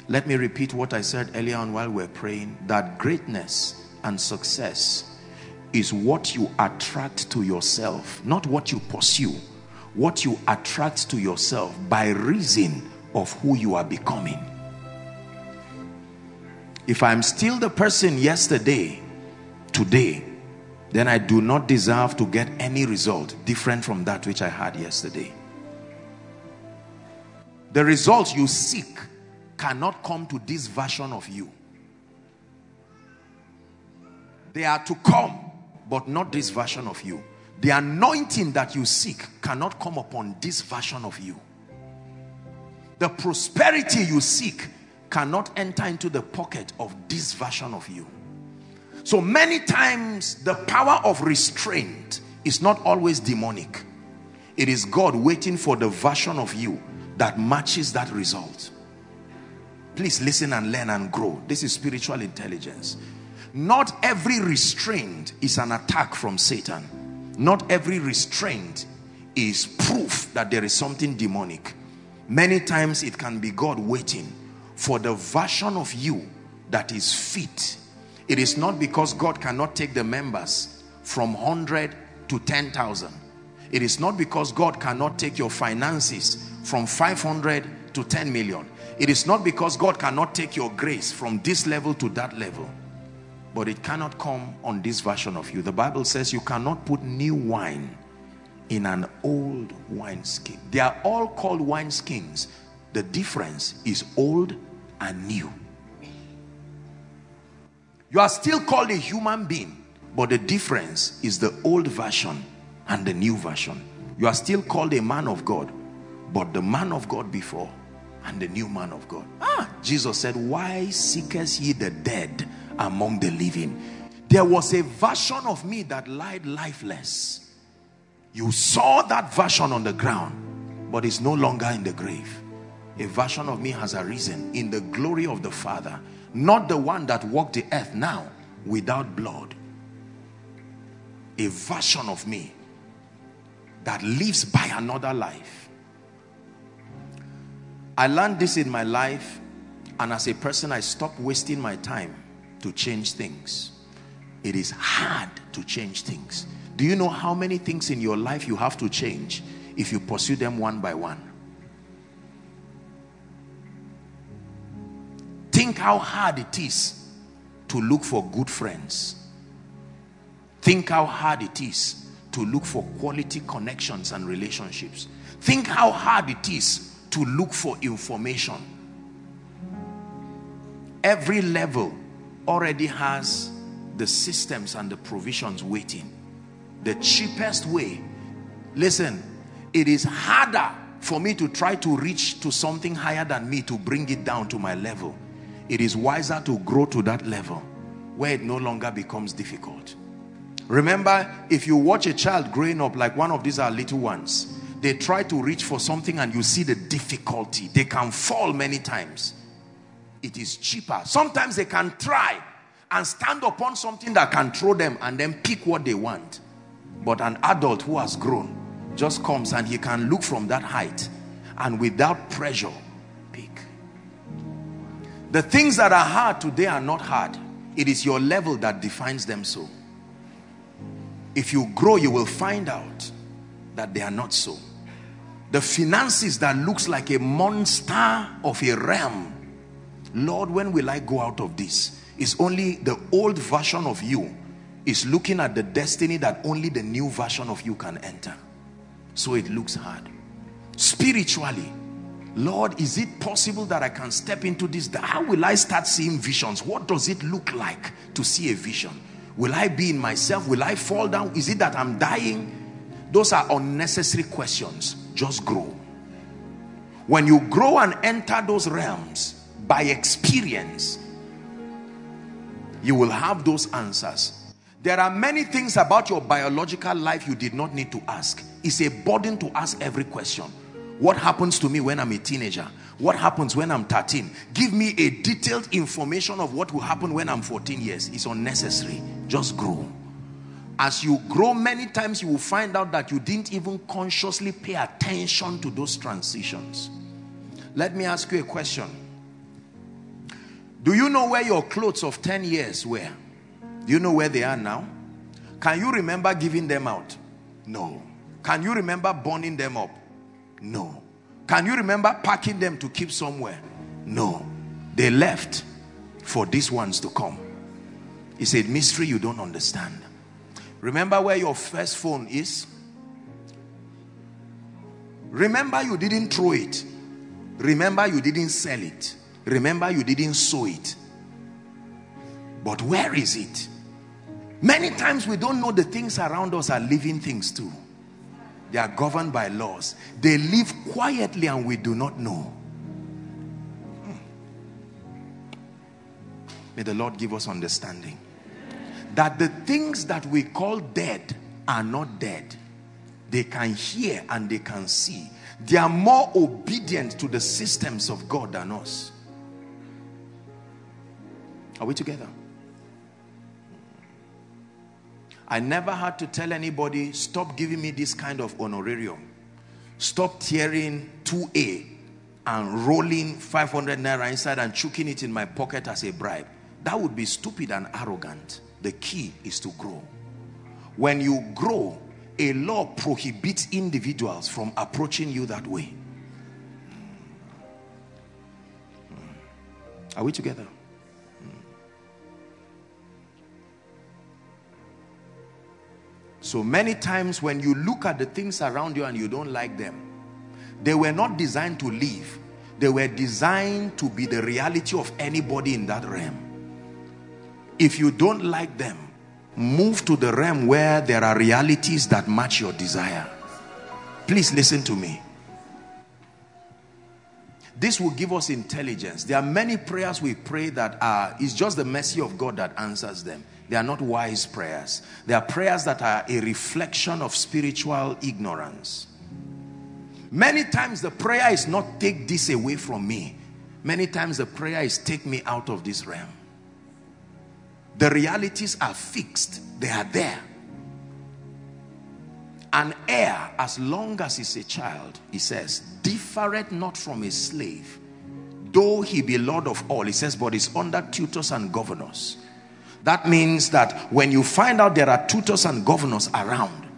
Let me repeat what I said earlier on while we're praying, that greatness and success is what you attract to yourself, not what you pursue, what you attract to yourself by reason of who you are becoming. If I'm still the person yesterday, today, then I do not deserve to get any result different from that which I had yesterday. The results you seek cannot come to this version of you. They are to come, but not this version of you. The anointing that you seek cannot come upon this version of you. The prosperity you seek cannot enter into the pocket of this version of you. So many times the power of restraint is not always demonic. It is God waiting for the version of you that matches that result. Please listen and learn and grow. This is spiritual intelligence. Not every restraint is an attack from Satan. Not every restraint is proof that there is something demonic. Many times it can be God waiting for the version of you that is fit. It is not because God cannot take the members from one hundred to ten thousand. It is not because God cannot take your finances from five hundred to ten million. It is not because God cannot take your grace from this level to that level. But it cannot come on this version of you. The Bible says you cannot put new wine in an old wineskin. They are all called wineskins. The difference is old and new. You are still called a human being, but the difference is the old version and the new version. You are still called a man of God, but the man of God before and the new man of God. Ah, Jesus said, "Why seekest ye the dead among the living?" There was a version of me that lied lifeless. You saw that version on the ground, but it's no longer in the grave. A version of me has arisen in the glory of the Father, not the one that walked the earth now without blood. A version of me that lives by another life. I learned this in my life, and as a person, I stopped wasting my time to change things. It is hard to change things. Do you know how many things in your life you have to change if you pursue them one by one? Think how hard it is to look for good friends. Think how hard it is to look for quality connections and relationships. Think how hard it is to look for information. Every level already has the systems and the provisions waiting. The cheapest way, listen, it is harder for me to try to reach to something higher than me to bring it down to my level. It is wiser to grow to that level where it no longer becomes difficult. Remember, if you watch a child growing up, like one of these our little ones, they try to reach for something and you see the difficulty. They can fall many times. It is cheaper. Sometimes they can try and stand upon something that can throw them and then pick what they want. But an adult who has grown just comes and he can look from that height and without pressure pick. The things that are hard today are not hard. It is your level that defines them so. If you grow, you will find out that they are not so. The finances that looks like a monster of a ram. Lord, when will I go out of this? It's only the old version of you is looking at the destiny that only the new version of you can enter. So it looks hard. Spiritually, Lord, is it possible that I can step into this? How will I start seeing visions? What does it look like to see a vision? Will I be in myself? Will I fall down? Is it that I'm dying? Those are unnecessary questions. Just grow. When you grow and enter those realms by experience, you will have those answers. There are many things about your biological life you did not need to ask. It's a burden to ask every question. What happens to me when I'm a teenager? What happens when I'm thirteen? Give me a detailed information of what will happen when I'm fourteen years. It's unnecessary. Just grow. As you grow, many times you will find out that you didn't even consciously pay attention to those transitions. Let me ask you a question. Do you know where your clothes of ten years were? Do you know where they are now? Can you remember giving them out? No. Can you remember burning them up? No. Can you remember packing them to keep somewhere? No. They left for these ones to come. It's a mystery you don't understand. Remember where your first phone is? Remember you didn't throw it. Remember you didn't sell it. Remember you didn't sew it. But where is it? Many times we don't know the things around us are living things too. They are governed by laws. They live quietly and we do not know. May the Lord give us understanding. That the things that we call dead are not dead. They can hear and they can see. They are more obedient to the systems of God than us. Are we together? I never had to tell anybody, stop giving me this kind of honorarium. Stop tearing two A and rolling five hundred naira inside and chucking it in my pocket as a bribe. That would be stupid and arrogant. The key is to grow. When you grow, a law prohibits individuals from approaching you that way. Are we together? So many times when you look at the things around you and you don't like them, they were not designed to live. They were designed to be the reality of anybody in that realm. If you don't like them, move to the realm where there are realities that match your desire. Please listen to me. This will give us intelligence. There are many prayers we pray that are, it's just the mercy of God that answers them. They are not wise prayers. They are prayers that are a reflection of spiritual ignorance. Many times the prayer is not take this away from me. Many times the prayer is take me out of this realm. The realities are fixed. They are there. An heir, as long as he's a child, he says, differeth not from a slave, though he be Lord of all. He says, but is under tutors and governors. That means that when you find out there are tutors and governors around,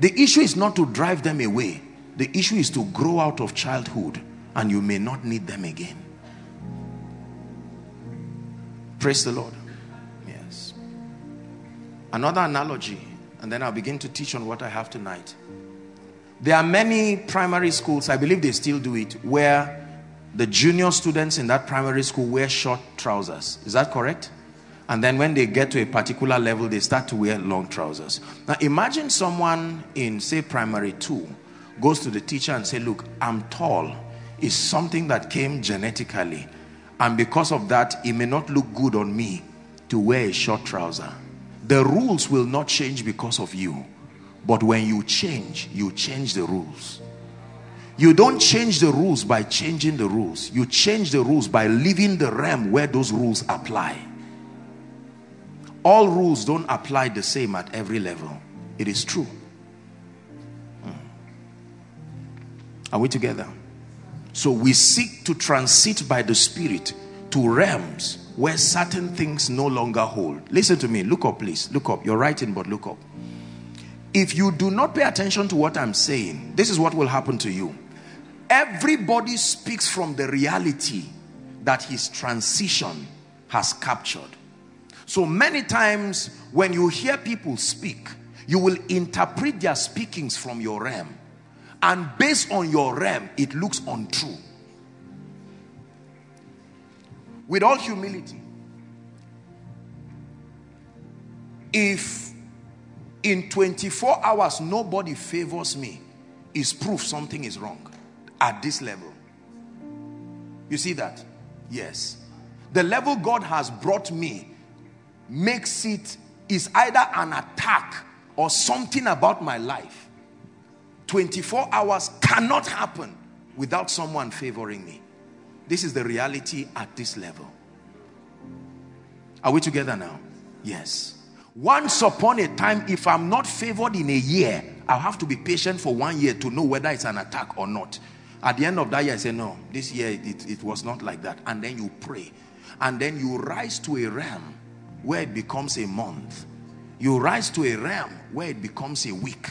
the issue is not to drive them away. The issue is to grow out of childhood and you may not need them again. Praise the Lord. Yes. Another analogy, and then I'll begin to teach on what I have tonight. There are many primary schools, I believe they still do it, where the junior students in that primary school wear short trousers. Is that correct? And then when they get to a particular level, they start to wear long trousers. Now imagine someone in, say, primary two, goes to the teacher and say, look, I'm tall. It's something that came genetically. And because of that, it may not look good on me to wear a short trouser. The rules will not change because of you. But when you change, you change the rules. You don't change the rules by changing the rules. You change the rules by leaving the realm where those rules apply. All rules don't apply the same at every level. It is true. Hmm. Are we together? So we seek to transit by the Spirit to realms where certain things no longer hold. Listen to me. Look up, please. Look up. You're writing, but look up. If you do not pay attention to what I'm saying, this is what will happen to you. Everybody speaks from the reality that his transition has captured. So many times when you hear people speak, you will interpret their speakings from your realm. And based on your realm, it looks untrue. With all humility, if in twenty-four hours nobody favors me, it's proof something is wrong at this level. You see that? Yes. The level God has brought me makes it is either an attack or something about my life. twenty-four hours cannot happen without someone favoring me. This is the reality at this level. Are we together now? Yes. Once upon a time, if I'm not favored in a year, I'll have to be patient for one year to know whether it's an attack or not. At the end of that year, I say, no, this year it, it was not like that. And then you pray. And then you rise to a realm where it becomes a month. You rise to a realm where it becomes a week.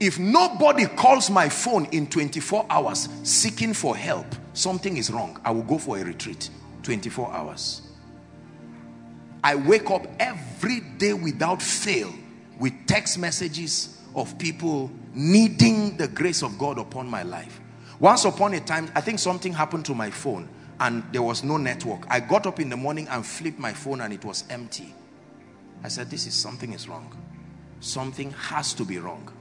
If nobody calls my phone in twenty-four hours seeking for help, something is wrong. I will go for a retreat. twenty-four hours. I wake up every day without fail with text messages of people needing the grace of God upon my life. Once upon a time, I think something happened to my phone. And there was no network. I got up in the morning and flipped my phone and it was empty. I said, this is something is wrong. Something has to be wrong.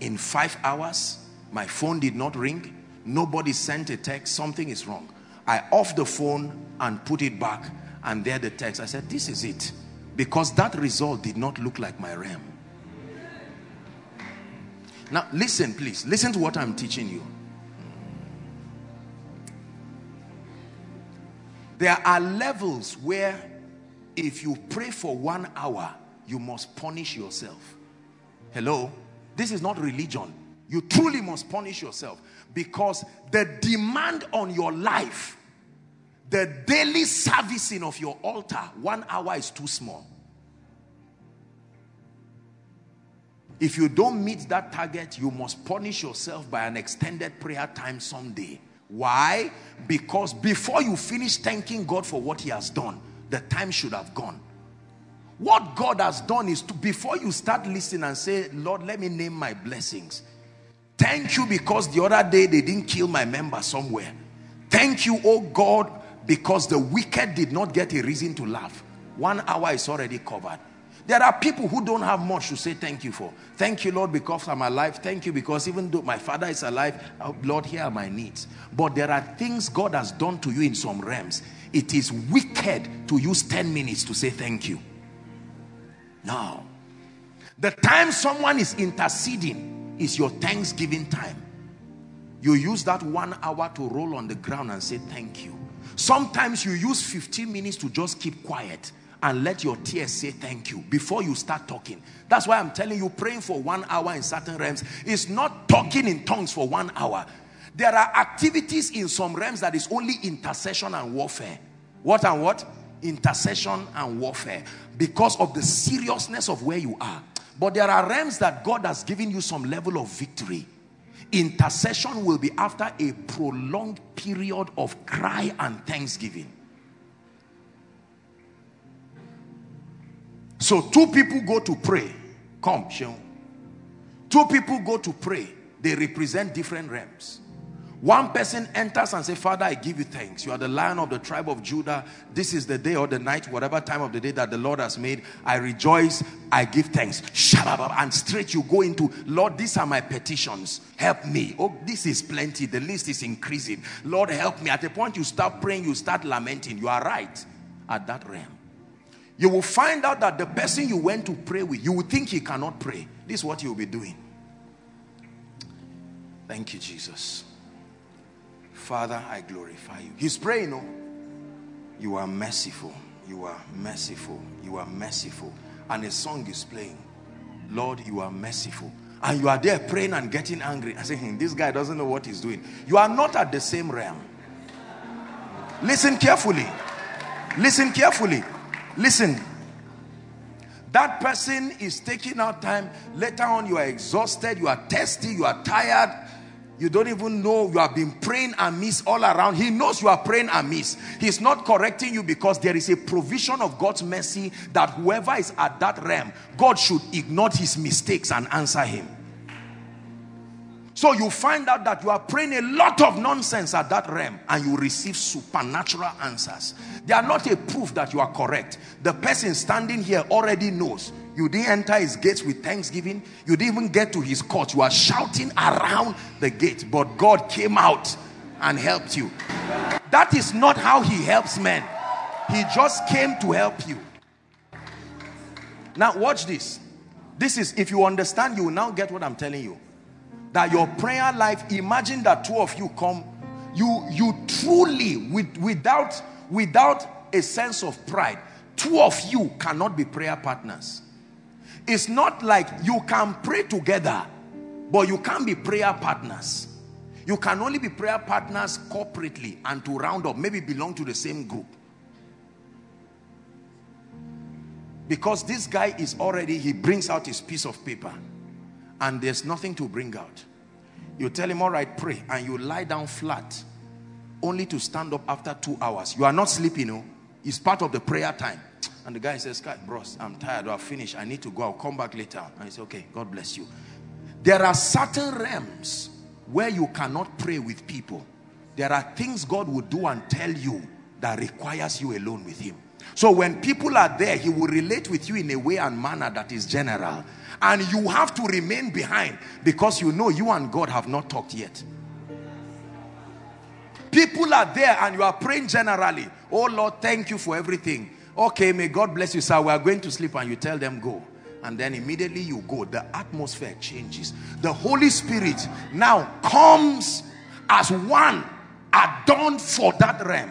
In five hours, my phone did not ring. Nobody sent a text. Something is wrong. I off the phone and put it back, and there the text. I said, this is it. Because that result did not look like my realm. Now, listen, please. Listen to what I'm teaching you. There are levels where if you pray for one hour, you must punish yourself. Hello? This is not religion. You truly must punish yourself, because the demand on your life, the daily servicing of your altar, one hour is too small. If you don't meet that target, you must punish yourself by an extended prayer time someday. Why? Because before you finish thanking God for what he has done, the time should have gone. What God has done is, to, before you start listening and say, Lord, let me name my blessings. Thank you because the other day they didn't kill my member somewhere. Thank you, oh God, because the wicked did not get a reason to laugh. One hour is already covered. There are people who don't have much to say thank you for. Thank you, Lord, because I'm alive. Thank you because even though my father is alive, Lord, here are my needs. But there are things God has done to you in some realms. It is wicked to use ten minutes to say thank you. Now, the time someone is interceding is your thanksgiving time. You use that one hour to roll on the ground and say thank you. Sometimes you use fifteen minutes to just keep quiet and let your tears say thank you before you start talking. That's why I'm telling you, praying for one hour in certain realms is not talking in tongues for one hour. There are activities in some realms that is only intercession and warfare. What and what? Intercession and warfare, because of the seriousness of where you are. But there are realms that God has given you some level of victory. Intercession will be after a prolonged period of cry and thanksgiving. So two people go to pray. Come, Sheon. Two people go to pray. They represent different realms. One person enters and says, Father, I give you thanks. You are the Lion of the tribe of Judah. This is the day or the night, whatever time of the day that the Lord has made. I rejoice. I give thanks. And straight you go into, Lord, these are my petitions. Help me. Oh, this is plenty. The list is increasing. Lord, help me. At the point you start praying, you start lamenting. You are right at that realm. You will find out that the person you went to pray with, you will think he cannot pray. This is what he will be doing. Thank you, Jesus. Father, I glorify you. He's praying, no? You are merciful. You are merciful. You are merciful. And a song is playing. Lord, you are merciful. And you are there praying and getting angry. I say, this guy doesn't know what he's doing. You are not at the same realm. Listen carefully. Listen carefully. Listen. That person is taking out time. Later on, you are exhausted. You are thirsty. You are tired. You don't even know you have been praying amiss all around. He knows you are praying amiss. He's not correcting you because there is a provision of God's mercy that whoever is at that realm, God should ignore his mistakes and answer him. So you find out that you are praying a lot of nonsense at that realm and you receive supernatural answers. They are not a proof that you are correct. The person standing here already knows. You didn't enter his gates with thanksgiving. You didn't even get to his court. You are shouting around the gate. But God came out and helped you. That is not how he helps men. He just came to help you. Now watch this. This is, if you understand, you will now get what I'm telling you. That your prayer life, imagine that two of you come. You, you truly, with, without, without a sense of pride, two of you cannot be prayer partners. It's not like you can pray together, but you can't be prayer partners. You can only be prayer partners corporately and to round up, maybe belong to the same group. Because this guy is already, he brings out his piece of paper and there's nothing to bring out. You tell him, all right, pray, and you lie down flat only to stand up after two hours. You are not sleeping, no? It's part of the prayer time. And the guy says, bros, I'm tired. I'll finish. I need to go. I'll come back later. And he says, okay, God bless you. There are certain realms where you cannot pray with people. There are things God will do and tell you that requires you alone with him. So when people are there, he will relate with you in a way and manner that is general. And you have to remain behind because you know you and God have not talked yet. People are there and you are praying generally. Oh Lord, thank you for everything. Okay, may God bless you, sir. We are going to sleep, and you tell them go. And then immediately you go. The atmosphere changes. The Holy Spirit now comes as one adorned for that realm.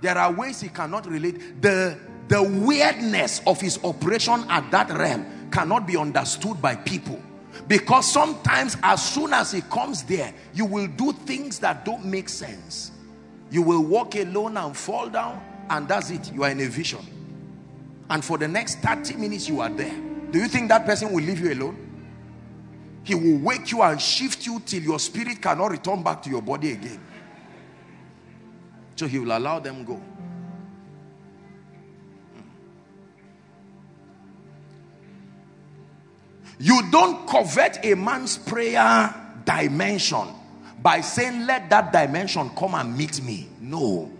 There are ways he cannot relate. The, the weirdness of his operation at that realm cannot be understood by people. Because sometimes as soon as he comes there, you will do things that don't make sense. You will walk alone and fall down, and that's it. You are in a vision. And for the next thirty minutes you are there. Do you think that person will leave you alone? He will wake you and shift you till your spirit cannot return back to your body again. So he will allow them go. You don't covet a man's prayer dimension by saying, let that dimension come and meet me. No.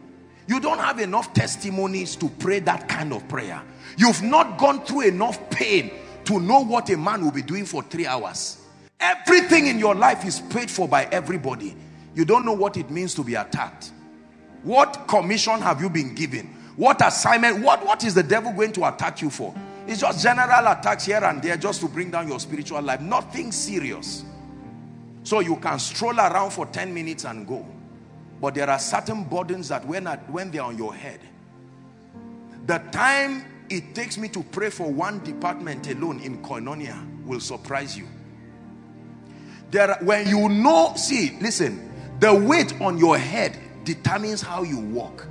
You don't have enough testimonies to pray that kind of prayer. You've not gone through enough pain to know what a man will be doing for three hours. Everything in your life is paid for by everybody. You don't know what it means to be attacked. What commission have you been given? What assignment? What, what is the devil going to attack you for? It's just general attacks here and there just to bring down your spiritual life. Nothing serious. So you can stroll around for ten minutes and go. But there are certain burdens that when, at, when they are on your head, the time it takes me to pray for one department alone in Koinonia will surprise you. There, when you know, see, listen, the weight on your head determines how you walk.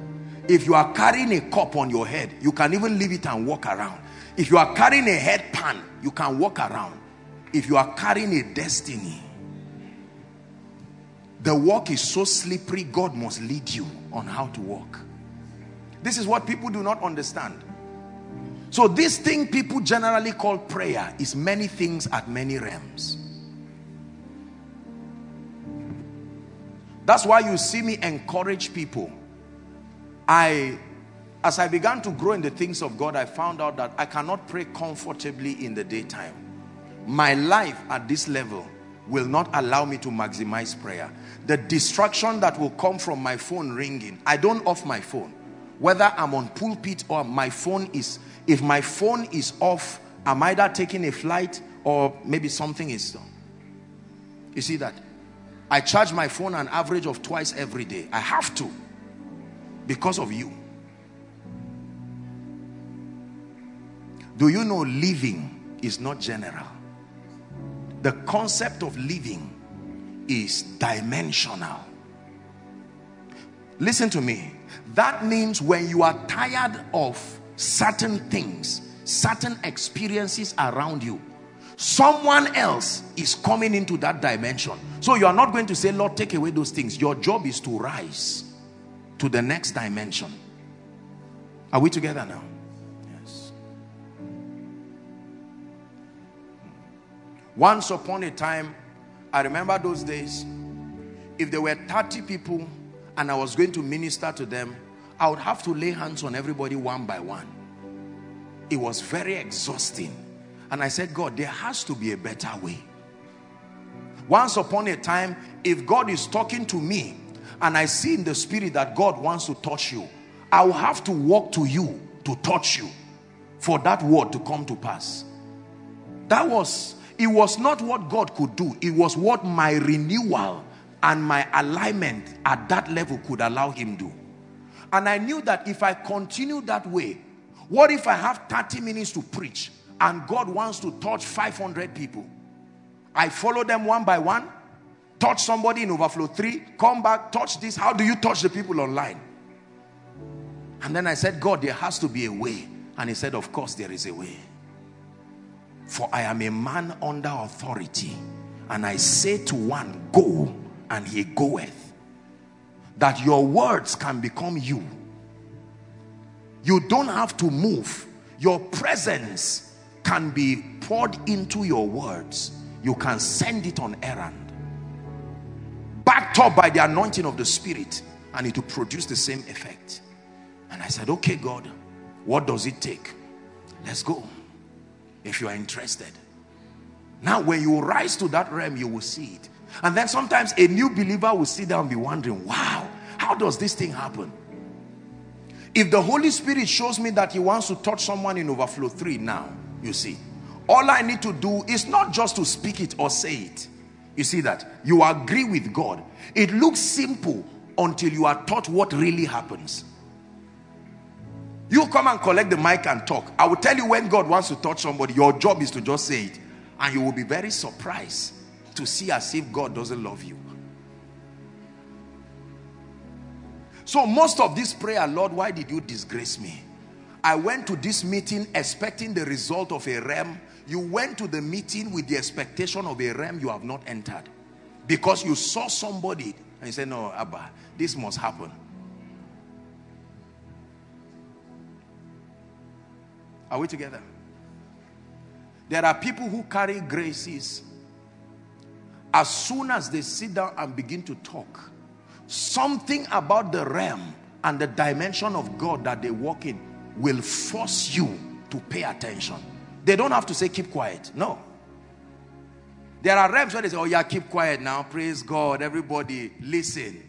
If you are carrying a cup on your head, you can even leave it and walk around. If you are carrying a headpan, you can walk around. If you are carrying a destiny, the walk is so slippery, God must lead you on how to walk. This is what people do not understand. So this thing people generally call prayer is many things at many realms. That's why you see me encourage people. I, as I began to grow in the things of God, I found out that I cannot pray comfortably in the daytime. My life at this level will not allow me to maximize prayer. The distraction that will come from my phone ringing, I don't off my phone. Whether I'm on pulpit or my phone is... If my phone is off, I'm either taking a flight or maybe something is done. You see that? I charge my phone an average of twice every day. I have to because of you. Do you know living is not general? The concept of living is dimensional. Listen to me. That means when you are tired of certain things, certain experiences around you, someone else is coming into that dimension. So you are not going to say, Lord, take away those things. Your job is to rise to the next dimension. Are we together now? Yes. Once upon a time, I remember those days, if there were thirty people and I was going to minister to them, I would have to lay hands on everybody one by one. It was very exhausting. And I said, God, there has to be a better way. Once upon a time, if God is talking to me and I see in the spirit that God wants to touch you, I will have to walk to you to touch you for that word to come to pass. That was, it was not what God could do. It was what my renewal and my alignment at that level could allow him to do. And I knew that if I continue that way, what if I have thirty minutes to preach and God wants to touch five hundred people? I follow them one by one, touch somebody in overflow three, come back, touch this. How do you touch the people online? And then I said, God, there has to be a way. And he said, of course there is a way. For I am a man under authority, and I say to one, go, and he goeth. That your words can become you. You don't have to move. Your presence can be poured into your words. You can send it on errand, backed up by the anointing of the Spirit, and it will produce the same effect. And I said, okay, God, what does it take? Let's go, if you are interested. Now, when you rise to that realm, you will see it. And then sometimes a new believer will sit down and be wondering, wow, how does this thing happen? If the Holy Spirit shows me that he wants to touch someone in overflow three now, you see, all I need to do is not just to speak it or say it. You see that? You agree with God. It looks simple until you are taught what really happens. You come and collect the mic and talk. I will tell you when God wants to touch somebody, your job is to just say it. And you will be very surprised to see as if God doesn't love you. So most of this prayer, Lord, why did you disgrace me? I went to this meeting expecting the result of a realm. You went to the meeting with the expectation of a realm you have not entered. Because you saw somebody and you said, no, Abba, this must happen. Are we together? There are people who carry graces. As soon as they sit down and begin to talk, something about the realm and the dimension of God that they walk in will force you to pay attention. They don't have to say, keep quiet. No. There are realms where they say, oh yeah, keep quiet now. Praise God, everybody, listen.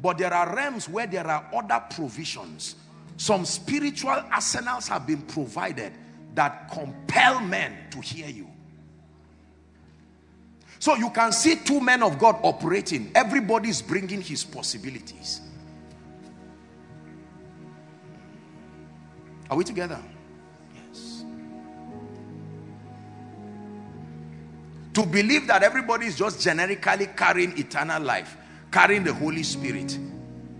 But there are realms where there are other provisions. Some spiritual arsenals have been provided that compel men to hear you. So you can see two men of God operating. Everybody's bringing his possibilities. Are we together? Yes. To believe that everybody is just generically carrying eternal life, carrying the Holy Spirit.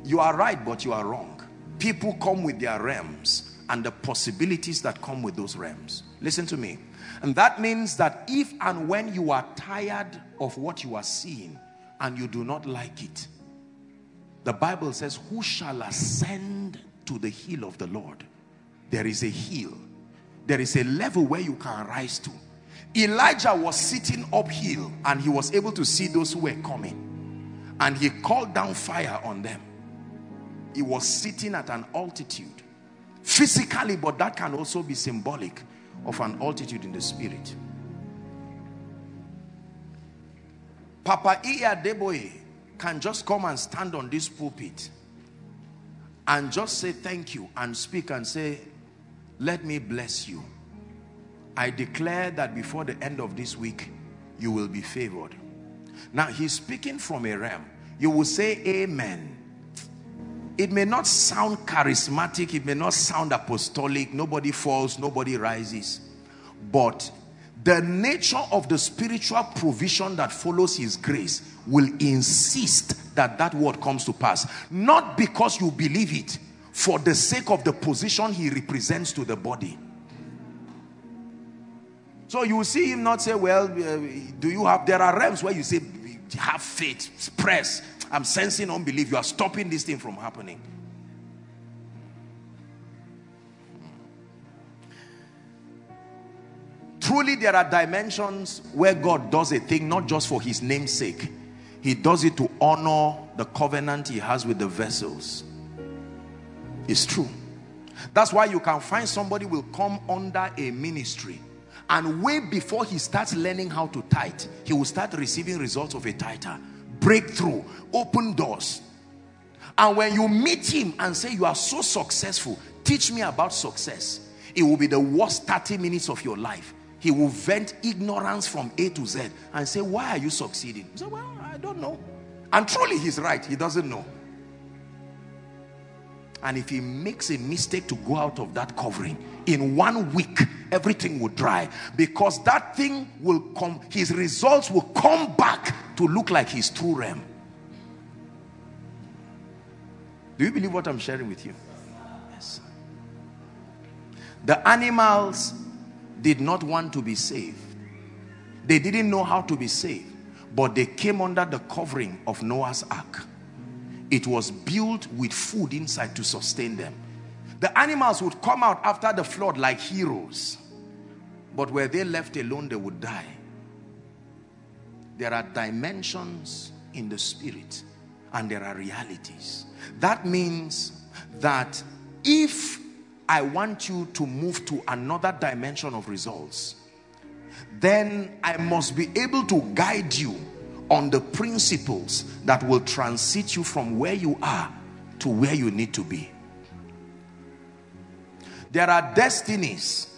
You are right, but you are wrong. People come with their realms and the possibilities that come with those realms. Listen to me. And that means that if and when you are tired of what you are seeing and you do not like it, the Bible says, who shall ascend to the hill of the Lord? There is a hill. There is a level where you can rise to. Elijah was sitting uphill and he was able to see those who were coming. And he called down fire on them. He was sitting at an altitude. Physically, but that can also be symbolic of an altitude in the spirit. Papa Oyedepo can just come and stand on this pulpit and just say thank you and speak and say, let me bless you. I declare that before the end of this week, you will be favored. Now he's speaking from a realm. You will say amen. It may not sound charismatic, it may not sound apostolic, nobody falls, nobody rises. But the nature of the spiritual provision that follows his grace will insist that that word comes to pass. Not because you believe it, for the sake of the position he represents to the body. So you will see him not say, well, do you have, there are realms where you say, have faith, press. I'm sensing unbelief. You are stopping this thing from happening. Truly, there are dimensions where God does a thing not just for his name's sake. He does it to honor the covenant he has with the vessels. It's true. That's why you can find somebody will come under a ministry and way before he starts learning how to tithe, he will start receiving results of a tither. Breakthrough, open doors. And when you meet him and say, you are so successful, teach me about success, it will be the worst thirty minutes of your life. He will vent ignorance from A to Z and say, why are you succeeding? You say, well, I don't know. And truly he's right, he doesn't know. And if he makes a mistake to go out of that covering, in one week everything will dry, because that thing will come, his results will come back to look like his true realm. Do you believe what I'm sharing with you? Yes. The animals did not want to be saved. They didn't know how to be saved, but they came under the covering of Noah's ark. It was built with food inside to sustain them. The animals would come out after the flood like heroes, but were they left alone, they would die. There are dimensions in the spirit and there are realities. That means that if I want you to move to another dimension of results, then I must be able to guide you on the principles that will transit you from where you are to where you need to be. There are destinies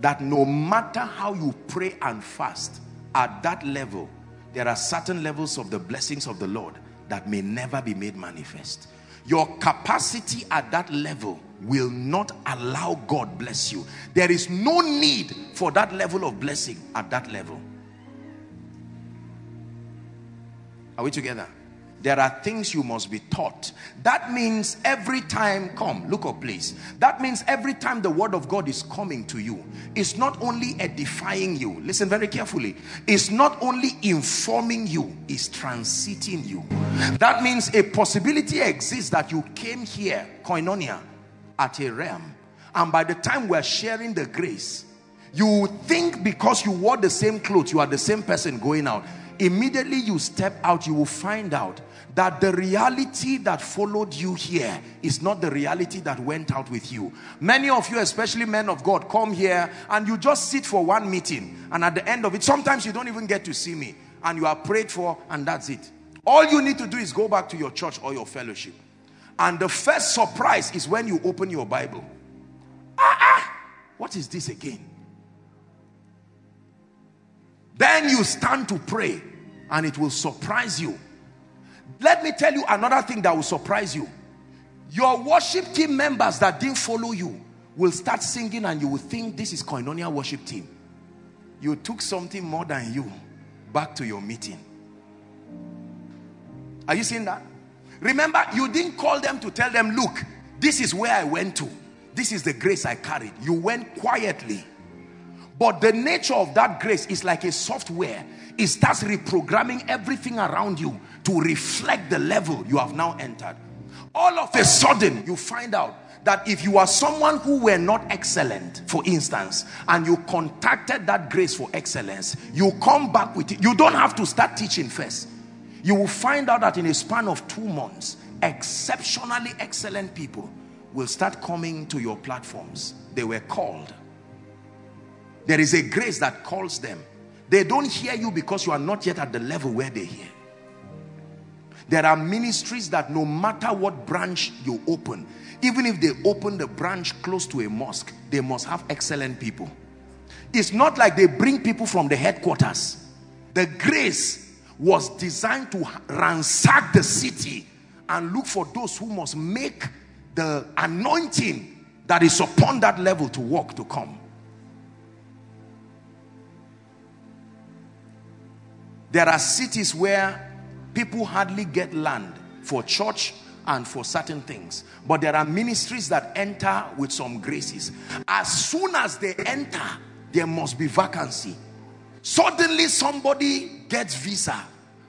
that no matter how you pray and fast, at that level, there are certain levels of the blessings of the Lord that may never be made manifest. Your capacity at that level will not allow God bless you. There is no need for that level of blessing at that level. Are we together? There are things you must be taught. That means every time, come, look up please. That means every time the word of God is coming to you, it's not only edifying you, listen very carefully, it's not only informing you, it's transiting you. That means a possibility exists that you came here, Koinonia, at a realm, and by the time we're sharing the grace, you think because you wore the same clothes, you are the same person going out. Immediately you step out, you will find out that the reality that followed you here is not the reality that went out with you. Many of you, especially men of God, come here and you just sit for one meeting, and at the end of it, sometimes you don't even get to see me, and you are prayed for, and that's it. All you need to do is go back to your church or your fellowship, and the first surprise is when you open your Bible. Ah, ah, what is this again? Then you stand to pray and it will surprise you. Let me tell you another thing that will surprise you. Your worship team members that didn't follow you will start singing and you will think this is Koinonia worship team. You took something more than you back to your meeting. Are you seeing that? Remember, you didn't call them to tell them, look, this is where I went to. This is the grace I carried. You went quietly. But the nature of that grace is like a software. It starts reprogramming everything around you to reflect the level you have now entered. All of a sudden, you find out that if you are someone who were not excellent, for instance, and you contacted that grace for excellence, you come back with it. You don't have to start teaching first. You will find out that in a span of two months, exceptionally excellent people will start coming to your platforms. They were called. There is a grace that calls them. They don't hear you because you are not yet at the level where they hear. There are ministries that no matter what branch you open, even if they open the branch close to a mosque, they must have excellent people. It's not like they bring people from the headquarters. The grace was designed to ransack the city and look for those who must make the anointing that is upon that level to walk, to come. There are cities where people hardly get land for church and for certain things. But there are ministries that enter with some graces. As soon as they enter, there must be vacancy. Suddenly somebody gets visa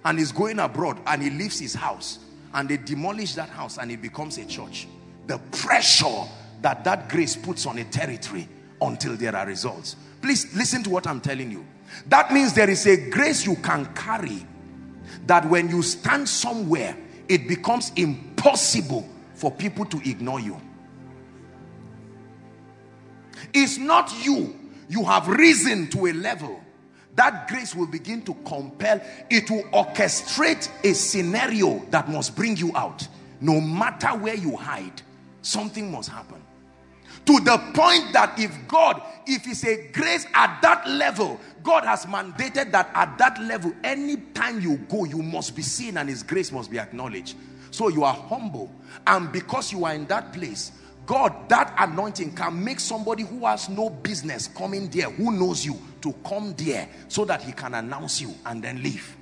and is going abroad and he leaves his house. And they demolish that house and it becomes a church. The pressure that that grace puts on a territory until there are results. Please listen to what I'm telling you. That means there is a grace you can carry that when you stand somewhere, it becomes impossible for people to ignore you. It's not you. You have risen to a level. That grace will begin to compel. It will orchestrate a scenario that must bring you out. No matter where you hide, something must happen. To the point that if God, if it's a grace at that level, God has mandated that at that level, any time you go, you must be seen and His grace must be acknowledged. So you are humble. And because you are in that place, God, that anointing can make somebody who has no business coming there, who knows you, to come there so that he can announce you and then leave.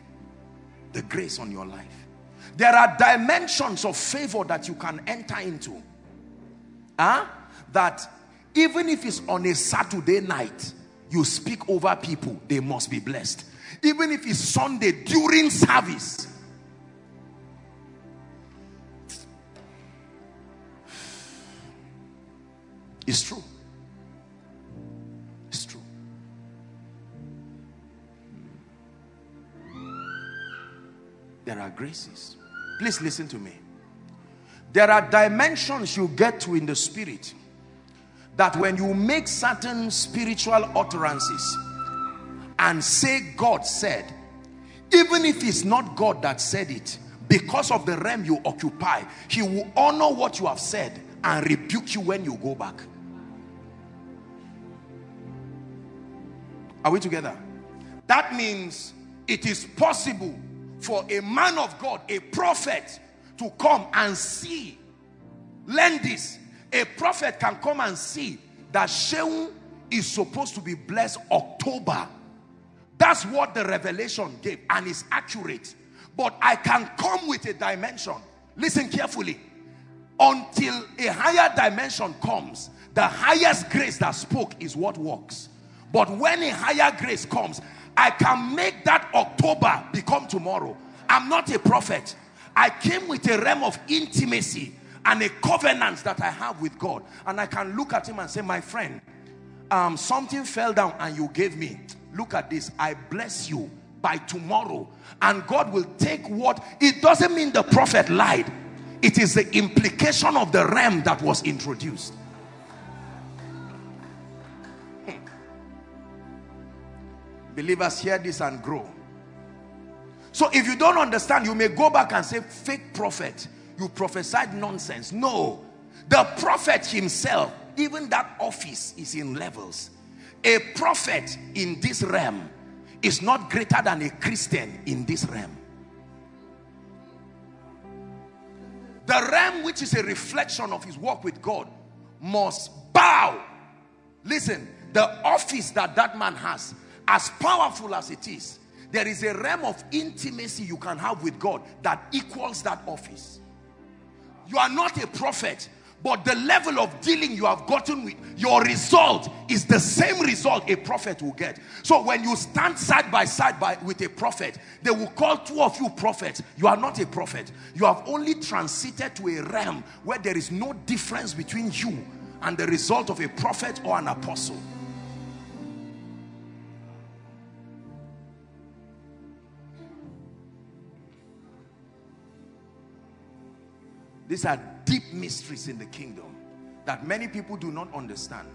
The grace on your life. There are dimensions of favor that you can enter into. Huh? That even if it's on a Saturday night, you speak over people, they must be blessed. Even if it's Sunday during service. It's true. It's true. There are graces. Please listen to me. There are dimensions you get to in the spirit that when you make certain spiritual utterances and say God said, even if it's not God that said it, because of the realm you occupy, he will honor what you have said and rebuke you when you go back. Are we together? That means it is possible for a man of God, a prophet, to come and see. Learn this. A prophet can come and see that Shehu is supposed to be blessed October. That's what the revelation gave, and it's accurate. But I can come with a dimension. Listen carefully. Until a higher dimension comes, the highest grace that spoke is what works. But when a higher grace comes, I can make that October become tomorrow. I'm not a prophet. I came with a realm of intimacy and a covenant that I have with God. And I can look at him and say, my friend, um, something fell down and you gave me. Look at this. I bless you by tomorrow. And God will take what... It doesn't mean the prophet lied. It is the implication of the realm that was introduced. Believers, hear this and grow. So if you don't understand, you may go back and say, fake prophet, you prophesied nonsense. No, the prophet himself, even that office is in levels. A prophet in this realm is not greater than a Christian in this realm. The realm which is a reflection of his walk with God must bow. Listen, the office that that man has, as powerful as it is, there is a realm of intimacy you can have with God that equals that office. You are not a prophet, but the level of dealing you have gotten with, your result is the same result a prophet will get. So when you stand side by side by, with a prophet, they will call two of you prophets. You are not a prophet. You have only transited to a realm where there is no difference between you and the result of a prophet or an apostle. These are deep mysteries in the kingdom that many people do not understand.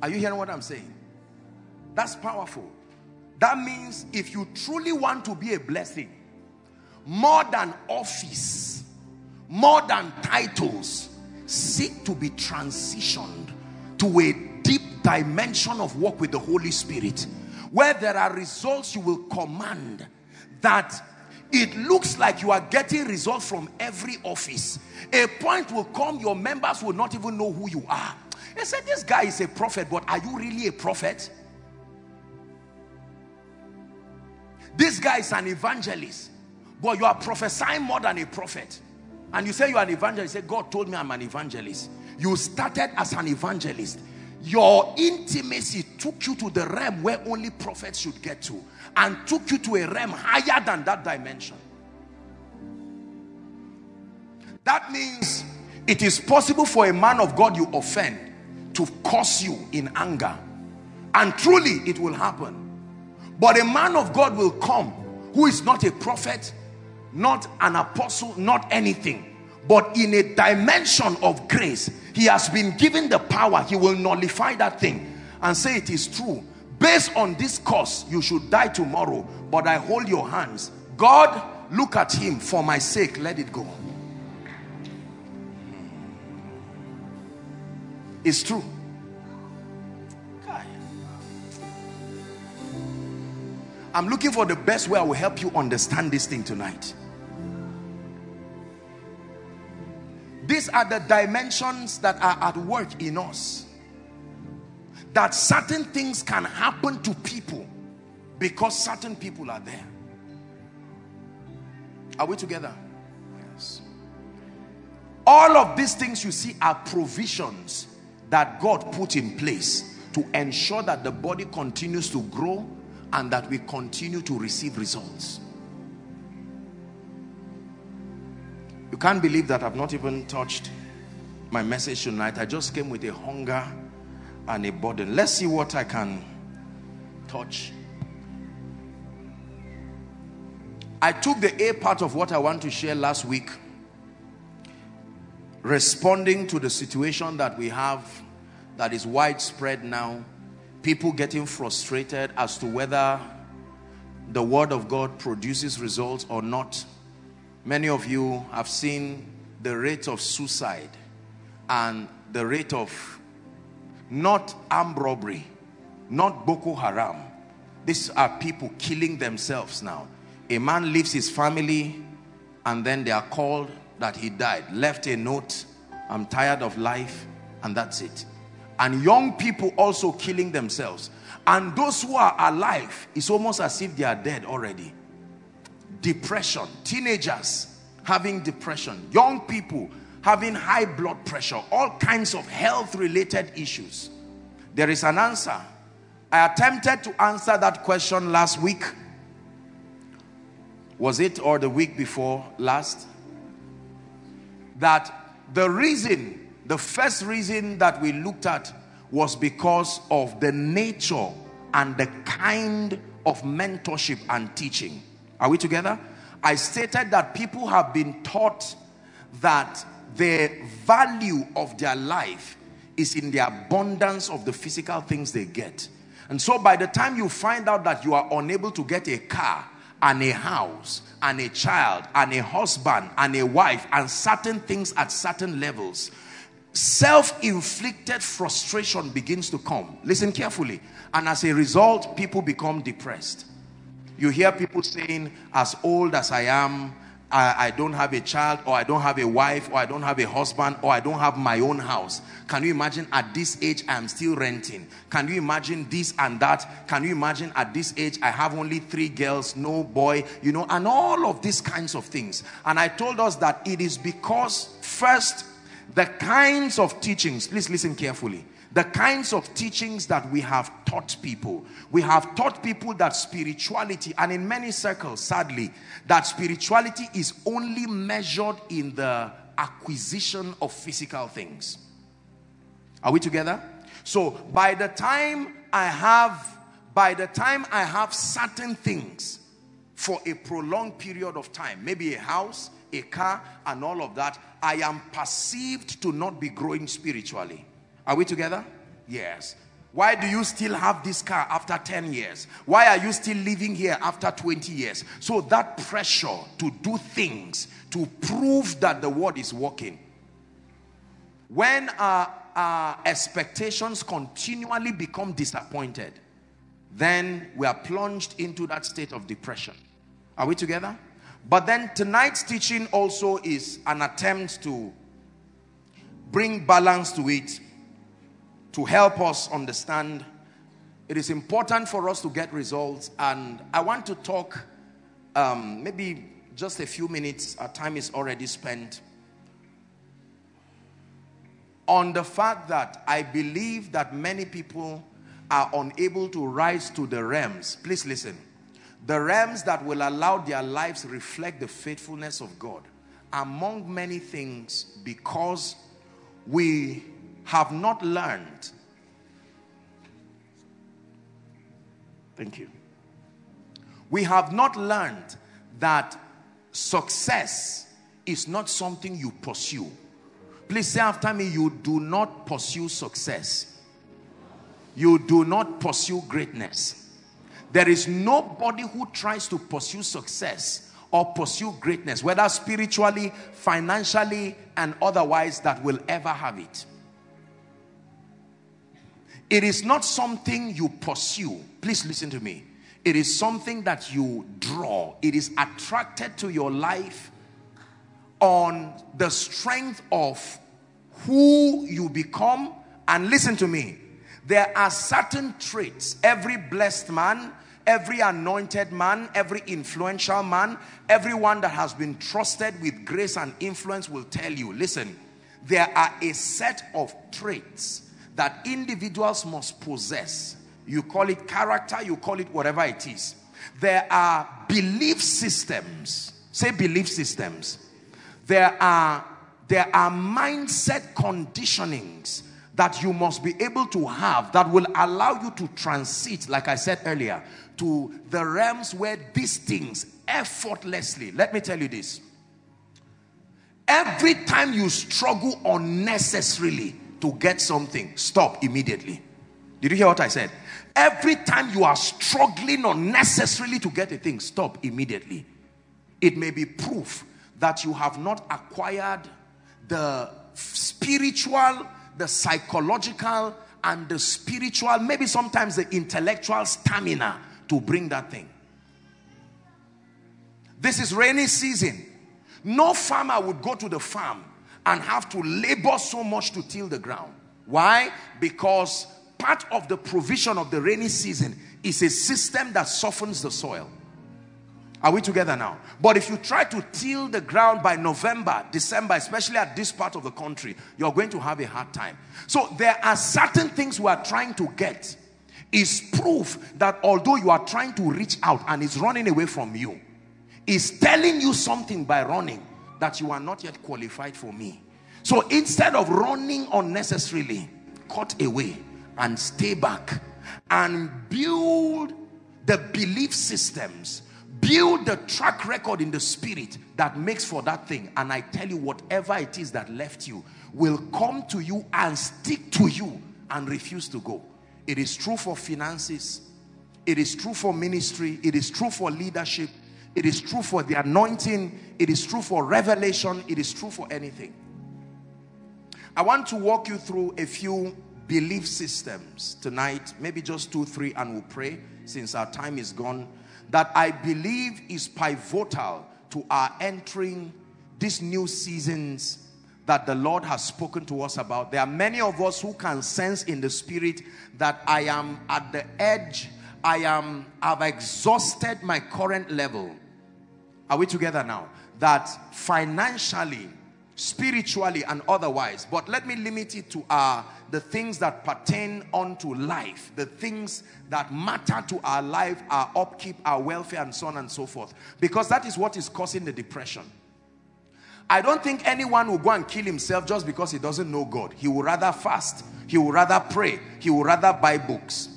Are you hearing what I'm saying? That's powerful. That means if you truly want to be a blessing, more than office, more than titles, seek to be transitioned to a deep dimension of walk with the Holy Spirit, where there are results you will command that it looks like you are getting results from every office. A point will come, your members will not even know who you are. They said, this guy is a prophet, but are you really a prophet? This guy is an evangelist, but you are prophesying more than a prophet. And you say you are an evangelist. You say, God told me I'm an evangelist. You started as an evangelist. Your intimacy took you to the realm where only prophets should get to, and took you to a realm higher than that dimension. That means it is possible for a man of God you offend to curse you in anger, and truly it will happen. But a man of God will come who is not a prophet, not an apostle, not anything, but in a dimension of grace, he has been given the power. He will nullify that thing and say it is true. Based on this curse, you should die tomorrow, but I hold your hands. God, look at him. For my sake, let it go. It's true. God. I'm looking for the best way I will help you understand this thing tonight. These are the dimensions that are at work in us. That certain things can happen to people because certain people are there. Are we together? Yes. All of these things you see are provisions that God put in place to ensure that the body continues to grow and that we continue to receive results. You can't believe that I've not even touched my message tonight. I just came with a hunger and a burden. Let's see what I can touch. I took the A part of what I want to share last week, responding to the situation that we have that is widespread now, people getting frustrated as to whether the word of God produces results or not. Many of you have seen the rate of suicide and the rate of not armed robbery, not Boko Haram. These are people killing themselves now. A man leaves his family and then they are called that he died, left a note, I'm tired of life, and that's it. And young people also killing themselves. And those who are alive, it's almost as if they are dead already. Depression, teenagers having depression, young people having high blood pressure, all kinds of health-related issues. There is an answer. I attempted to answer that question last week. Was it or the week before last? That the reason, the first reason that we looked at was because of the nature and the kind of mentorship and teaching. Are we together? I stated that people have been taught that the value of their life is in the abundance of the physical things they get. And so by the time you find out that you are unable to get a car and a house and a child and a husband and a wife and certain things at certain levels, self-inflicted frustration begins to come. Listen carefully. And as a result, people become depressed. You hear people saying, as old as I am, I, I don't have a child, or I don't have a wife, or I don't have a husband, or I don't have my own house. Can you imagine at this age I'm still renting? Can you imagine this and that? Can you imagine at this age I have only three girls, no boy, you know, and all of these kinds of things. And I told us that it is because, first, the kinds of teachings, please listen carefully, the kinds of teachings that we have taught people. We have taught people that spirituality, and in many circles, sadly, that spirituality is only measured in the acquisition of physical things. Are we together? So by the time I have, by the time I have certain things for a prolonged period of time, maybe a house, a car, and all of that, I am perceived to not be growing spiritually. Are we together? Yes. Why do you still have this car after ten years? Why are you still living here after twenty years? So that pressure to do things, to prove that the word is working. When our, our expectations continually become disappointed, then we are plunged into that state of depression. Are we together? But then tonight's teaching also is an attempt to bring balance to it, to help us understand. It is important for us to get results, and I want to talk um, maybe just a few minutes, our time is already spent, on the fact that I believe that many people are unable to rise to the realms, please listen, the realms that will allow their lives reflect the faithfulness of God, among many things, because we have not learned. Thank you. We have not learned that success is not something you pursue. Please say after me, you do not pursue success. You do not pursue greatness. There is nobody who tries to pursue success or pursue greatness, whether spiritually, financially, and otherwise, that will ever have it. It is not something you pursue. Please listen to me. It is something that you draw. It is attracted to your life on the strength of who you become. And listen to me. There are certain traits. Every blessed man, every anointed man, every influential man, everyone that has been trusted with grace and influence will tell you, listen, there are a set of traits that individuals must possess. You call it character, you call it whatever it is. There are belief systems. Say belief systems. There are, there are mindset conditionings that you must be able to have that will allow you to transit, like I said earlier, to the realms where these things effortlessly. Let me tell you this. Every time you struggle unnecessarily to get something, stop immediately. Did you hear what I said? Every time you are struggling unnecessarily to get a thing, stop immediately. It may be proof that you have not acquired the spiritual, the psychological, and the spiritual, maybe sometimes the intellectual stamina to bring that thing. This is rainy season. No farmer would go to the farm and have to labor so much to till the ground. Why? Because part of the provision of the rainy season is a system that softens the soil. Are we together now? But if you try to till the ground by November, December, especially at this part of the country, you're going to have a hard time. So there are certain things we are trying to get. It's proof that although you are trying to reach out and it's running away from you, it's telling you something by running that you are not yet qualified for me. So instead of running unnecessarily, cut away and stay back and build the belief systems. Build the track record in the spirit that makes for that thing. And I tell you, whatever it is that left you will come to you and stick to you and refuse to go. It is true for finances. It is true for ministry. It is true for leadership. It is true for the anointing. It is true for revelation. It is true for anything. I want to walk you through a few belief systems tonight. Maybe just two, three, and we'll pray since our time is gone. That I believe is pivotal to our entering these new seasons that the Lord has spoken to us about. There are many of us who can sense in the spirit that I am at the edge. I am, I've exhausted my current level. Are we together now? That financially, spiritually, and otherwise. But let me limit it to our, the things that pertain unto life. The things that matter to our life, our upkeep, our welfare, and so on and so forth. Because that is what is causing the depression. I don't think anyone will go and kill himself just because he doesn't know God. He would rather fast. He would rather pray. He would rather buy books.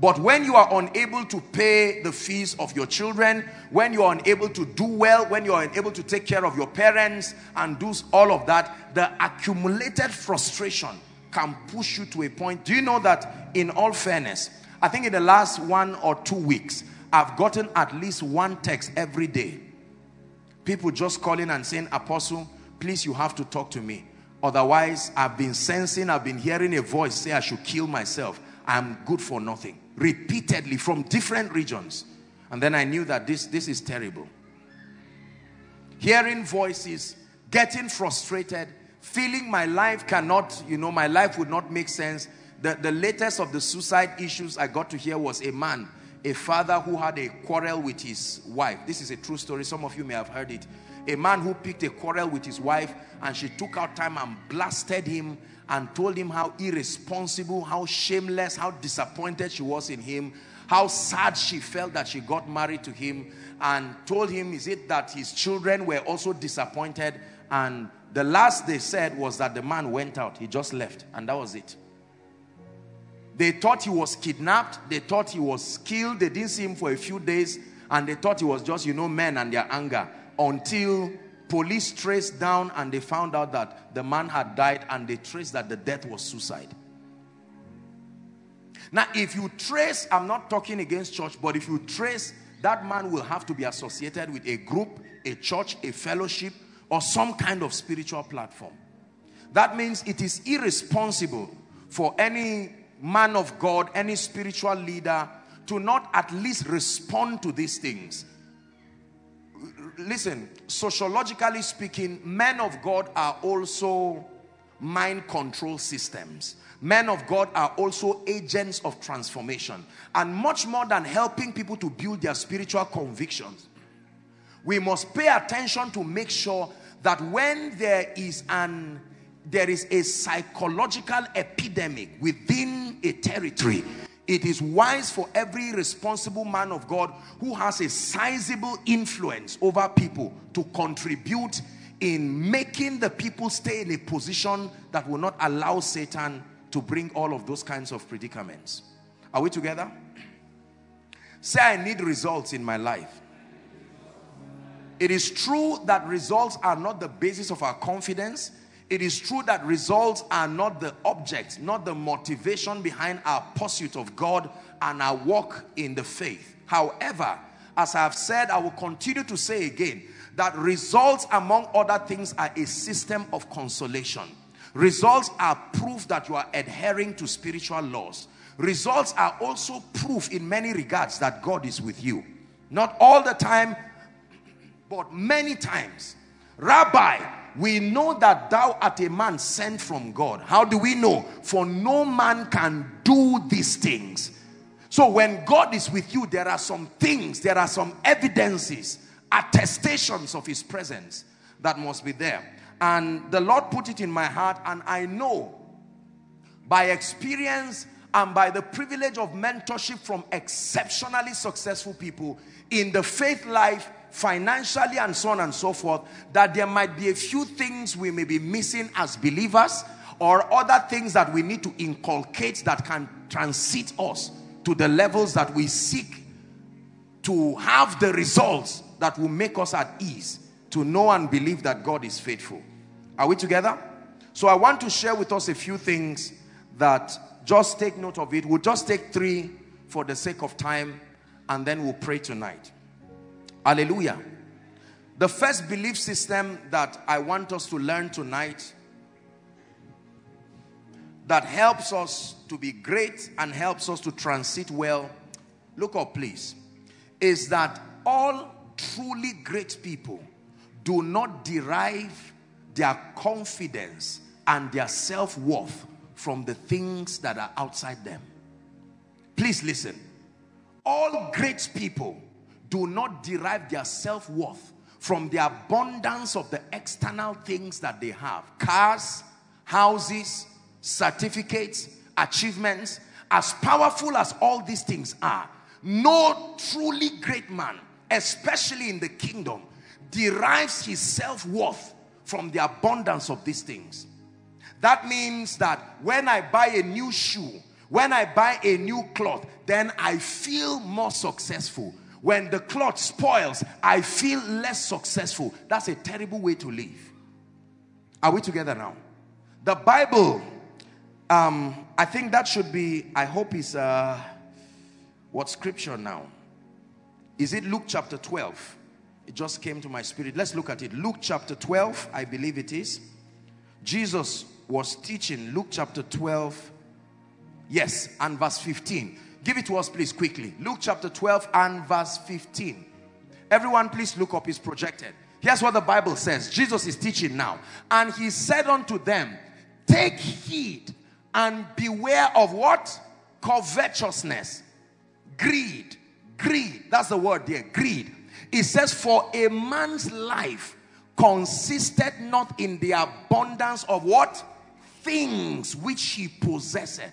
But when you are unable to pay the fees of your children, when you are unable to do well, when you are unable to take care of your parents and do all of that, the accumulated frustration can push you to a point. Do you know that in all fairness, I think in the last one or two weeks, I've gotten at least one text every day. People just calling and saying, Apostle, please, you have to talk to me. Otherwise, I've been sensing, I've been hearing a voice say I should kill myself. I'm good for nothing. Repeatedly from different regions. And then I knew that this, this is terrible. Hearing voices, getting frustrated, feeling my life cannot, you know, my life would not make sense. The, the latest of the suicide issues I got to hear was a man, a father who had a quarrel with his wife. This is a true story. Some of you may have heard it. A man who picked a quarrel with his wife and she took out time and blasted him and told him how irresponsible, how shameless, how disappointed she was in him, how sad she felt that she got married to him, and told him, is it that his children were also disappointed? And the last they said was that the man went out. He just left, and that was it. They thought he was kidnapped. They thought he was killed. They didn't see him for a few days, and they thought he was just, you know, men and their anger, until police traced down and they found out that the man had died, and they traced that the death was suicide. Now, if you trace, I'm not talking against church, but if you trace, that man will have to be associated with a group, a church, a fellowship, or some kind of spiritual platform. That means it is irresponsible for any man of God, any spiritual leader, to not at least respond to these things. Listen, sociologically speaking, men of God are also mind control systems. Men of God are also agents of transformation. And much more than helping people to build their spiritual convictions, we must pay attention to make sure that when there is an there is a psychological epidemic within a territory, it is wise for every responsible man of God who has a sizable influence over people to contribute in making the people stay in a position that will not allow Satan to bring all of those kinds of predicaments. Are we together? Say, I need results in my life. It is true that results are not the basis of our confidence. It is true that results are not the object, not the motivation behind our pursuit of God and our walk in the faith. However, as I have said, I will continue to say again, that results, among other things, are a system of consolation. Results are proof that you are adhering to spiritual laws. Results are also proof in many regards that God is with you. Not all the time, but many times. Rabbi, we know that thou art a man sent from God. How do we know? For no man can do these things. So when God is with you, there are some things, there are some evidences, attestations of his presence that must be there. And the Lord put it in my heart, and I know by experience and by the privilege of mentorship from exceptionally successful people in the faith life, financially, and so on and so forth, that there might be a few things we may be missing as believers, or other things that we need to inculcate that can transit us to the levels that we seek to have the results that will make us at ease to know and believe that God is faithful. Are we together? So I want to share with us a few things that, just take note of it. We'll just take three for the sake of time, and then we'll pray tonight. Hallelujah. The first belief system that I want us to learn tonight, that helps us to be great and helps us to transit well, look up please, is that all truly great people do not derive their confidence and their self-worth from the things that are outside them. Please listen. All great people do not derive their self-worth from the abundance of the external things that they have. Cars, houses, certificates, achievements. As powerful as all these things are, no truly great man, especially in the kingdom, derives his self-worth from the abundance of these things. That means that when I buy a new shoe, when I buy a new cloth, then I feel more successful. When the cloth spoils, I feel less successful. That's a terrible way to live. Are we together now? The Bible, um, I think that should be, I hope it's, uh, what scripture now? Is it Luke chapter twelve? It just came to my spirit. Let's look at it. Luke chapter twelve, I believe it is. Jesus was teaching, Luke chapter twelve, yes, and verse fifteen. Give it to us, please, quickly. Luke chapter twelve and verse fifteen. Everyone, please look up. It's projected. Here's what the Bible says. Jesus is teaching now. And he said unto them, take heed and beware of what? Covetousness. Greed. Greed. That's the word there. Greed. It says, for a man's life consisted not in the abundance of what? Things which he possesseth.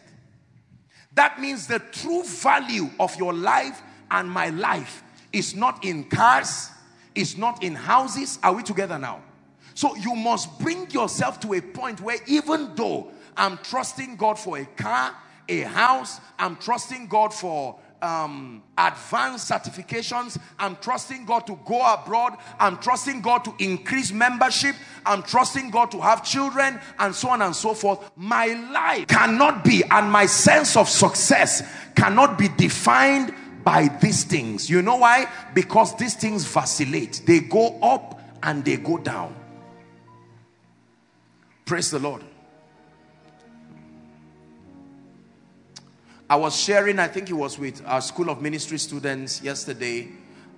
That means the true value of your life and my life is not in cars, is not in houses. Are we together now? So you must bring yourself to a point where, even though I'm trusting God for a car, a house, I'm trusting God for Um, advanced certifications, I'm trusting God to go abroad, I'm trusting God to increase membership, I'm trusting God to have children, and so on and so forth, my life cannot be, and my sense of success cannot be, defined by these things. You know why? Because these things vacillate. They go up and they go down. Praise the Lord. I was sharing, I think it was with our School of Ministry students yesterday,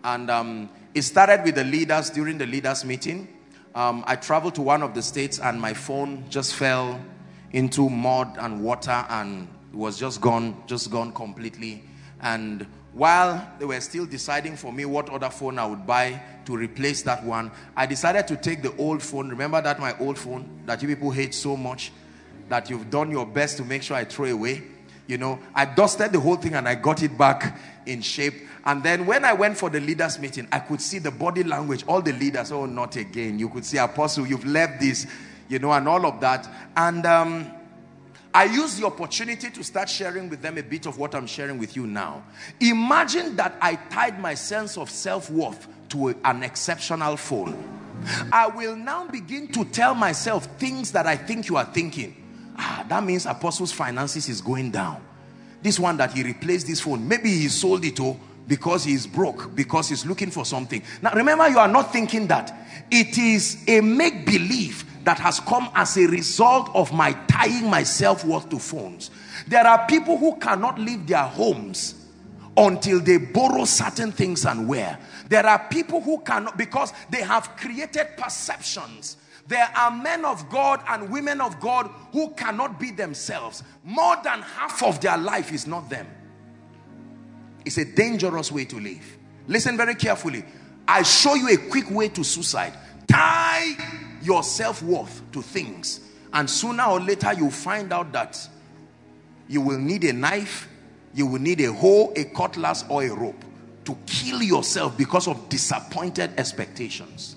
and um, it started with the leaders during the leaders meeting. Um, I traveled to one of the states and my phone just fell into mud and water and was just gone, just gone completely. And while they were still deciding for me what other phone I would buy to replace that one, I decided to take the old phone. Remember that my old phone that you people hate so much that you've done your best to make sure I throw away? You know, I dusted the whole thing and I got it back in shape. And then when I went for the leaders meeting, I could see the body language. All the leaders, oh, not again. You could see, Apostle, you've left this, you know, and all of that. And um, I use the opportunity to start sharing with them a bit of what I'm sharing with you now. Imagine that I tied my sense of self-worth to a, an exceptional phone. I will now begin to tell myself things that I think you are thinking. Ah, that means Apostle's finances is going down. This one that he replaced this phone, maybe he sold it all because he's broke, because he's looking for something. Now remember, you are not thinking that. It is a make-believe that has come as a result of my tying my self-worth to phones. There are people who cannot leave their homes until they borrow certain things and wear. There are people who cannot, because they have created perceptions. There are men of God and women of God who cannot be themselves. More than half of their life is not them. It's a dangerous way to live. Listen very carefully. I show you a quick way to suicide. Tie your self-worth to things, and sooner or later you find out that you will need a knife, you will need a hoe, a cutlass, or a rope to kill yourself because of disappointed expectations.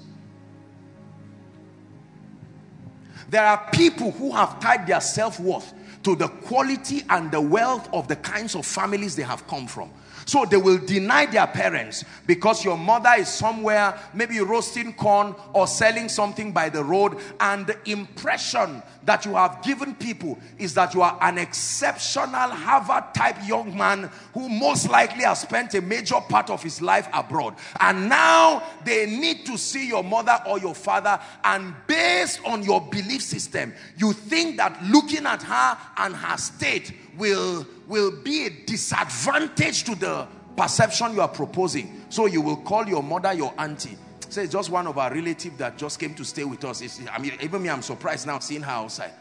There are people who have tied their self-worth to the quality and the wealth of the kinds of families they have come from. So they will deny their parents because your mother is somewhere, maybe roasting corn or selling something by the road, and the impression that you have given people is that you are an exceptional Harvard-type young man who most likely has spent a major part of his life abroad. And now they need to see your mother or your father, and based on your belief system, you think that looking at her and her state will will be a disadvantage to the perception you are proposing. So you will call your mother your auntie. Say, just one of our relatives that just came to stay with us. It's, I mean, even me, I'm surprised now seeing her outside.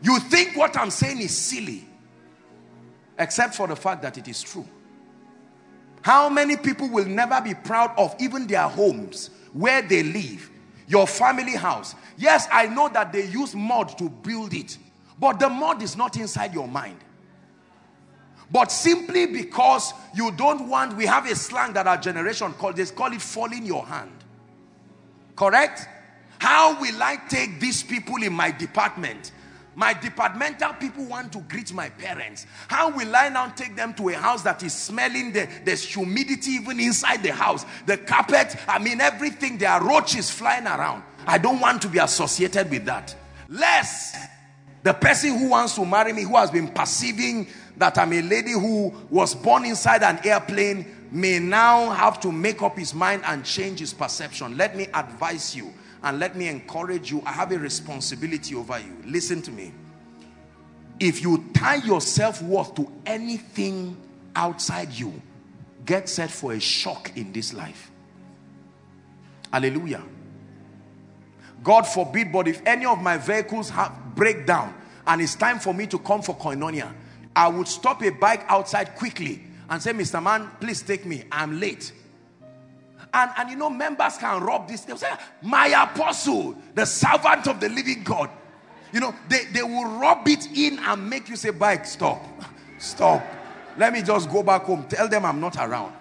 You think what I'm saying is silly, except for the fact that it is true. How many people will never be proud of even their homes, where they live, your family house? Yes, I know that they use mud to build it, but the mud is not inside your mind. But simply because you don't want, we have a slang that our generation called, they call it fall in your hand. Correct? How will I take these people in my department? My departmental people want to greet my parents. How will I now take them to a house that is smelling? The, there's humidity even inside the house. The carpet, I mean everything, there are roaches flying around. I don't want to be associated with that. Less the person who wants to marry me, who has been perceiving that I'm a lady who was born inside an airplane, may now have to make up his mind and change his perception. Let me advise you. And let me encourage you. I have a responsibility over you. Listen to me. If you tie your self-worth to anything outside you, get set for a shock in this life. Hallelujah. God forbid, but if any of my vehicles have break down and it's time for me to come for Koinonia, I would stop a bike outside quickly and say, Mister Man, please take me. I'm late. And, and you know, members can rob this. They'll say, my apostle, the servant of the living God. You know, they, they will rub it in and make you say, bike, stop. Stop. Let me just go back home. Tell them I'm not around.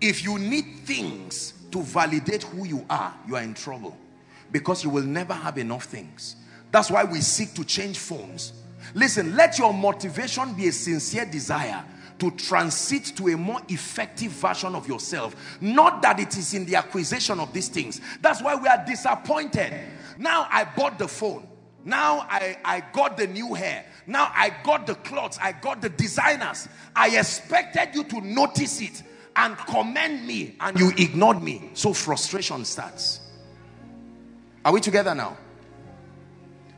If you need things to validate who you are, you are in trouble. Because you will never have enough things. That's why we seek to change phones. Listen, let your motivation be a sincere desire to transit to a more effective version of yourself. Not that it is in the acquisition of these things. That's why we are disappointed. Now I bought the phone. Now I, I got the new hair. Now I got the clothes. I got the designers. I expected you to notice it and commend me, and you ignored me. So frustration starts. Are we together now?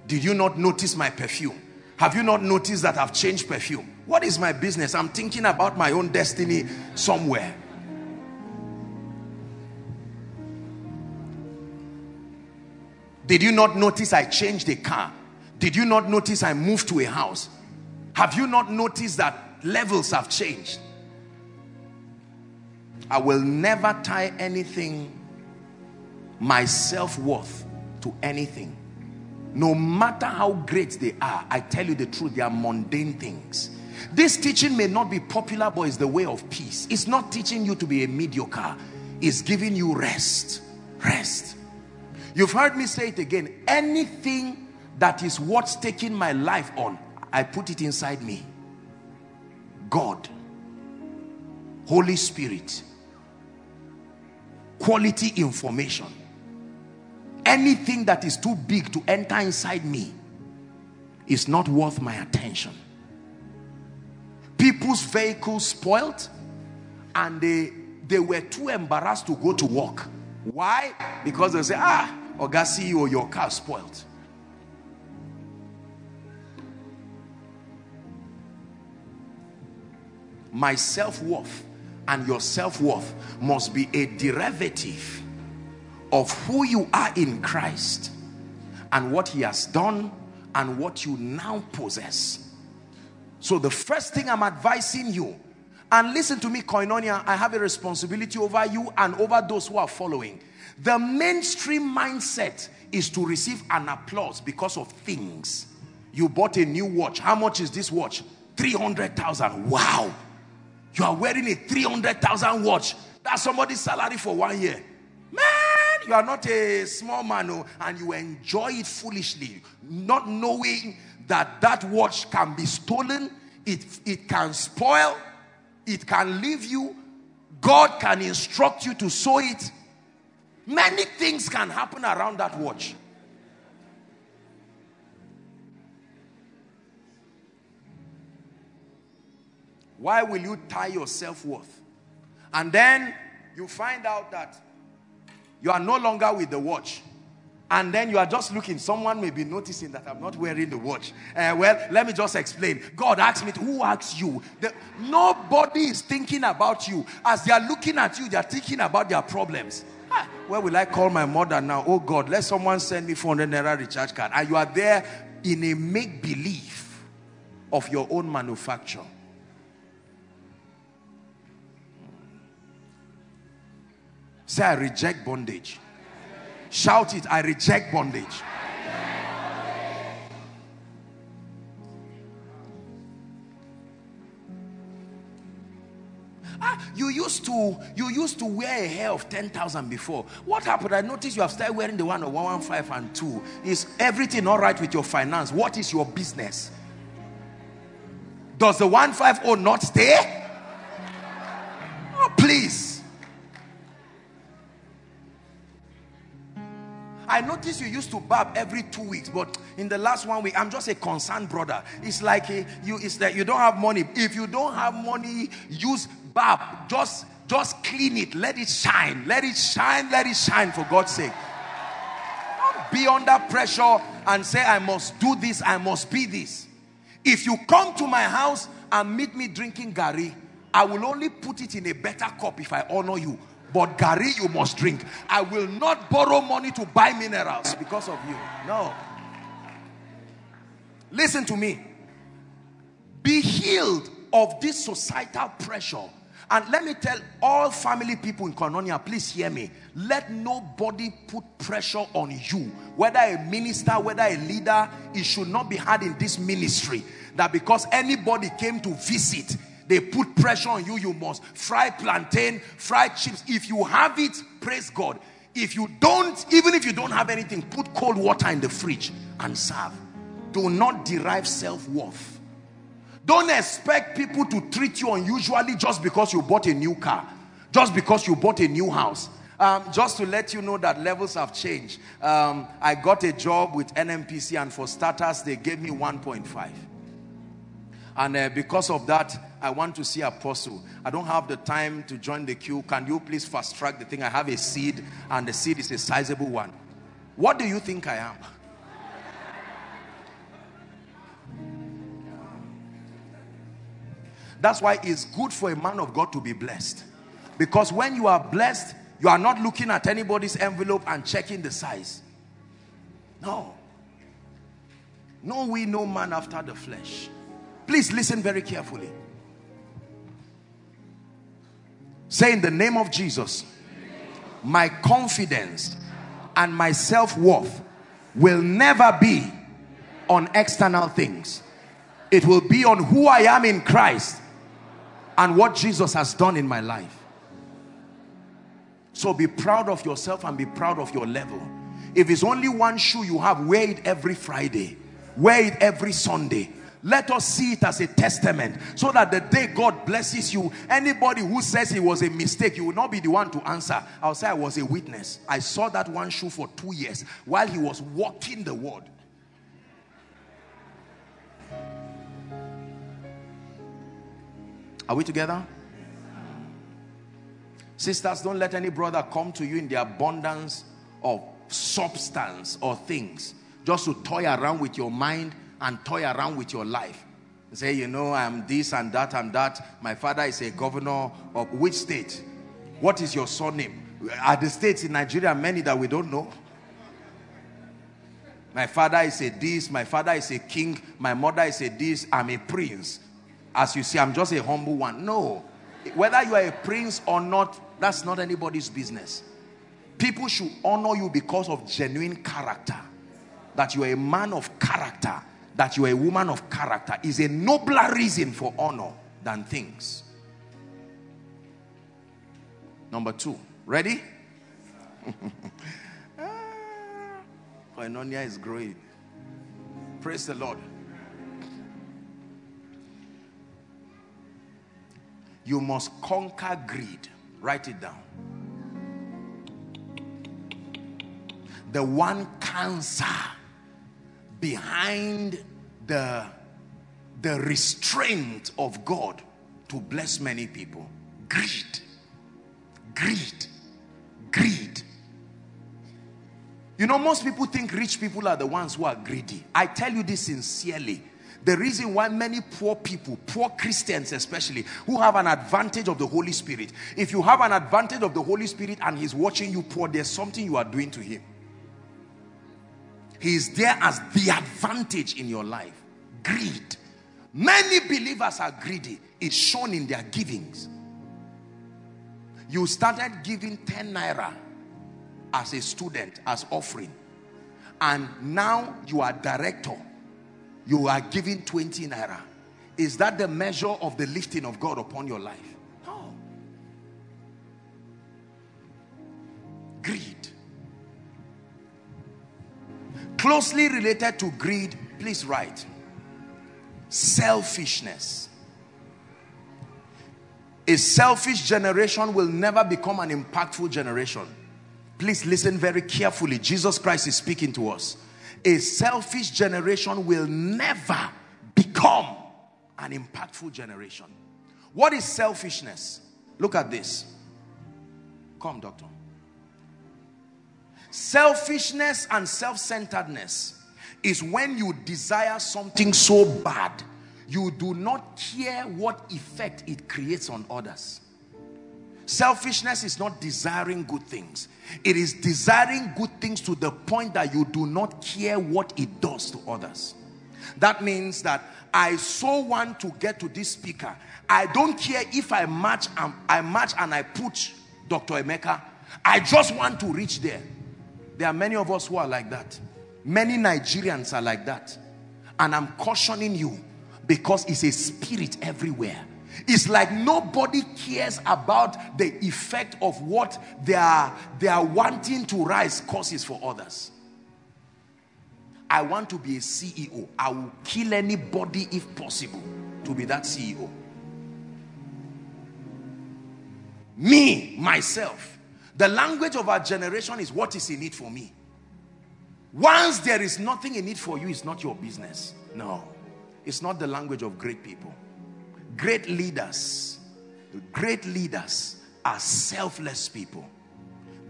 Did you not notice my perfume? Have you not noticed that I've changed perfume? What is my business? I'm thinking about my own destiny somewhere. Did you not notice I changed a car? Did you not notice I moved to a house? Have you not noticed that levels have changed? I will never tie anything, my self-worth, to anything. No matter how great they are, I tell you the truth, they are mundane things. This teaching may not be popular, but it's the way of peace. It's not teaching you to be a mediocre. It's giving you rest. Rest. You've heard me say it again. Anything that is worth taking my life on, I put it inside me. God, Holy Spirit, quality information. Anything that is too big to enter inside me is not worth my attention. People's vehicles spoiled, and they they were too embarrassed to go to work. Why? Because they say, ah, Oga C E O, your car spoiled. My self-worth and your self-worth must be a derivative of who you are in Christ and what he has done and what you now possess. So the first thing I'm advising you, and listen to me, Koinonia, I have a responsibility over you and over those who are following. The mainstream mindset is to receive an applause because of things. You bought a new watch. How much is this watch? three hundred thousand. Wow. You are wearing a three hundred thousand watch. That's somebody's salary for one year. Man, you are not a small man, and you enjoy it foolishly, not knowing that that watch can be stolen, it, it can spoil, it can leave you. God can instruct you to sow it. Many things can happen around that watch. Why will you tie your self-worth? And then you find out that you are no longer with the watch. And then you are just looking. Someone may be noticing that I'm not wearing the watch. Uh, well, let me just explain. God asked me to, who asked you? The, nobody is thinking about you. As they are looking at you, they are thinking about their problems. Ah, where will I call my mother now? Oh God, let someone send me four hundred naira recharge card. And you are there in a make-believe of your own manufacture. Say, I reject bondage. Shout it, I reject bondage. I reject bondage. Ah, you used to you used to wear a hair of ten thousand before. What happened? I noticed you have started wearing the one of one fifteen and two. Is everything all right with your finance? What is your business? Does the one fifty not stay? Oh, please. I noticed you used to barb every two weeks, but in the last one week, I'm just a concerned brother. It's like a, you, it's like you don't have money. If you don't have money, use barb. Just, just clean it. Let it shine. Let it shine. Let it shine, for God's sake. Don't be under pressure and say, I must do this. I must be this. If you come to my house and meet me drinking gari, I will only put it in a better cup if I honor you. But gari, you must drink. I will not borrow money to buy minerals because of you. No. Listen to me. Be healed of this societal pressure. And let me tell all family people in Koinonia, please hear me. Let nobody put pressure on you. Whether a minister, whether a leader, it should not be had in this ministry. That because anybody came to visit, they put pressure on you, you must fry plantain, fry chips. If you have it, praise God. If you don't, even if you don't have anything, put cold water in the fridge and serve. Do not derive self-worth. Don't expect people to treat you unusually just because you bought a new car, just because you bought a new house. Um, just to let you know that levels have changed. Um, I got a job with N M P C, and for starters, they gave me one point five. And uh, because of that, I want to see Apostle. I don't have the time to join the queue. Can you please fast track the thing? I have a seed, and the seed is a sizable one. What do you think I am? That's why it's good for a man of God to be blessed. Because when you are blessed, you are not looking at anybody's envelope and checking the size. No. No we, no man after the flesh. Please listen very carefully. Say, in the name of Jesus, my confidence and my self-worth will never be on external things. It will be on who I am in Christ and what Jesus has done in my life. So be proud of yourself and be proud of your level. If it's only one shoe you have, wear it every Friday. Wear it every Sunday. Let us see it as a testament, so that the day God blesses you, anybody who says it was a mistake, you will not be the one to answer. I'll say I was a witness. I saw that one shoe for two years while he was walking the word. Are we together? Sisters, don't let any brother come to you in the abundance of substance or things just to toy around with your mind and toy around with your life. Say, you know, I'm this and that and that. My father is a governor of which state? What is your surname? Are the states in Nigeria many that we don't know? My father is a this, my father is a king, my mother is a this, I'm a prince. As you see, I'm just a humble one. No. Whether you are a prince or not, that's not anybody's business. People should honor you because of genuine character. That you are a man of character. That you are a woman of character is a nobler reason for honor than things. Number two. Ready? Koinonia is growing. Praise the Lord. You must conquer greed. Write it down. The one cancer behind the, the restraint of God to bless many people. Greed. Greed. Greed. You know, most people think rich people are the ones who are greedy. I tell you this sincerely. The reason why many poor people, poor Christians especially, who have an advantage of the Holy Spirit. If you have an advantage of the Holy Spirit and he's watching you poor, there's something you are doing to him. He is there as the advantage in your life. Greed. Many believers are greedy. It's shown in their givings. You started giving ten naira as a student, as offering. And now you are director. You are giving twenty naira. Is that the measure of the lifting of God upon your life? No. Greed. Closely related to greed, please write, selfishness. A selfish generation will never become an impactful generation. Please listen very carefully. Jesus Christ is speaking to us. A selfish generation will never become an impactful generation. What is selfishness? Look at this. Come, doctor. Selfishness and self-centeredness is when you desire something so bad, you do not care what effect it creates on others. Selfishness is not desiring good things. It is desiring good things to the point that you do not care what it does to others. That means that I so want to get to this speaker. I don't care if I match and I match and I put Doctor Emeka. I just want to reach there. There are many of us who are like that. Many Nigerians are like that. And I'm cautioning you because it's a spirit everywhere. It's like nobody cares about the effect of what they are, they are wanting to rise causes for others. I want to be a C E O. I will kill anybody if possible to be that C E O. Me, myself. The language of our generation is what is in it for me. Once there is nothing in it for you, it's not your business. No, it's not the language of great people. Great leaders, great leaders are selfless people.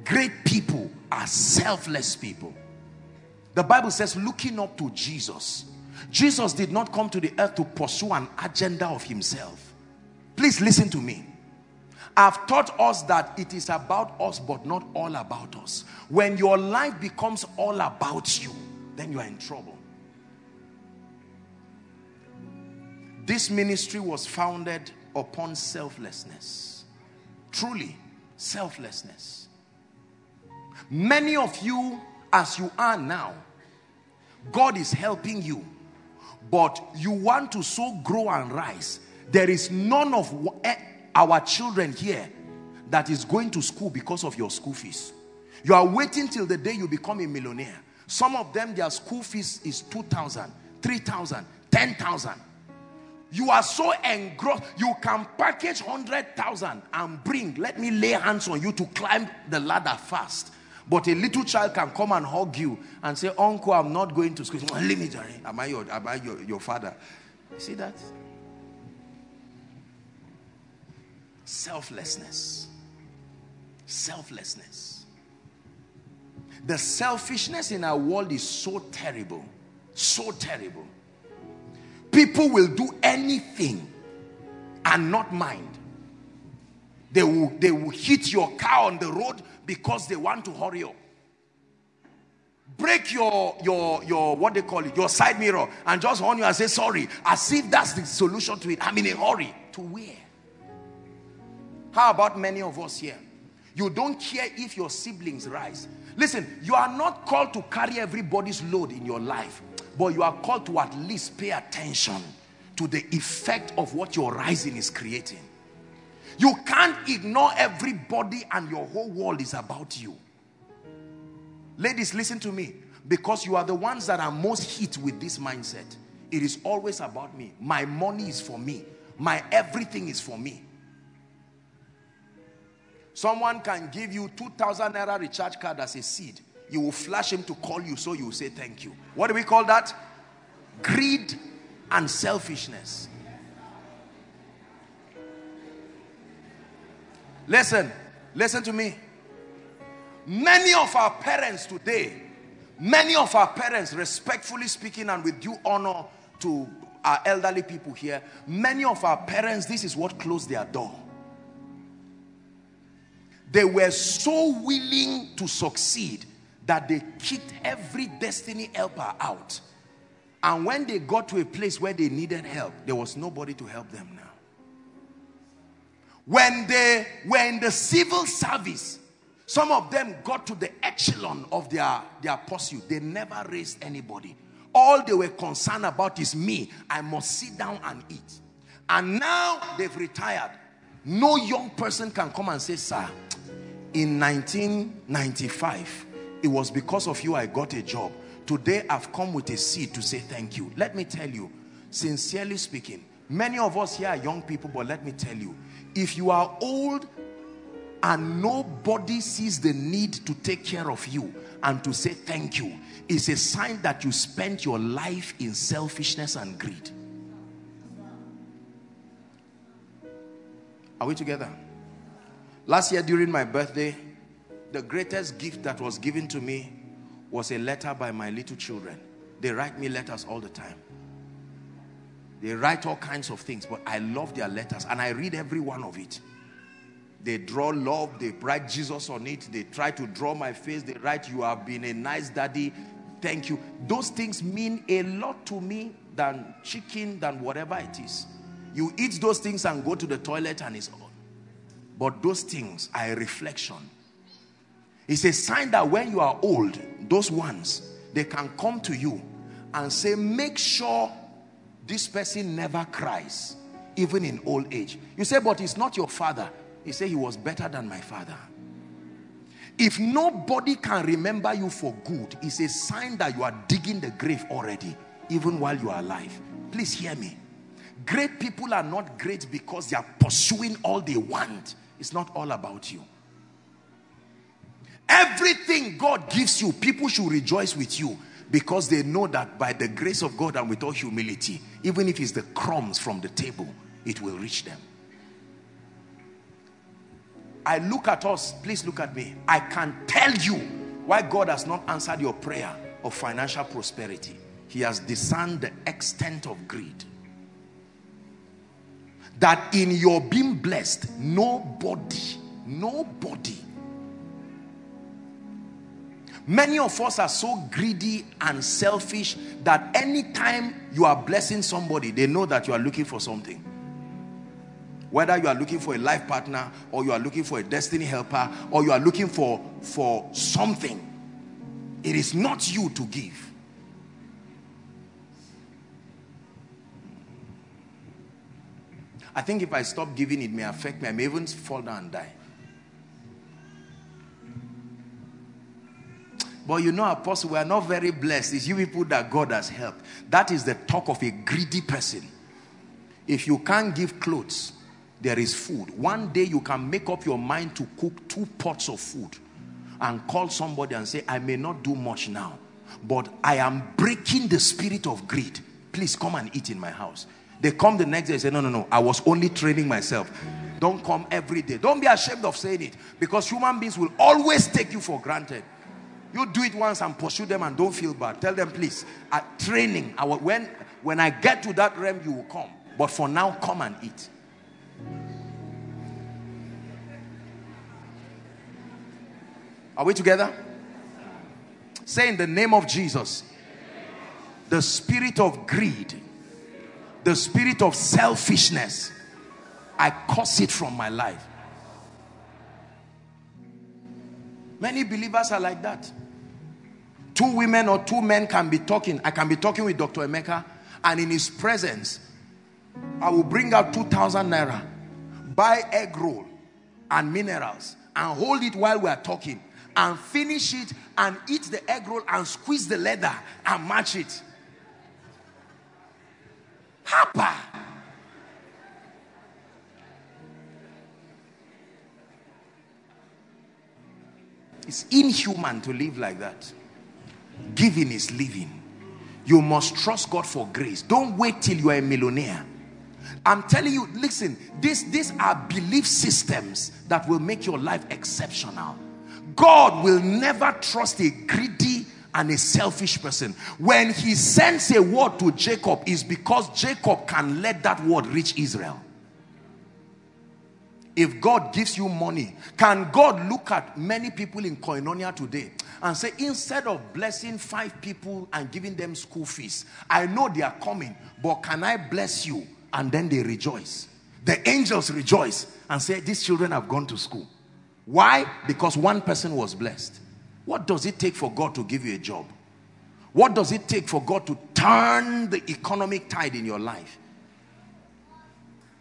Great people are selfless people. The Bible says, looking up to Jesus. Jesus did not come to the earth to pursue an agenda of himself. Please listen to me. I've taught us that it is about us, but not all about us. When your life becomes all about you, then you are in trouble. This ministry was founded upon selflessness. Truly, selflessness. Many of you, as you are now, God is helping you, but you want to so grow and rise. There is none of our children here that is going to school because of your school fees. You are waiting till the day you become a millionaire. Some of them, their school fees is two thousand, three thousand, ten thousand. You are so engrossed. You can package one hundred thousand and bring, let me lay hands on you to climb the ladder fast. But a little child can come and hug you and say, Uncle, I'm not going to school. Leave me, Jerry. Am I your, am I your, your father? You see that? Selflessness. Selflessness. The selfishness in our world is so terrible. So terrible. People will do anything and not mind. They will, they will hit your car on the road because they want to hurry up. Break your, your, your, what they call it, your side mirror and just horn you and say sorry. As if that's the solution to it. I'm in a hurry. To where? How about many of us here? You don't care if your siblings rise. Listen, you are not called to carry everybody's load in your life, but you are called to at least pay attention to the effect of what your rising is creating. You can't ignore everybody and your whole world is about you. Ladies, listen to me, because you are the ones that are most hit with this mindset. It is always about me. My money is for me. My everything is for me. Someone can give you two thousand naira recharge card as a seed. You will flash him to call you, so you will say thank you. What do we call that? Greed and selfishness. Listen, listen to me. Many of our parents today, many of our parents, respectfully speaking and with due honor to our elderly people here, many of our parents, this is what closed their door. They were so willing to succeed that they kicked every destiny helper out. And when they got to a place where they needed help, there was nobody to help them now. When they were in the civil service, some of them got to the echelon of their, their pursuit. They never raised anybody. All they were concerned about is me. I must sit down and eat. And now they've retired. No young person can come and say, sir, in nineteen ninety-five, it was because of you I got a job. Today, I've come with a seed to say thank you. Let me tell you, sincerely speaking, many of us here are young people, but let me tell you, if you are old and nobody sees the need to take care of you and to say thank you, it's a sign that you spent your life in selfishness and greed. Are we together? Last year during my birthday, the greatest gift that was given to me was a letter by my little children. They write me letters all the time. They write all kinds of things, but I love their letters and I read every one of it. They draw love, they write Jesus on it, they try to draw my face, they write, you have been a nice daddy, thank you. Those things mean a lot to me than chicken, than whatever it is. You eat those things and go to the toilet and it's all. But those things are a reflection. It's a sign that when you are old, those ones, they can come to you and say, make sure this person never cries, even in old age. You say, but he's not your father. He said, he was better than my father. If nobody can remember you for good, it's a sign that you are digging the grave already, even while you are alive. Please hear me. Great people are not great because they are pursuing all they want. It's not all about you. Everything God gives you, people should rejoice with you because they know that by the grace of God and with all humility, even if it's the crumbs from the table, it will reach them. I look at us, please look at me. I can tell you why God has not answered your prayer of financial prosperity. He has discerned the extent of greed. That in your being blessed, nobody, nobody. Many of us are so greedy and selfish that anytime you are blessing somebody, they know that you are looking for something. Whether you are looking for a life partner, or you are looking for a destiny helper, or you are looking for, for something. It is not you to give. I think if I stop giving, it may affect me. I may even fall down and die. But you know, apostle, we are not very blessed. It's you people that God has helped. That is the talk of a greedy person. If you can't give clothes, there is food. One day you can make up your mind to cook two pots of food and call somebody and say, I may not do much now, but I am breaking the spirit of greed. Please come and eat in my house. They come the next day and say, no, no, no, I was only training myself. Don't come every day. Don't be ashamed of saying it, because human beings will always take you for granted. You do it once and pursue them and don't feel bad. Tell them, please, at training, I will, when, when I get to that realm, you will come. But for now, come and eat. Are we together? Say, in the name of Jesus, the spirit of greed, the spirit of selfishness, I curse it from my life. Many believers are like that. Two women or two men can be talking. I can be talking with Doctor Emeka, and in his presence, I will bring out two thousand naira, buy egg roll and minerals, and hold it while we are talking, and finish it and eat the egg roll and squeeze the leather and match it. Hapa. It's inhuman to live like that. Giving is living. You must trust God for grace. Don't wait till you are a millionaire. I'm telling you, listen, this, these are belief systems that will make your life exceptional. God will never trust a greedy and a selfish person. When he sends a word to Jacob, it's because Jacob can let that word reach Israel. If God gives you money, can God look at many people in Koinonia today and say, instead of blessing five people and giving them school fees, I know they are coming, but can I bless you? And then they rejoice. The angels rejoice and say, these children have gone to school. Why? Because one person was blessed. What does it take for God to give you a job? What does it take for God to turn the economic tide in your life?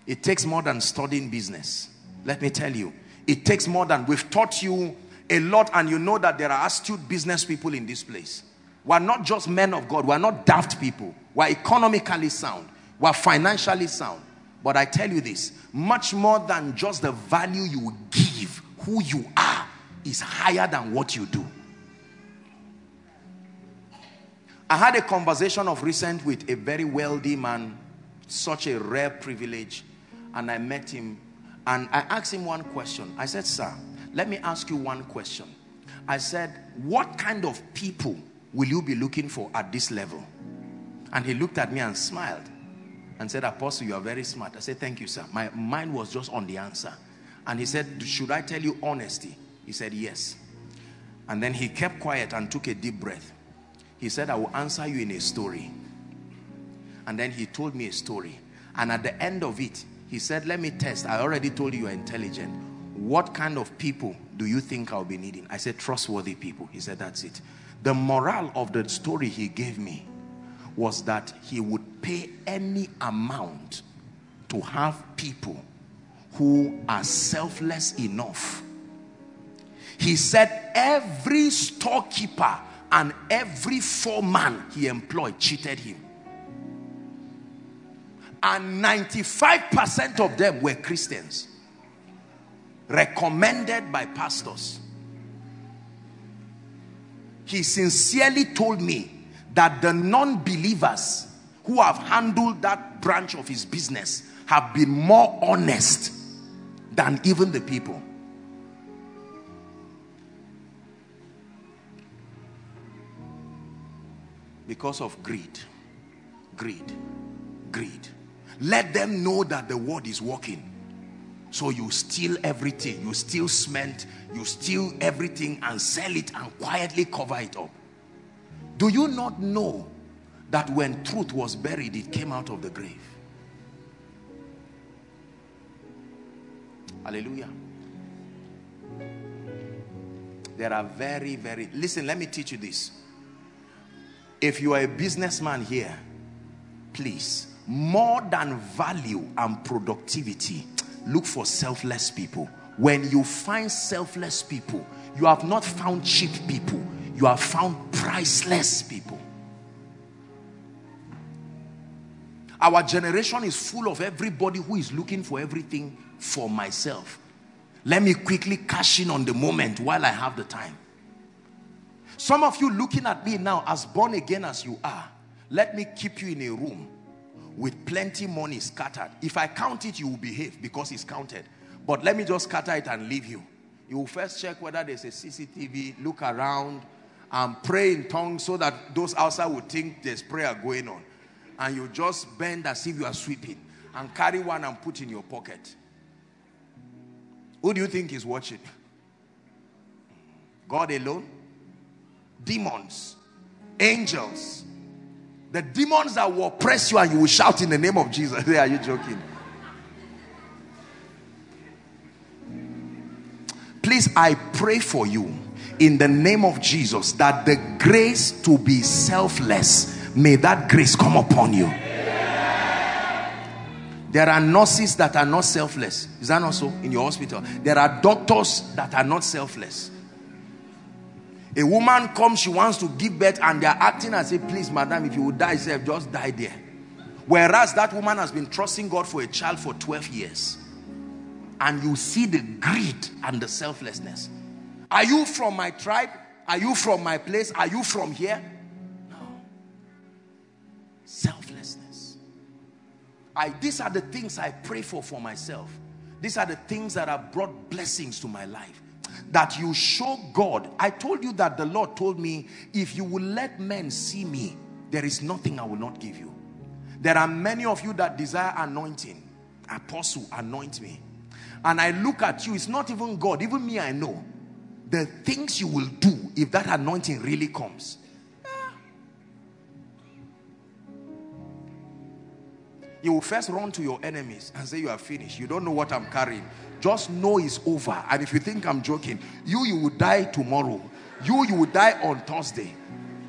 It takes more than studying business. Let me tell you, it takes more than, we've taught you a lot, and you know that there are astute business people in this place. We're not just men of God. We're not daft people. We're economically sound. We're financially sound. But I tell you this, much more than just the value you give, who you are is higher than what you do. I had a conversation of recent with a very wealthy man, such a rare privilege, and I met him and I asked him one question. I said, sir, let me ask you one question. I said, what kind of people will you be looking for at this level? And he looked at me and smiled and said, Apostle, you are very smart. I said, thank you, sir. My mind was just on the answer. And he said, should I tell you honesty? He said, yes. And then he kept quiet and took a deep breath. He said, I will answer you in a story. And then he told me a story. And at the end of it, he said, let me test. I already told you you are intelligent. What kind of people do you think I'll be needing? I said, trustworthy people. He said, that's it. The moral of the story he gave me was that he would pay any amount to have people who are selfless enough. He said every storekeeper and every foreman he employed cheated him. And ninety-five percent of them were Christians, recommended by pastors. He sincerely told me that the non-believers who have handled that branch of his business have been more honest than even the people. Because of greed, greed, greed. Let them know that the word is working. So you steal everything, you steal cement, you steal everything and sell it and quietly cover it up. Do you not know that when truth was buried, it came out of the grave? Hallelujah. There are very, very... Listen, let me teach you this. If you are a businessman here, please, more than value and productivity, look for selfless people. When you find selfless people, you have not found cheap people. you have found priceless people. Our generation is full of everybody who is looking for everything for myself. Let me quickly cash in on the moment while I have the time. Some of you looking at me now, as born again as you are, let me keep you in a room with plenty money scattered. If I count it, you will behave because it's counted. But let me just scatter it and leave you. You will first check whether there's a C C T V, look around, and pray in tongues so that those outside will think there's prayer going on. And you just bend as if you are sweeping and carry one and put in your pocket. Who do you think is watching? God alone? Demons. Angels. The demons that will oppress you and you will shout in the name of Jesus. Are you joking? Please, I pray for you in the name of Jesus that the grace to be selfless, may that grace come upon you. There are nurses that are not selfless. Is that not so in your hospital? There are doctors that are not selfless. A woman comes, she wants to give birth, and they are acting as if, please, madam, if you would die, self, just die there. Whereas that woman has been trusting God for a child for twelve years. And you see the greed and the selflessness. Are you from my tribe? Are you from my place? Are you from here? No. Selflessness. I, these are the things I pray for for myself. These are the things that have brought blessings to my life. That you show God. I told you that the Lord told me, if you will let men see me, there is nothing I will not give you. There are many of you that desire anointing. Apostle, anoint me. And I look at you, it's not even God, even me, I know. The things you will do if that anointing really comes. Ah. You will first run to your enemies and say you are finished. You don't know what I'm carrying. Just know it's over. And if you think I'm joking, you, you will die tomorrow. You, you will die on Thursday.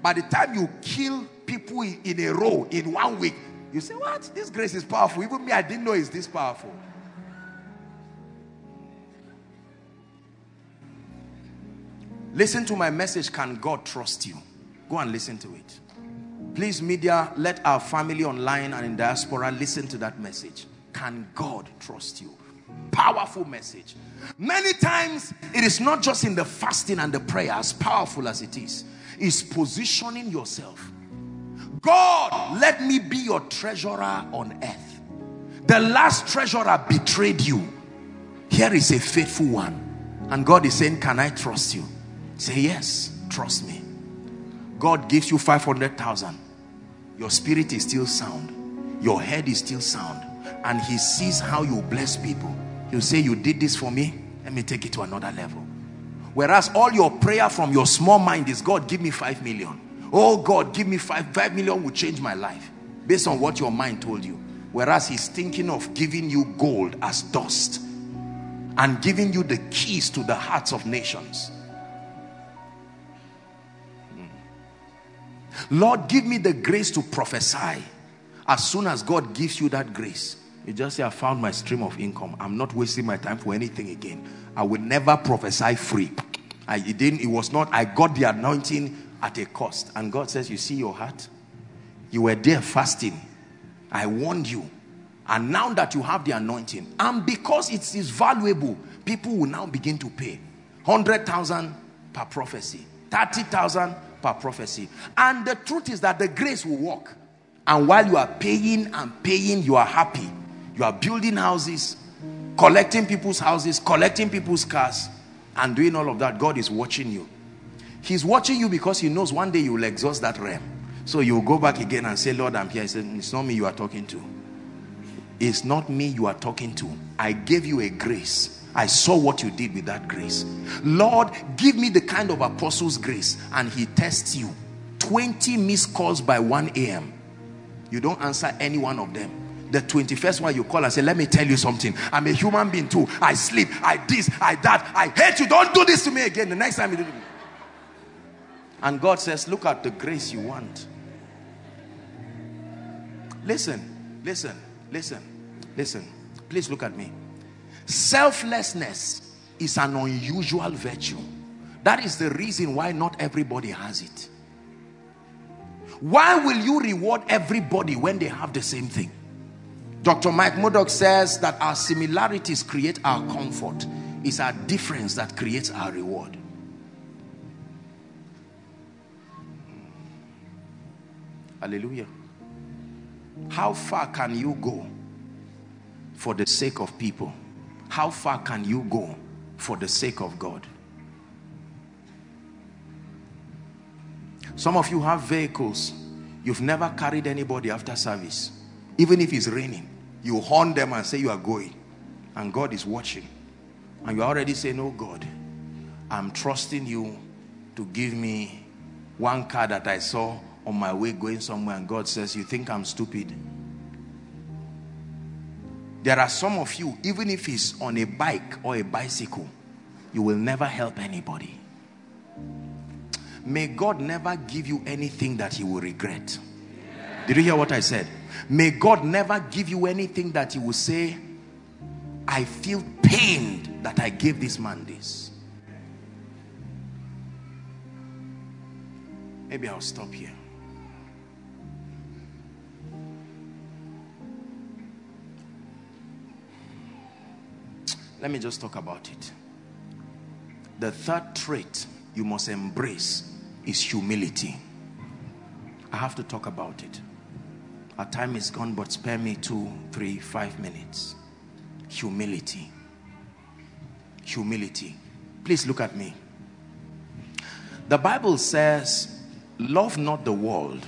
By the time you kill people in a row in one week, you say, what? This grace is powerful. Even me, I didn't know it's this powerful. Listen to my message, Can God Trust You? Go and listen to it. Please, media, let our family online and in diaspora listen to that message. Can God trust you? Powerful message. Many times, it is not just in the fasting and the prayer, as powerful as it is. It's positioning yourself. God, let me be your treasurer on earth. The last treasurer betrayed you. Here is a faithful one. And God is saying, can I trust you? Say, yes, trust me. God gives you five hundred thousand. Your spirit is still sound. Your head is still sound. And he sees how you bless people. You say, you did this for me. Let me take it to another level. Whereas all your prayer from your small mind is, God, give me five million. Oh, God, give me five. Five million will change my life. Based on what your mind told you. Whereas he's thinking of giving you gold as dust. And giving you the keys to the hearts of nations. Lord, give me the grace to prophesy. As soon as God gives you that grace, you just say, I found my stream of income. I'm not wasting my time for anything again. I will never prophesy free. I it didn't, it was not, I got the anointing at a cost. And God says, you see your heart? You were there fasting. I warned you. And now that you have the anointing, and because it is valuable, people will now begin to pay. one hundred thousand per prophecy. thirty thousand per prophecy. And the truth is that the grace will work. And while you are paying and paying, you are happy. You are building houses, collecting people's houses, collecting people's cars, and doing all of that. God is watching you. He's watching you because he knows one day you will exhaust that realm. So you will go back again and say, Lord, I'm here. He said, it's not me you are talking to. It's not me you are talking to. I gave you a grace. I saw what you did with that grace. Lord, give me the kind of apostle's grace. And he tests you. twenty missed calls by one A M You don't answer any one of them. The twenty-first one you call and say, let me tell you something. I'm a human being too. I sleep. I this. I that. I hate you. Don't do this to me again. The next time you do it. And God says, look at the grace you want. Listen. Listen. Listen. Listen. Please look at me. Selflessness is an unusual virtue That is the reason why not everybody has it. Why will you reward everybody when they have the same thing? Doctor Mike Modoc says that our similarities create our comfort. It's our difference that creates our reward. Hallelujah. How far can you go for the sake of people? How far can you go for the sake of God? Some of you have vehicles. You've never carried anybody after service. Even if it's raining, you horn them and say you are going. And God is watching. And you already say, no, God, I'm trusting you to give me one car that I saw on my way going somewhere. And God says, you think I'm stupid? There are some of you, even if it's on a bike or a bicycle, you will never help anybody. May God never give you anything that he will regret. Yeah. Did you hear what I said? May God never give you anything that he will say, I feel pained that I gave this man this. Maybe I'll stop here. Let me just talk about it. The third trait you must embrace is humility. I have to talk about it. Our time is gone, but spare me two, three, five minutes. Humility. Humility. Please look at me. The Bible says, love not the world,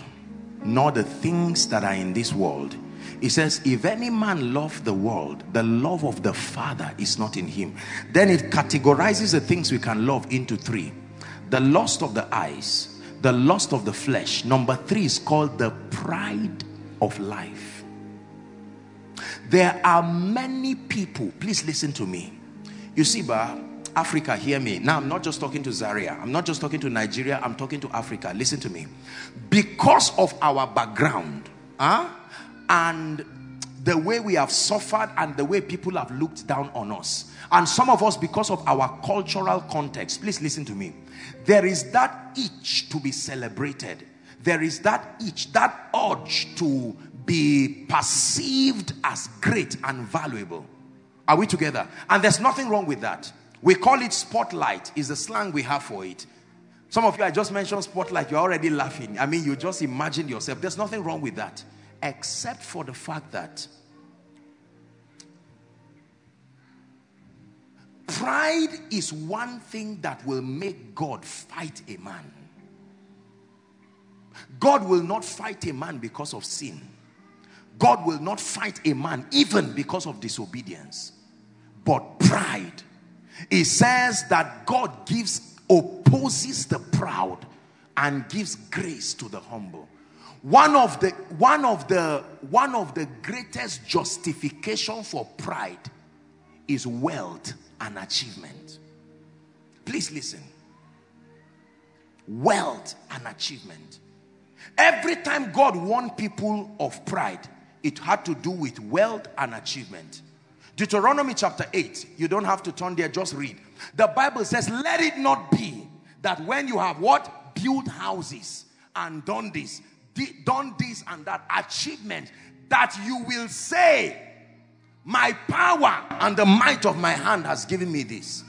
nor the things that are in this world. It says, if any man love the world, the love of the Father is not in him. Then it categorizes the things we can love into three. The lust of the eyes, the lust of the flesh. Number three is called the pride of life. There are many people, please listen to me. You see, Ba, Africa, hear me. Now, I'm not just talking to Zaria. I'm not just talking to Nigeria. I'm talking to Africa. Listen to me. Because of our background, huh? And the way we have suffered and the way people have looked down on us. And some of us, because of our cultural context, please listen to me. There is that itch to be celebrated. There is that itch, that urge to be perceived as great and valuable. Are we together? And there's nothing wrong with that. We call it spotlight, is the slang we have for it. Some of you, I just mentioned spotlight, you're already laughing. I mean, you just imagine yourself. There's nothing wrong with that. Except for the fact that pride is one thing that will make God fight a man. God will not fight a man because of sin. God will not fight a man even because of disobedience. But pride, it says that God gives, opposes the proud and gives grace to the humble. One of the one of the one of the greatest justification for pride is wealth and achievement. Please listen. Wealth and achievement. Every time God warned people of pride, it had to do with wealth and achievement. Deuteronomy chapter eight. You don't have to turn there, just read. The Bible says, let it not be that when you have what? Built houses and done this. Done this and that achievement, that you will say, my power and the might of my hand has given me this.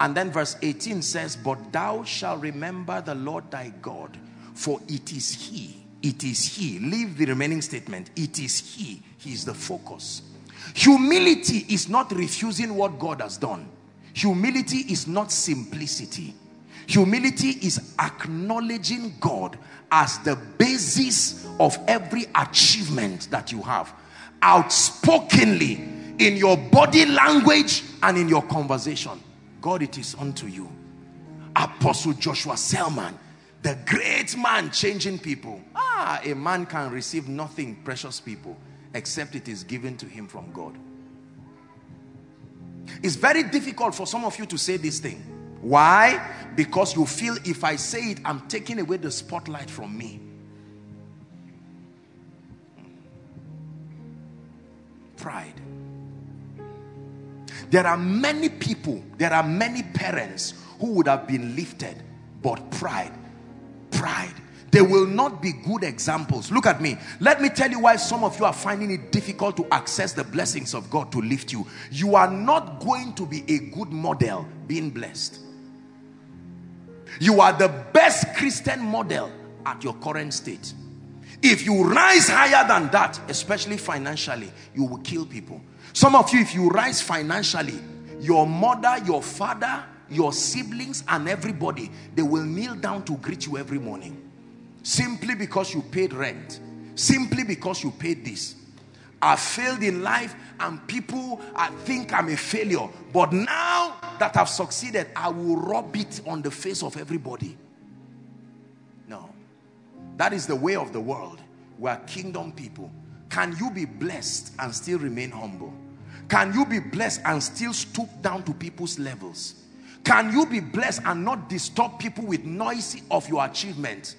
And then verse eighteen says, but thou shalt remember the Lord thy God, for it is he, it is he. Leave the remaining statement, it is he. He is the focus. Humility is not refusing what God has done. Humility is not simplicity. Humility is acknowledging God as the basis of every achievement that you have, outspokenly in your body language and in your conversation. God, it is unto you. Apostle Joshua Selman, the great man changing people. Ah, a man can receive nothing, precious people, except it is given to him from God. It's very difficult for some of you to say this thing. Why? Because you feel if I say it, I'm taking away the spotlight from me. Pride. There are many people, there are many parents who would have been lifted, but pride, pride. They will not be good examples. Look at me. Let me tell you why some of you are finding it difficult to access the blessings of God to lift you. You are not going to be a good model being blessed. You are the best Christian model at your current state. If you rise higher than that, especially financially, you will kill people. Some of you, if you rise financially, your mother, your father, your siblings, and everybody, they will kneel down to greet you every morning. Simply because you paid rent, simply because you paid this. I failed in life and people I think I'm a failure, but now that I've succeeded, I will rub it on the face of everybody. No, that is the way of the world. We are kingdom people. Can you be blessed and still remain humble? Can you be blessed and still stoop down to people's levels? Can you be blessed and not disturb people with noise of your achievements?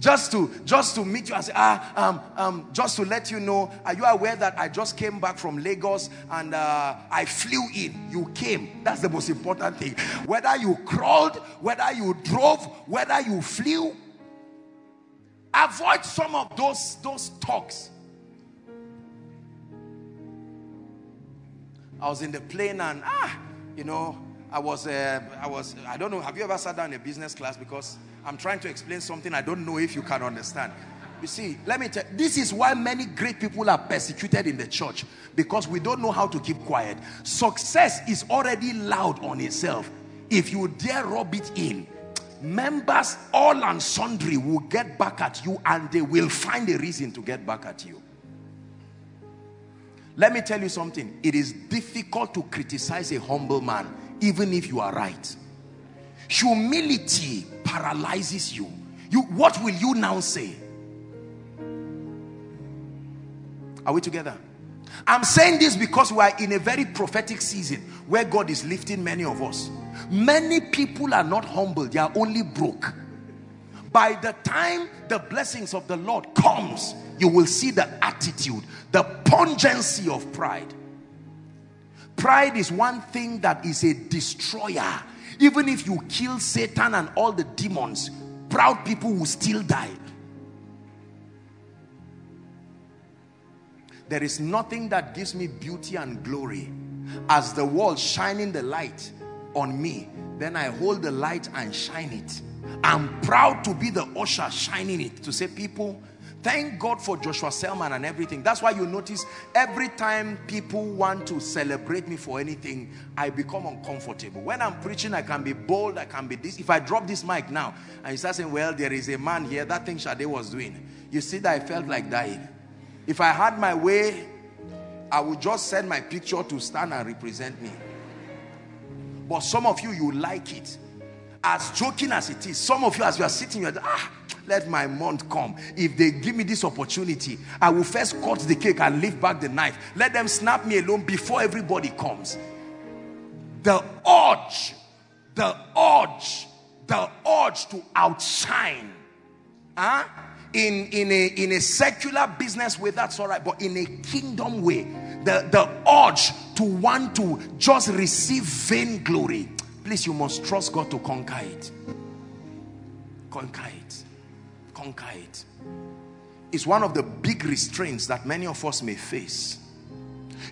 Just to, just to meet you and say, ah, um, um, just to let you know, are you aware that I just came back from Lagos and uh, I flew in? You came. That's the most important thing. Whether you crawled, whether you drove, whether you flew, avoid some of those, those talks. I was in the plane and, ah, you know, I was, uh, I was, I don't know, have you ever sat down in a business class? Because I'm trying to explain something I don't know if you can understand. You see, let me tell you, this is why many great people are persecuted in the church, because we don't know how to keep quiet. Success is already loud on itself. If you dare rub it in, members all and sundry will get back at you, and they will find a reason to get back at you. Let me tell you something. It is difficult to criticize a humble man, even if you are right. Humility paralyzes you. You, what will you now say? Are we together? I'm saying this because we are in a very prophetic season where God is lifting many of us. Many people are not humble, they are only broke. By the time the blessings of the Lord comes, you will see the attitude, the pungency of pride. Pride is one thing that is a destroyer. Even if you kill Satan and all the demons, proud people will still die. There is nothing that gives me beauty and glory as the world shining the light on me. Then I hold the light and shine it. I'm proud to be the usher shining it. To say, people, thank God for Joshua Selman and everything. That's why you notice every time people want to celebrate me for anything, I become uncomfortable. When I'm preaching, I can be bold, I can be this. If I drop this mic now and you start saying, well, there is a man here, that thing Shade was doing. You see that I felt like dying. If I had my way, I would just send my picture to stand and represent me. But some of you, you like it. As joking as it is, some of you, as you are sitting, you're ah, let my month come. If they give me this opportunity, I will first cut the cake and leave back the knife. Let them snap me alone before everybody comes. The urge, the urge, the urge to outshine. Huh? In, in, a, in a secular business way, that's all right. But in a kingdom way, the, the urge to want to just receive vainglory. Please, you must trust God to conquer it. Conquer it. Conquer it. It's one of the big restraints that many of us may face.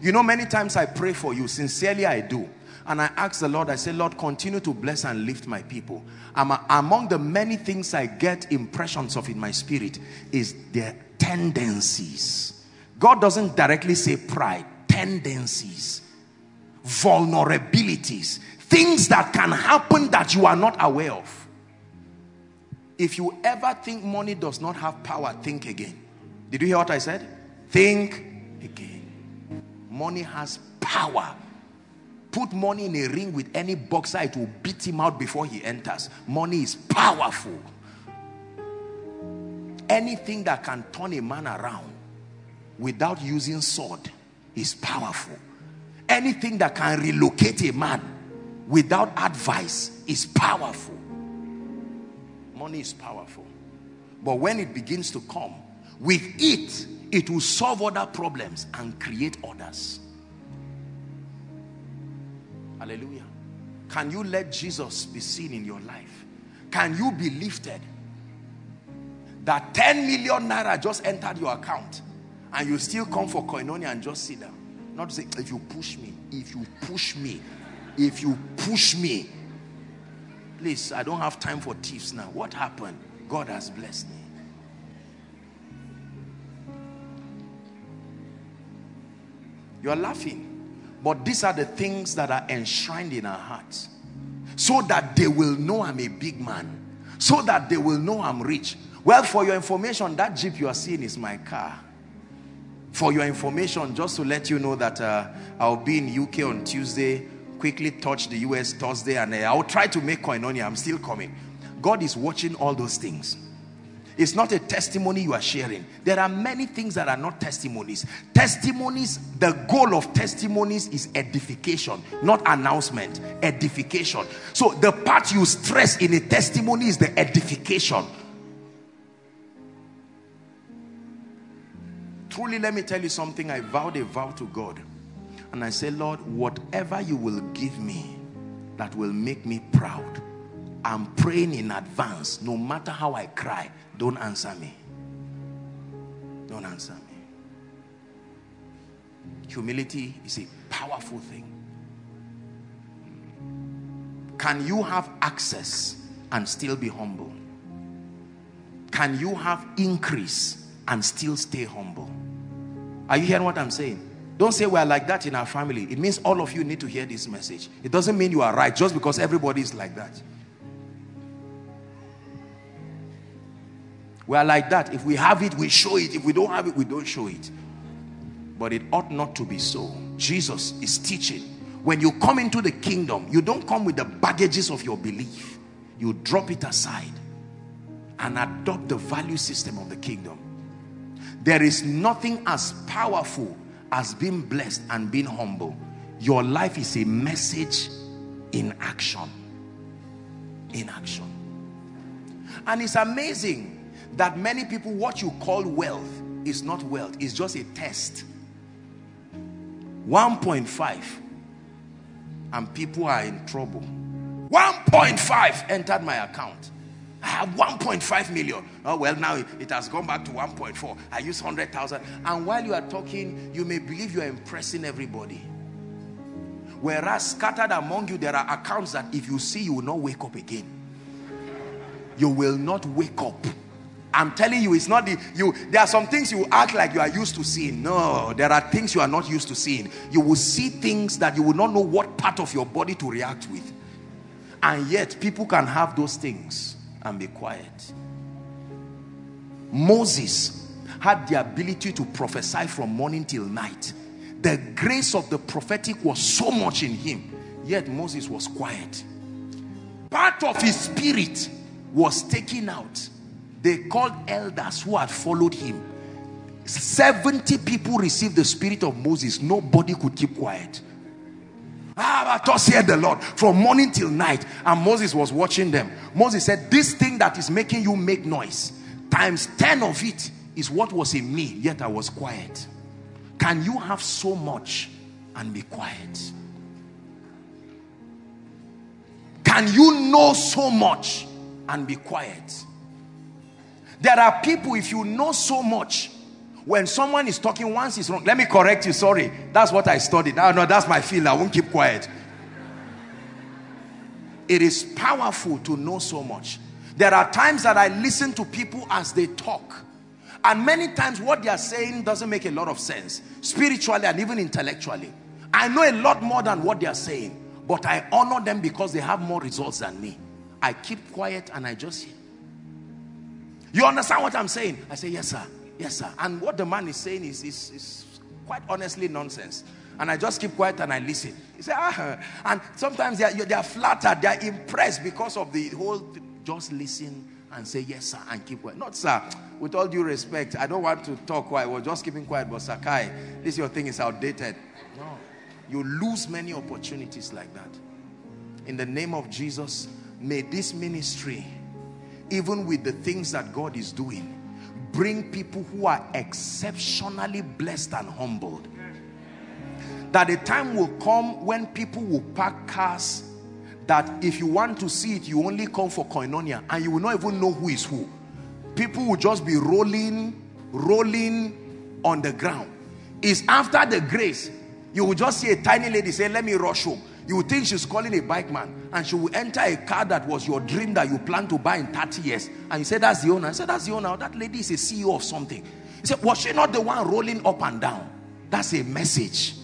You know, many times I pray for you, sincerely I do, and I ask the Lord, I say, Lord, continue to bless and lift my people. I'm a, among the many things I get impressions of in my spirit is their tendencies. God doesn't directly say pride, tendencies, vulnerabilities, things that can happen that you are not aware of. If you ever think money does not have power, think again. Did you hear what I said? Think again. Money has power. Put money in a ring with any boxer, it will beat him out before he enters. Money is powerful. Anything that can turn a man around without using sword is powerful. Anything that can relocate a man without advice is powerful. Money is powerful. But when it begins to come, with it, it will solve other problems and create others. Hallelujah. Can you let Jesus be seen in your life? Can you be lifted? That ten million naira just entered your account and you still come for Koinonia and just sit down. Not to say, if you push me, if you push me, if you push me. Please, I don't have time for tips now. What happened? God has blessed me. You are laughing. But these are the things that are enshrined in our hearts. So that they will know I'm a big man. So that they will know I'm rich. Well, for your information, that Jeep you are seeing is my car. For your information, just to let you know that uh, I'll be in U K on Tuesday. Quickly touch the U S Thursday. And uh, I'll try to make Koinonia. I'm still coming. God is watching all those things. It's not a testimony you are sharing. There are many things that are not testimonies. Testimonies, the goal of testimonies is edification, not announcement. Edification. So the part you stress in a testimony is the edification. Truly, let me tell you something. I vowed a vow to God. And I said, Lord, whatever you will give me that will make me proud, I'm praying in advance, no matter how I cry, don't answer me. Don't answer me. Humility is a powerful thing. Can you have access and still be humble? Can you have increase and still stay humble? Are you hearing what I'm saying? Don't say we're like that in our family. It means all of you need to hear this message. It doesn't mean you are right just because everybody is like that. We are like that. If we have it, we show it. If we don't have it, we don't show it. But it ought not to be so. Jesus is teaching. When you come into the kingdom, you don't come with the baggages of your belief. You drop it aside and adopt the value system of the kingdom. There is nothing as powerful as being blessed and being humble. Your life is a message in action. In action. And it's amazing that many people, what you call wealth is not wealth. It's just a test. one point five. And people are in trouble. one point five entered my account. I have one point five million. Oh, well, now it, it has gone back to one point four. I use one hundred thousand. And while you are talking, you may believe you are impressing everybody. Whereas scattered among you, there are accounts that if you see, you will not wake up again. You will not wake up. I'm telling you, it's not the, you, there are some things you act like you are used to seeing. No, there are things you are not used to seeing. You will see things that you will not know what part of your body to react with. And yet, people can have those things and be quiet. Moses had the ability to prophesy from morning till night. The grace of the prophetic was so much in him. Yet, Moses was quiet. Part of his spirit was taken out. They called elders who had followed him. seventy people received the spirit of Moses. Nobody could keep quiet. Ah, but thus said the Lord, from morning till night. And Moses was watching them. Moses said, this thing that is making you make noise, times ten of it is what was in me, yet I was quiet. Can you have so much and be quiet? Can you know so much and be quiet? There are people, if you know so much, when someone is talking once is wrong, let me correct you, sorry, that's what I studied. No, no, that's my field, I won't keep quiet. It is powerful to know so much. There are times that I listen to people as they talk. And many times what they are saying doesn't make a lot of sense, spiritually and even intellectually. I know a lot more than what they are saying, but I honor them because they have more results than me. I keep quiet and I just hear. You understand what I'm saying? I say, yes, sir. Yes, sir. And what the man is saying is, is, is quite honestly nonsense. And I just keep quiet and I listen. You say, ah. And sometimes they are, they are flattered. They are impressed because of the whole... Just listen and say, yes, sir, and keep quiet. Not, sir, with all due respect, I don't want to talk quiet. We're just keeping quiet. But, Sakai, this your thing is outdated. No. You lose many opportunities like that. In the name of Jesus, may this ministry... even with the things that God is doing, bring people who are exceptionally blessed and humbled. That a time will come when people will park cars that if you want to see it, you only come for Koinonia and you will not even know who is who. People will just be rolling, rolling on the ground. It's after the grace, you will just see a tiny lady say, let me rush home. You will think she's calling a bike man, and she will enter a car that was your dream that you planned to buy in thirty years. And you say, that's the owner. I said, that's the owner. That lady is a C E O of something. He said, was she not the one rolling up and down? That's a message.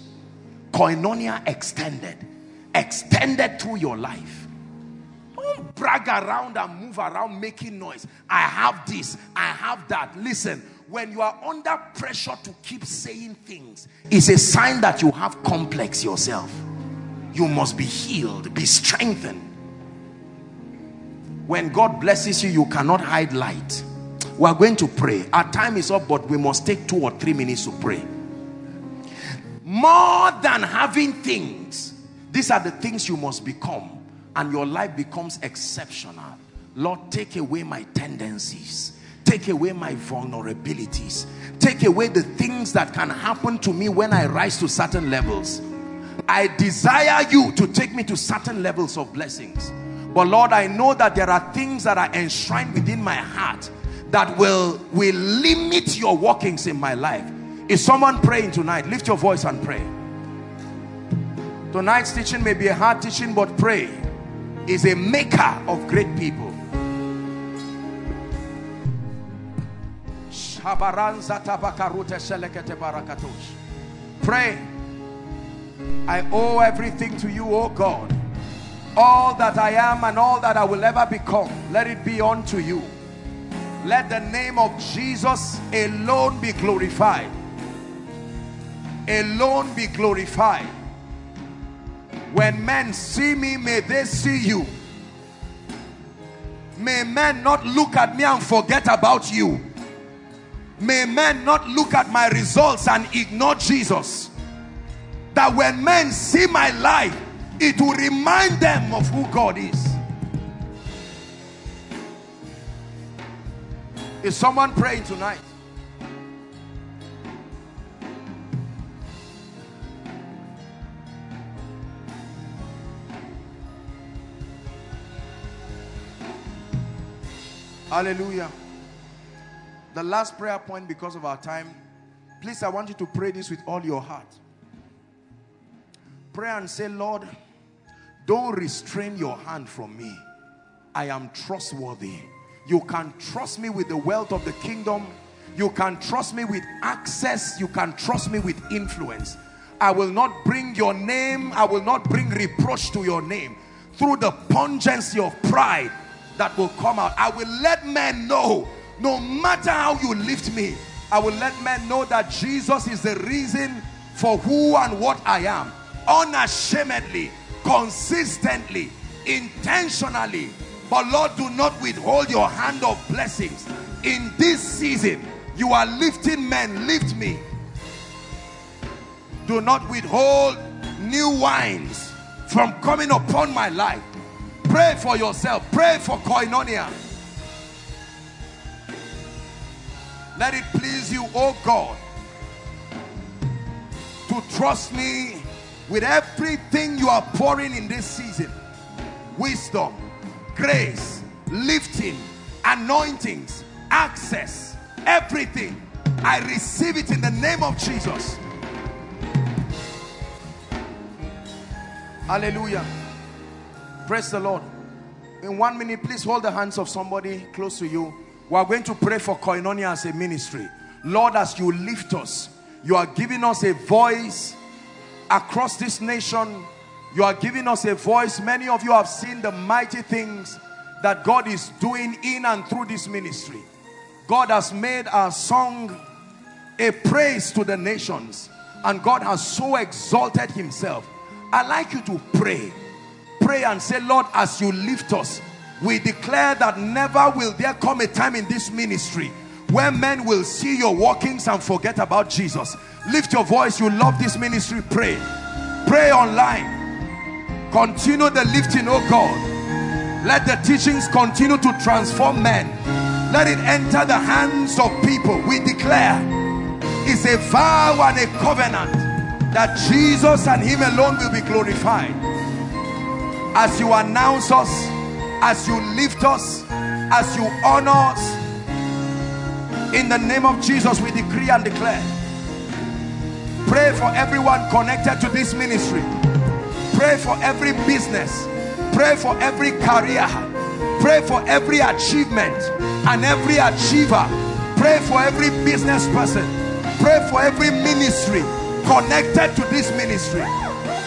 Koinonia extended. Extended through your life. Don't brag around and move around making noise. I have this. I have that. Listen, when you are under pressure to keep saying things, it's a sign that you have complex yourself. You must be healed, be strengthened. When God blesses you, you cannot hide light. We are going to pray. Our time is up, but we must take two or three minutes to pray. More than having things, these are the things you must become, and your life becomes exceptional. Lord, take away my tendencies. Take away my vulnerabilities. Take away the things that can happen to me when I rise to certain levels. I desire you to take me to certain levels of blessings. But Lord, I know that there are things that are enshrined within my heart that will, will limit your workings in my life. Is someone praying tonight? Lift your voice and pray. Tonight's teaching may be a hard teaching, but pray is a maker of great people. Pray. I owe everything to you, O God. All that I am and all that I will ever become, let it be unto you. Let the name of Jesus alone be glorified. Alone be glorified. When men see me, may they see you. May men not look at me and forget about you. May men not look at my results and ignore Jesus. That when men see my life, it will remind them of who God is. Is someone praying tonight? Hallelujah. The last prayer point, because of our time, please, I want you to pray this with all your heart. Pray and say, Lord, don't restrain your hand from me. I am trustworthy. You can trust me with the wealth of the kingdom. You can trust me with access. You can trust me with influence. I will not bring your name. I will not bring reproach to your name through the pungency of pride that will come out. I will let men know, no matter how you lift me, I will let men know that Jesus is the reason for who and what I am. Unashamedly, consistently, intentionally. But Lord, do not withhold your hand of blessings. In this season, you are lifting men. Lift me. Do not withhold new wines from coming upon my life. Pray for yourself. Pray for Koinonia. Let it please you, O God, to trust me with everything you are pouring in this season. Wisdom, grace, lifting, anointings, access, everything. I receive it in the name of Jesus. Hallelujah. Praise the Lord. In one minute, please hold the hands of somebody close to you. We are going to pray for Koinonia as a ministry. Lord, as you lift us, you are giving us a voice. Across this nation, you are giving us a voice. Many of you have seen the mighty things that God is doing in and through this ministry. God has made our song a praise to the nations, and God has so exalted himself. I'd like you to pray. Pray and say, Lord, as you lift us, we declare that never will there come a time in this ministry where men will see your workings and forget about Jesus. Lift your voice. You love this ministry. Pray. Pray online. Continue the lifting, oh God. Let the teachings continue to transform men. Let it enter the hands of people. We declare it's a vow and a covenant that Jesus and him alone will be glorified. as you announce us, as you lift us, as you honor us. In the name of Jesus, we decree and declare. Pray for everyone connected to this ministry. Pray for every business. Pray for every career. Pray for every achievement and every achiever. Pray for every business person. Pray for every ministry connected to this ministry.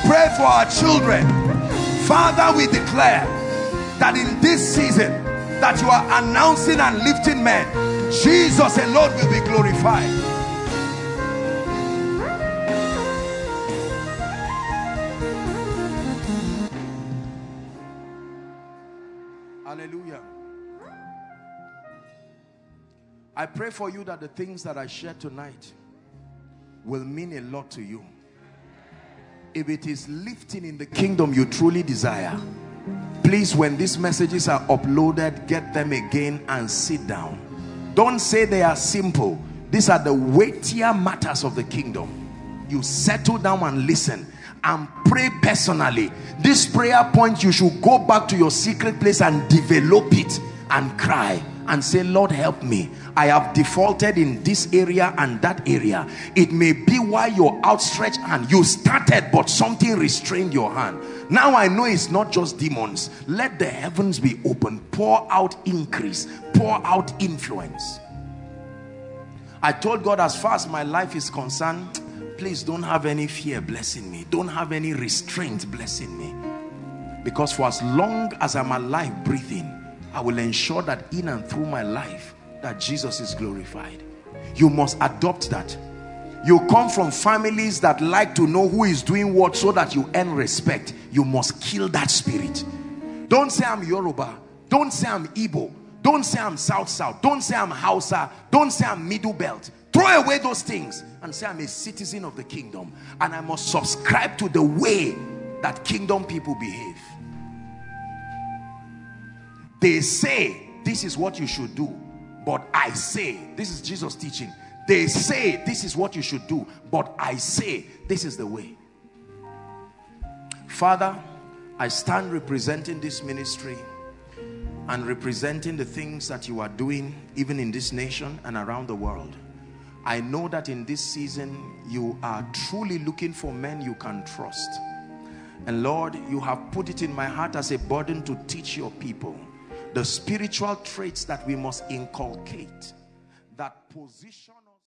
Pray for our children. Father, we declare that in this season that you are announcing and lifting men, Jesus alone will be glorified. Hallelujah. I pray for you that the things that I share tonight will mean a lot to you. If it is lifting in the kingdom you truly desire, please, when these messages are uploaded, get them again and sit down. Don't say they are simple. These are the weightier matters of the kingdom. You settle down and listen and pray personally. This prayer point, you should go back to your secret place and develop it and cry and say, Lord, help me. I have defaulted in this area and that area. It may be why your outstretched hand, you started but something restrained your hand. Now I know it's not just demons. Let the heavens be open. Pour out increase. Pour out influence. I told God, as far as my life is concerned, please don't have any fear blessing me. Don't have any restraint blessing me. Because for as long as I'm alive breathing, I will ensure that in and through my life that Jesus is glorified. You must adopt that. You come from families that like to know who is doing what so that you earn respect. You must kill that spirit. Don't say I'm Yoruba. Don't say I'm Igbo. Don't say I'm South South. Don't say I'm Hausa. Don't say I'm Middle Belt. Throw away those things and say I'm a citizen of the kingdom. And I must subscribe to the way that kingdom people behave. They say this is what you should do, but I say, this is Jesus teaching. They say this is what you should do, but I say this is the way. Father, I stand representing this ministry and representing the things that you are doing even in this nation and around the world. I know that in this season you are truly looking for men you can trust. And Lord, you have put it in my heart as a burden to teach your people the spiritual traits that we must inculcate, that position